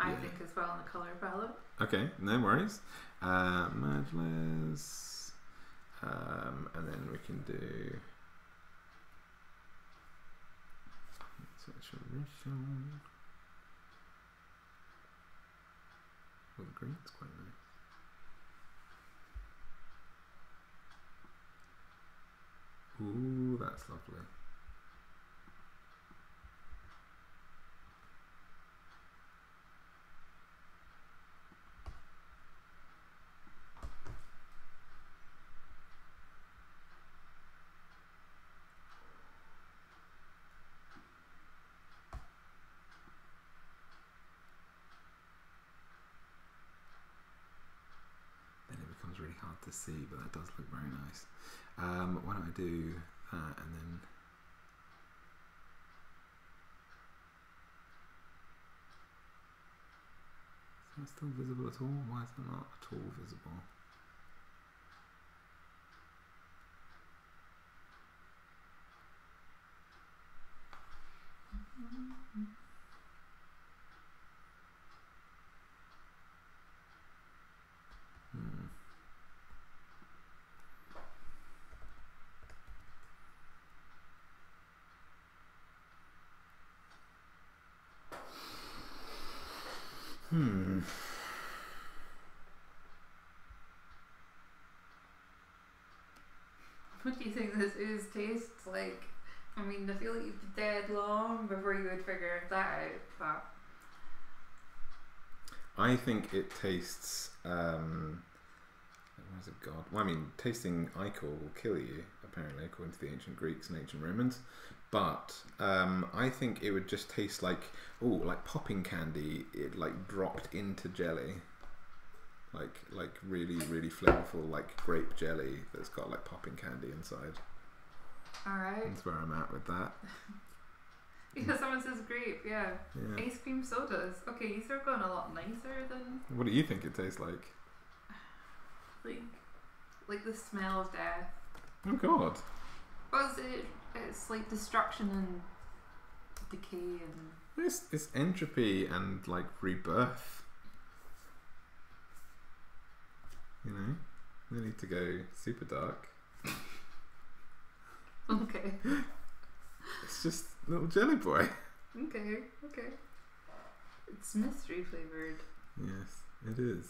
I think, as well in the colour palette. Okay, no worries. Merge layers. And then we can do saturation. Well, the green's quite nice. Ooh, that's lovely. Really hard to see, but that does look very nice. Why don't I do that and then is that still visible at all? Why is that not at all visible? What do you think this ooze tastes like? I mean, I feel like you'd be dead long before you would figure that out, but... I think it tastes, what is it, God? Well, I mean, tasting ichor will kill you, apparently, according to the ancient Greeks and ancient Romans. But I think it would just taste like, oh, like popping candy, it like dropped into jelly. Like really, really flavorful, like grape jelly that's got like popping candy inside. All right. That's where I'm at with that. Because someone says grape, yeah. Ice cream sodas. Okay, these are going a lot nicer than... What do you think it tastes like? Like the smell of death. Oh God. Well, it's like destruction and decay and... It's entropy and like rebirth. You know, we need to go super dark. Okay. It's just little jelly boy. Okay, okay. It's mystery flavoured. Yes, it is.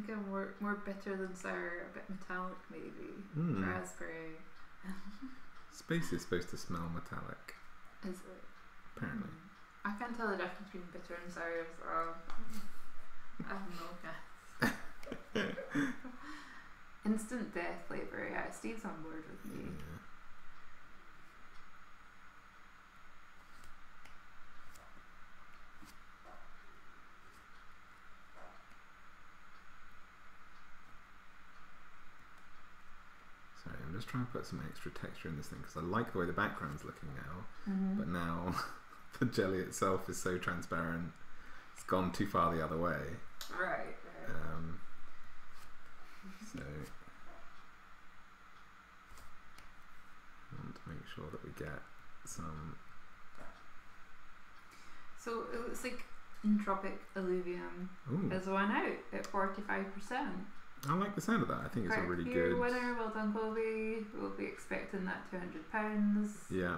I think I'm more bitter than sour, a bit metallic maybe. Mm. Raspberry. Space is supposed to smell metallic. Is it? Apparently. I can't tell the difference between bitter and sour, so I have no guess. Instant death flavour, yeah, Steve's on board with me. Yeah. I'm just trying to put some extra texture in this thing because I like the way the background's looking now, but now the jelly itself is so transparent, it's gone too far the other way. Right, right. So I want to make sure that we get some... So it looks like Entropic Alluvium has won out at 45%. I like the sound of that. I think it's a really good winner. Well done, Colby. We'll be expecting that £200. Yeah.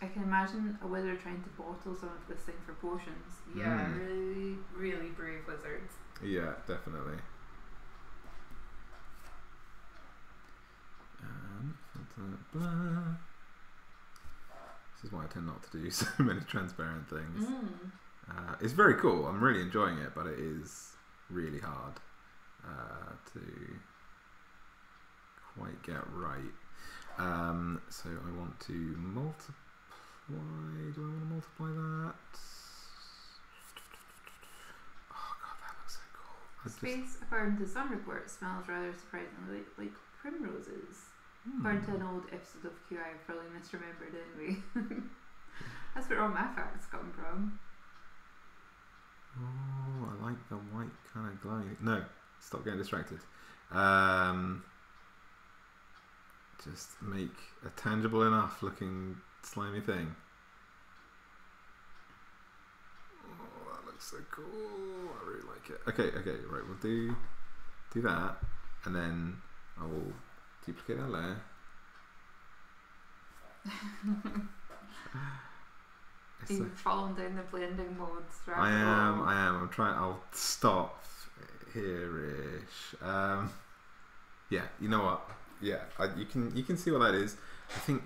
I can imagine a wizard trying to bottle some of this thing for potions. Yeah, really, really brave wizards. Yeah, definitely. This is why I tend not to do so many transparent things. It's very cool. I'm really enjoying it, but it is really hard to quite get right. So I want to multiply. Do I want to multiply that? Oh God, that looks so cool. Space, according to some reports, smells rather surprisingly like primroses. According to an old episode of QI, I probably misremembered anyway. That's where all my facts come from. Oh, I like the white kind of glowing. No, stop getting distracted. Just make a tangible enough looking slimy thing. Oh, that looks so cool. I really like it. Okay, okay, right. We'll do that, and then I will duplicate that layer. Are you falling down the blending modes? Right? I am. I'm trying. I'll stop here-ish. Yeah. You know what? Yeah. You can see what that is. I think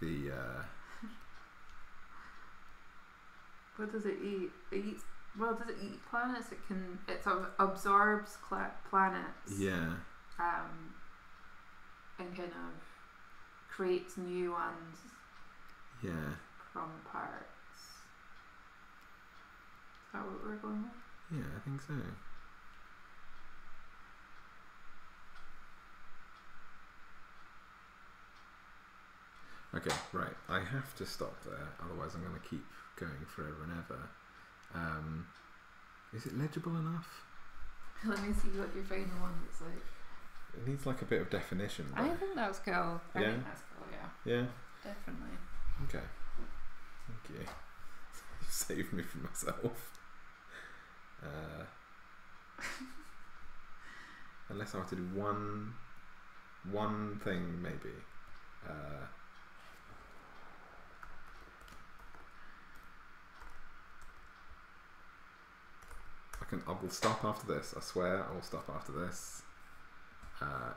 the. What does it eat? It eats. Well, does it eat planets? It can. It absorbs planets. Yeah. And kind of creates new ones. Yeah. From parts. Is that what we're going with? Yeah, I think so. Okay, right. I have to stop there, otherwise I'm going to keep going forever and ever. Is it legible enough? Let me see what your final one looks like. It needs like a bit of definition. Though. I think that was cool. Yeah? I think that's cool, yeah. Yeah? Definitely. Okay. Thank you. You saved me from myself. Unless I have to do one thing, maybe. I will stop after this. I swear I will stop after this.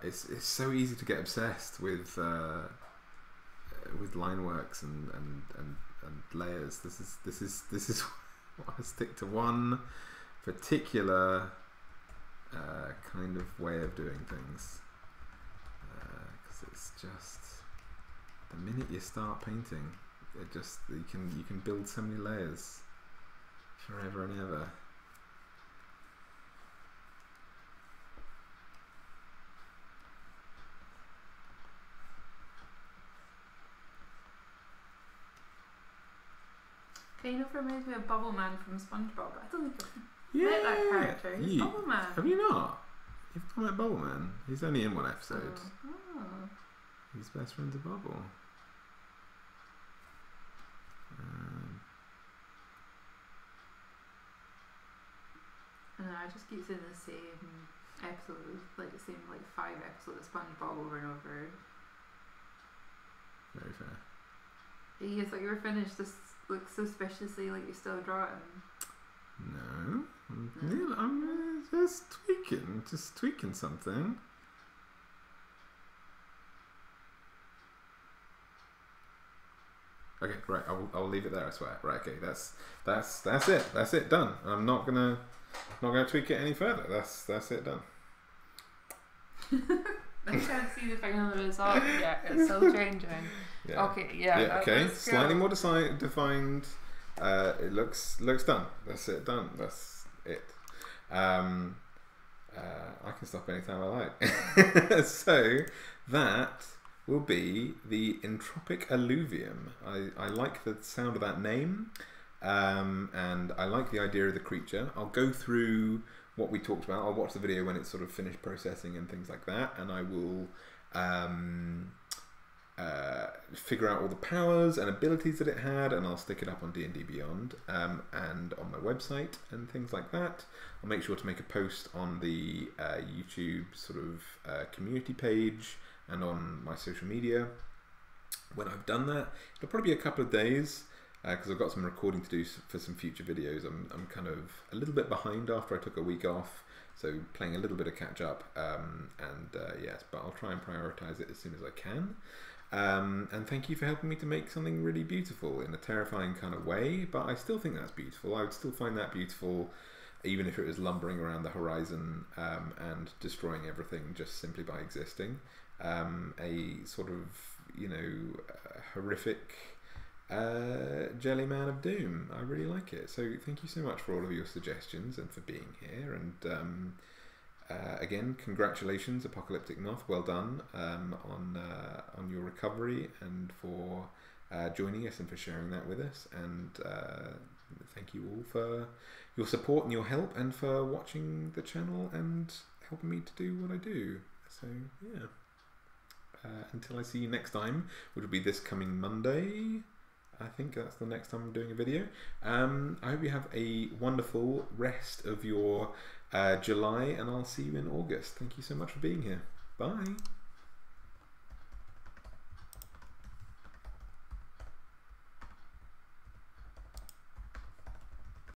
It's so easy to get obsessed with line works and layers. This is why I stick to one particular kind of way of doing things, because it's just the minute you start painting, it just you can build so many layers forever and ever. Kind of reminds me of Bubble Man from SpongeBob. I don't think I've met that character. He's Bubble Man. Have you not? You've not met Bubble Man. He's only in one episode. Oh. He's best friend to Bubble. I don't know, I just keep seeing the same episode, like the same like 5 episodes of SpongeBob over and over. Very fair. Yeah, it's like you're finished. This looks suspiciously like you're still drawing. No, no. I'm just tweaking something. Okay, right. I'll leave it there. I swear. Right. Okay. That's it. That's it. Done. I'm not gonna tweak it any further. That's it. Done. I can't see the final result yet. It's still changing. Yeah. Okay. Yeah. Okay. Slightly more defined. It looks done. That's it. Done. That's it. I can stop anytime I like. So that will be the Entropic Alluvium. I like the sound of that name, and I like the idea of the creature. I'll go through what we talked about. I'll watch the video when it's sort of finished processing and things like that, and I will figure out all the powers and abilities that it had, and I'll stick it up on D&D Beyond and on my website and things like that. I'll make sure to make a post on the YouTube sort of community page and on my social media. When I've done that, it'll probably be a couple of days, because I've got some recording to do for some future videos. I'm kind of a little bit behind after I took a week off, so playing a little bit of catch up, yes, but I'll try and prioritize it as soon as I can. And thank you for helping me to make something really beautiful in a terrifying kind of way, but I still think that's beautiful. I would still find that beautiful even if it was lumbering around the horizon and destroying everything just simply by existing. A sort of, you know, horrific Jelly Man of Doom. I really like it. So thank you so much for all of your suggestions and for being here, and again, congratulations, Apocalyptic Moth. Well done on your recovery, and for joining us and for sharing that with us, and thank you all for your support and your help, and for watching the channel and helping me to do what I do. So yeah, until I see you next time, which will be this coming Monday. I think that's the next time I'm doing a video. I hope you have a wonderful rest of your July, and I'll see you in August. Thank you so much for being here. Bye.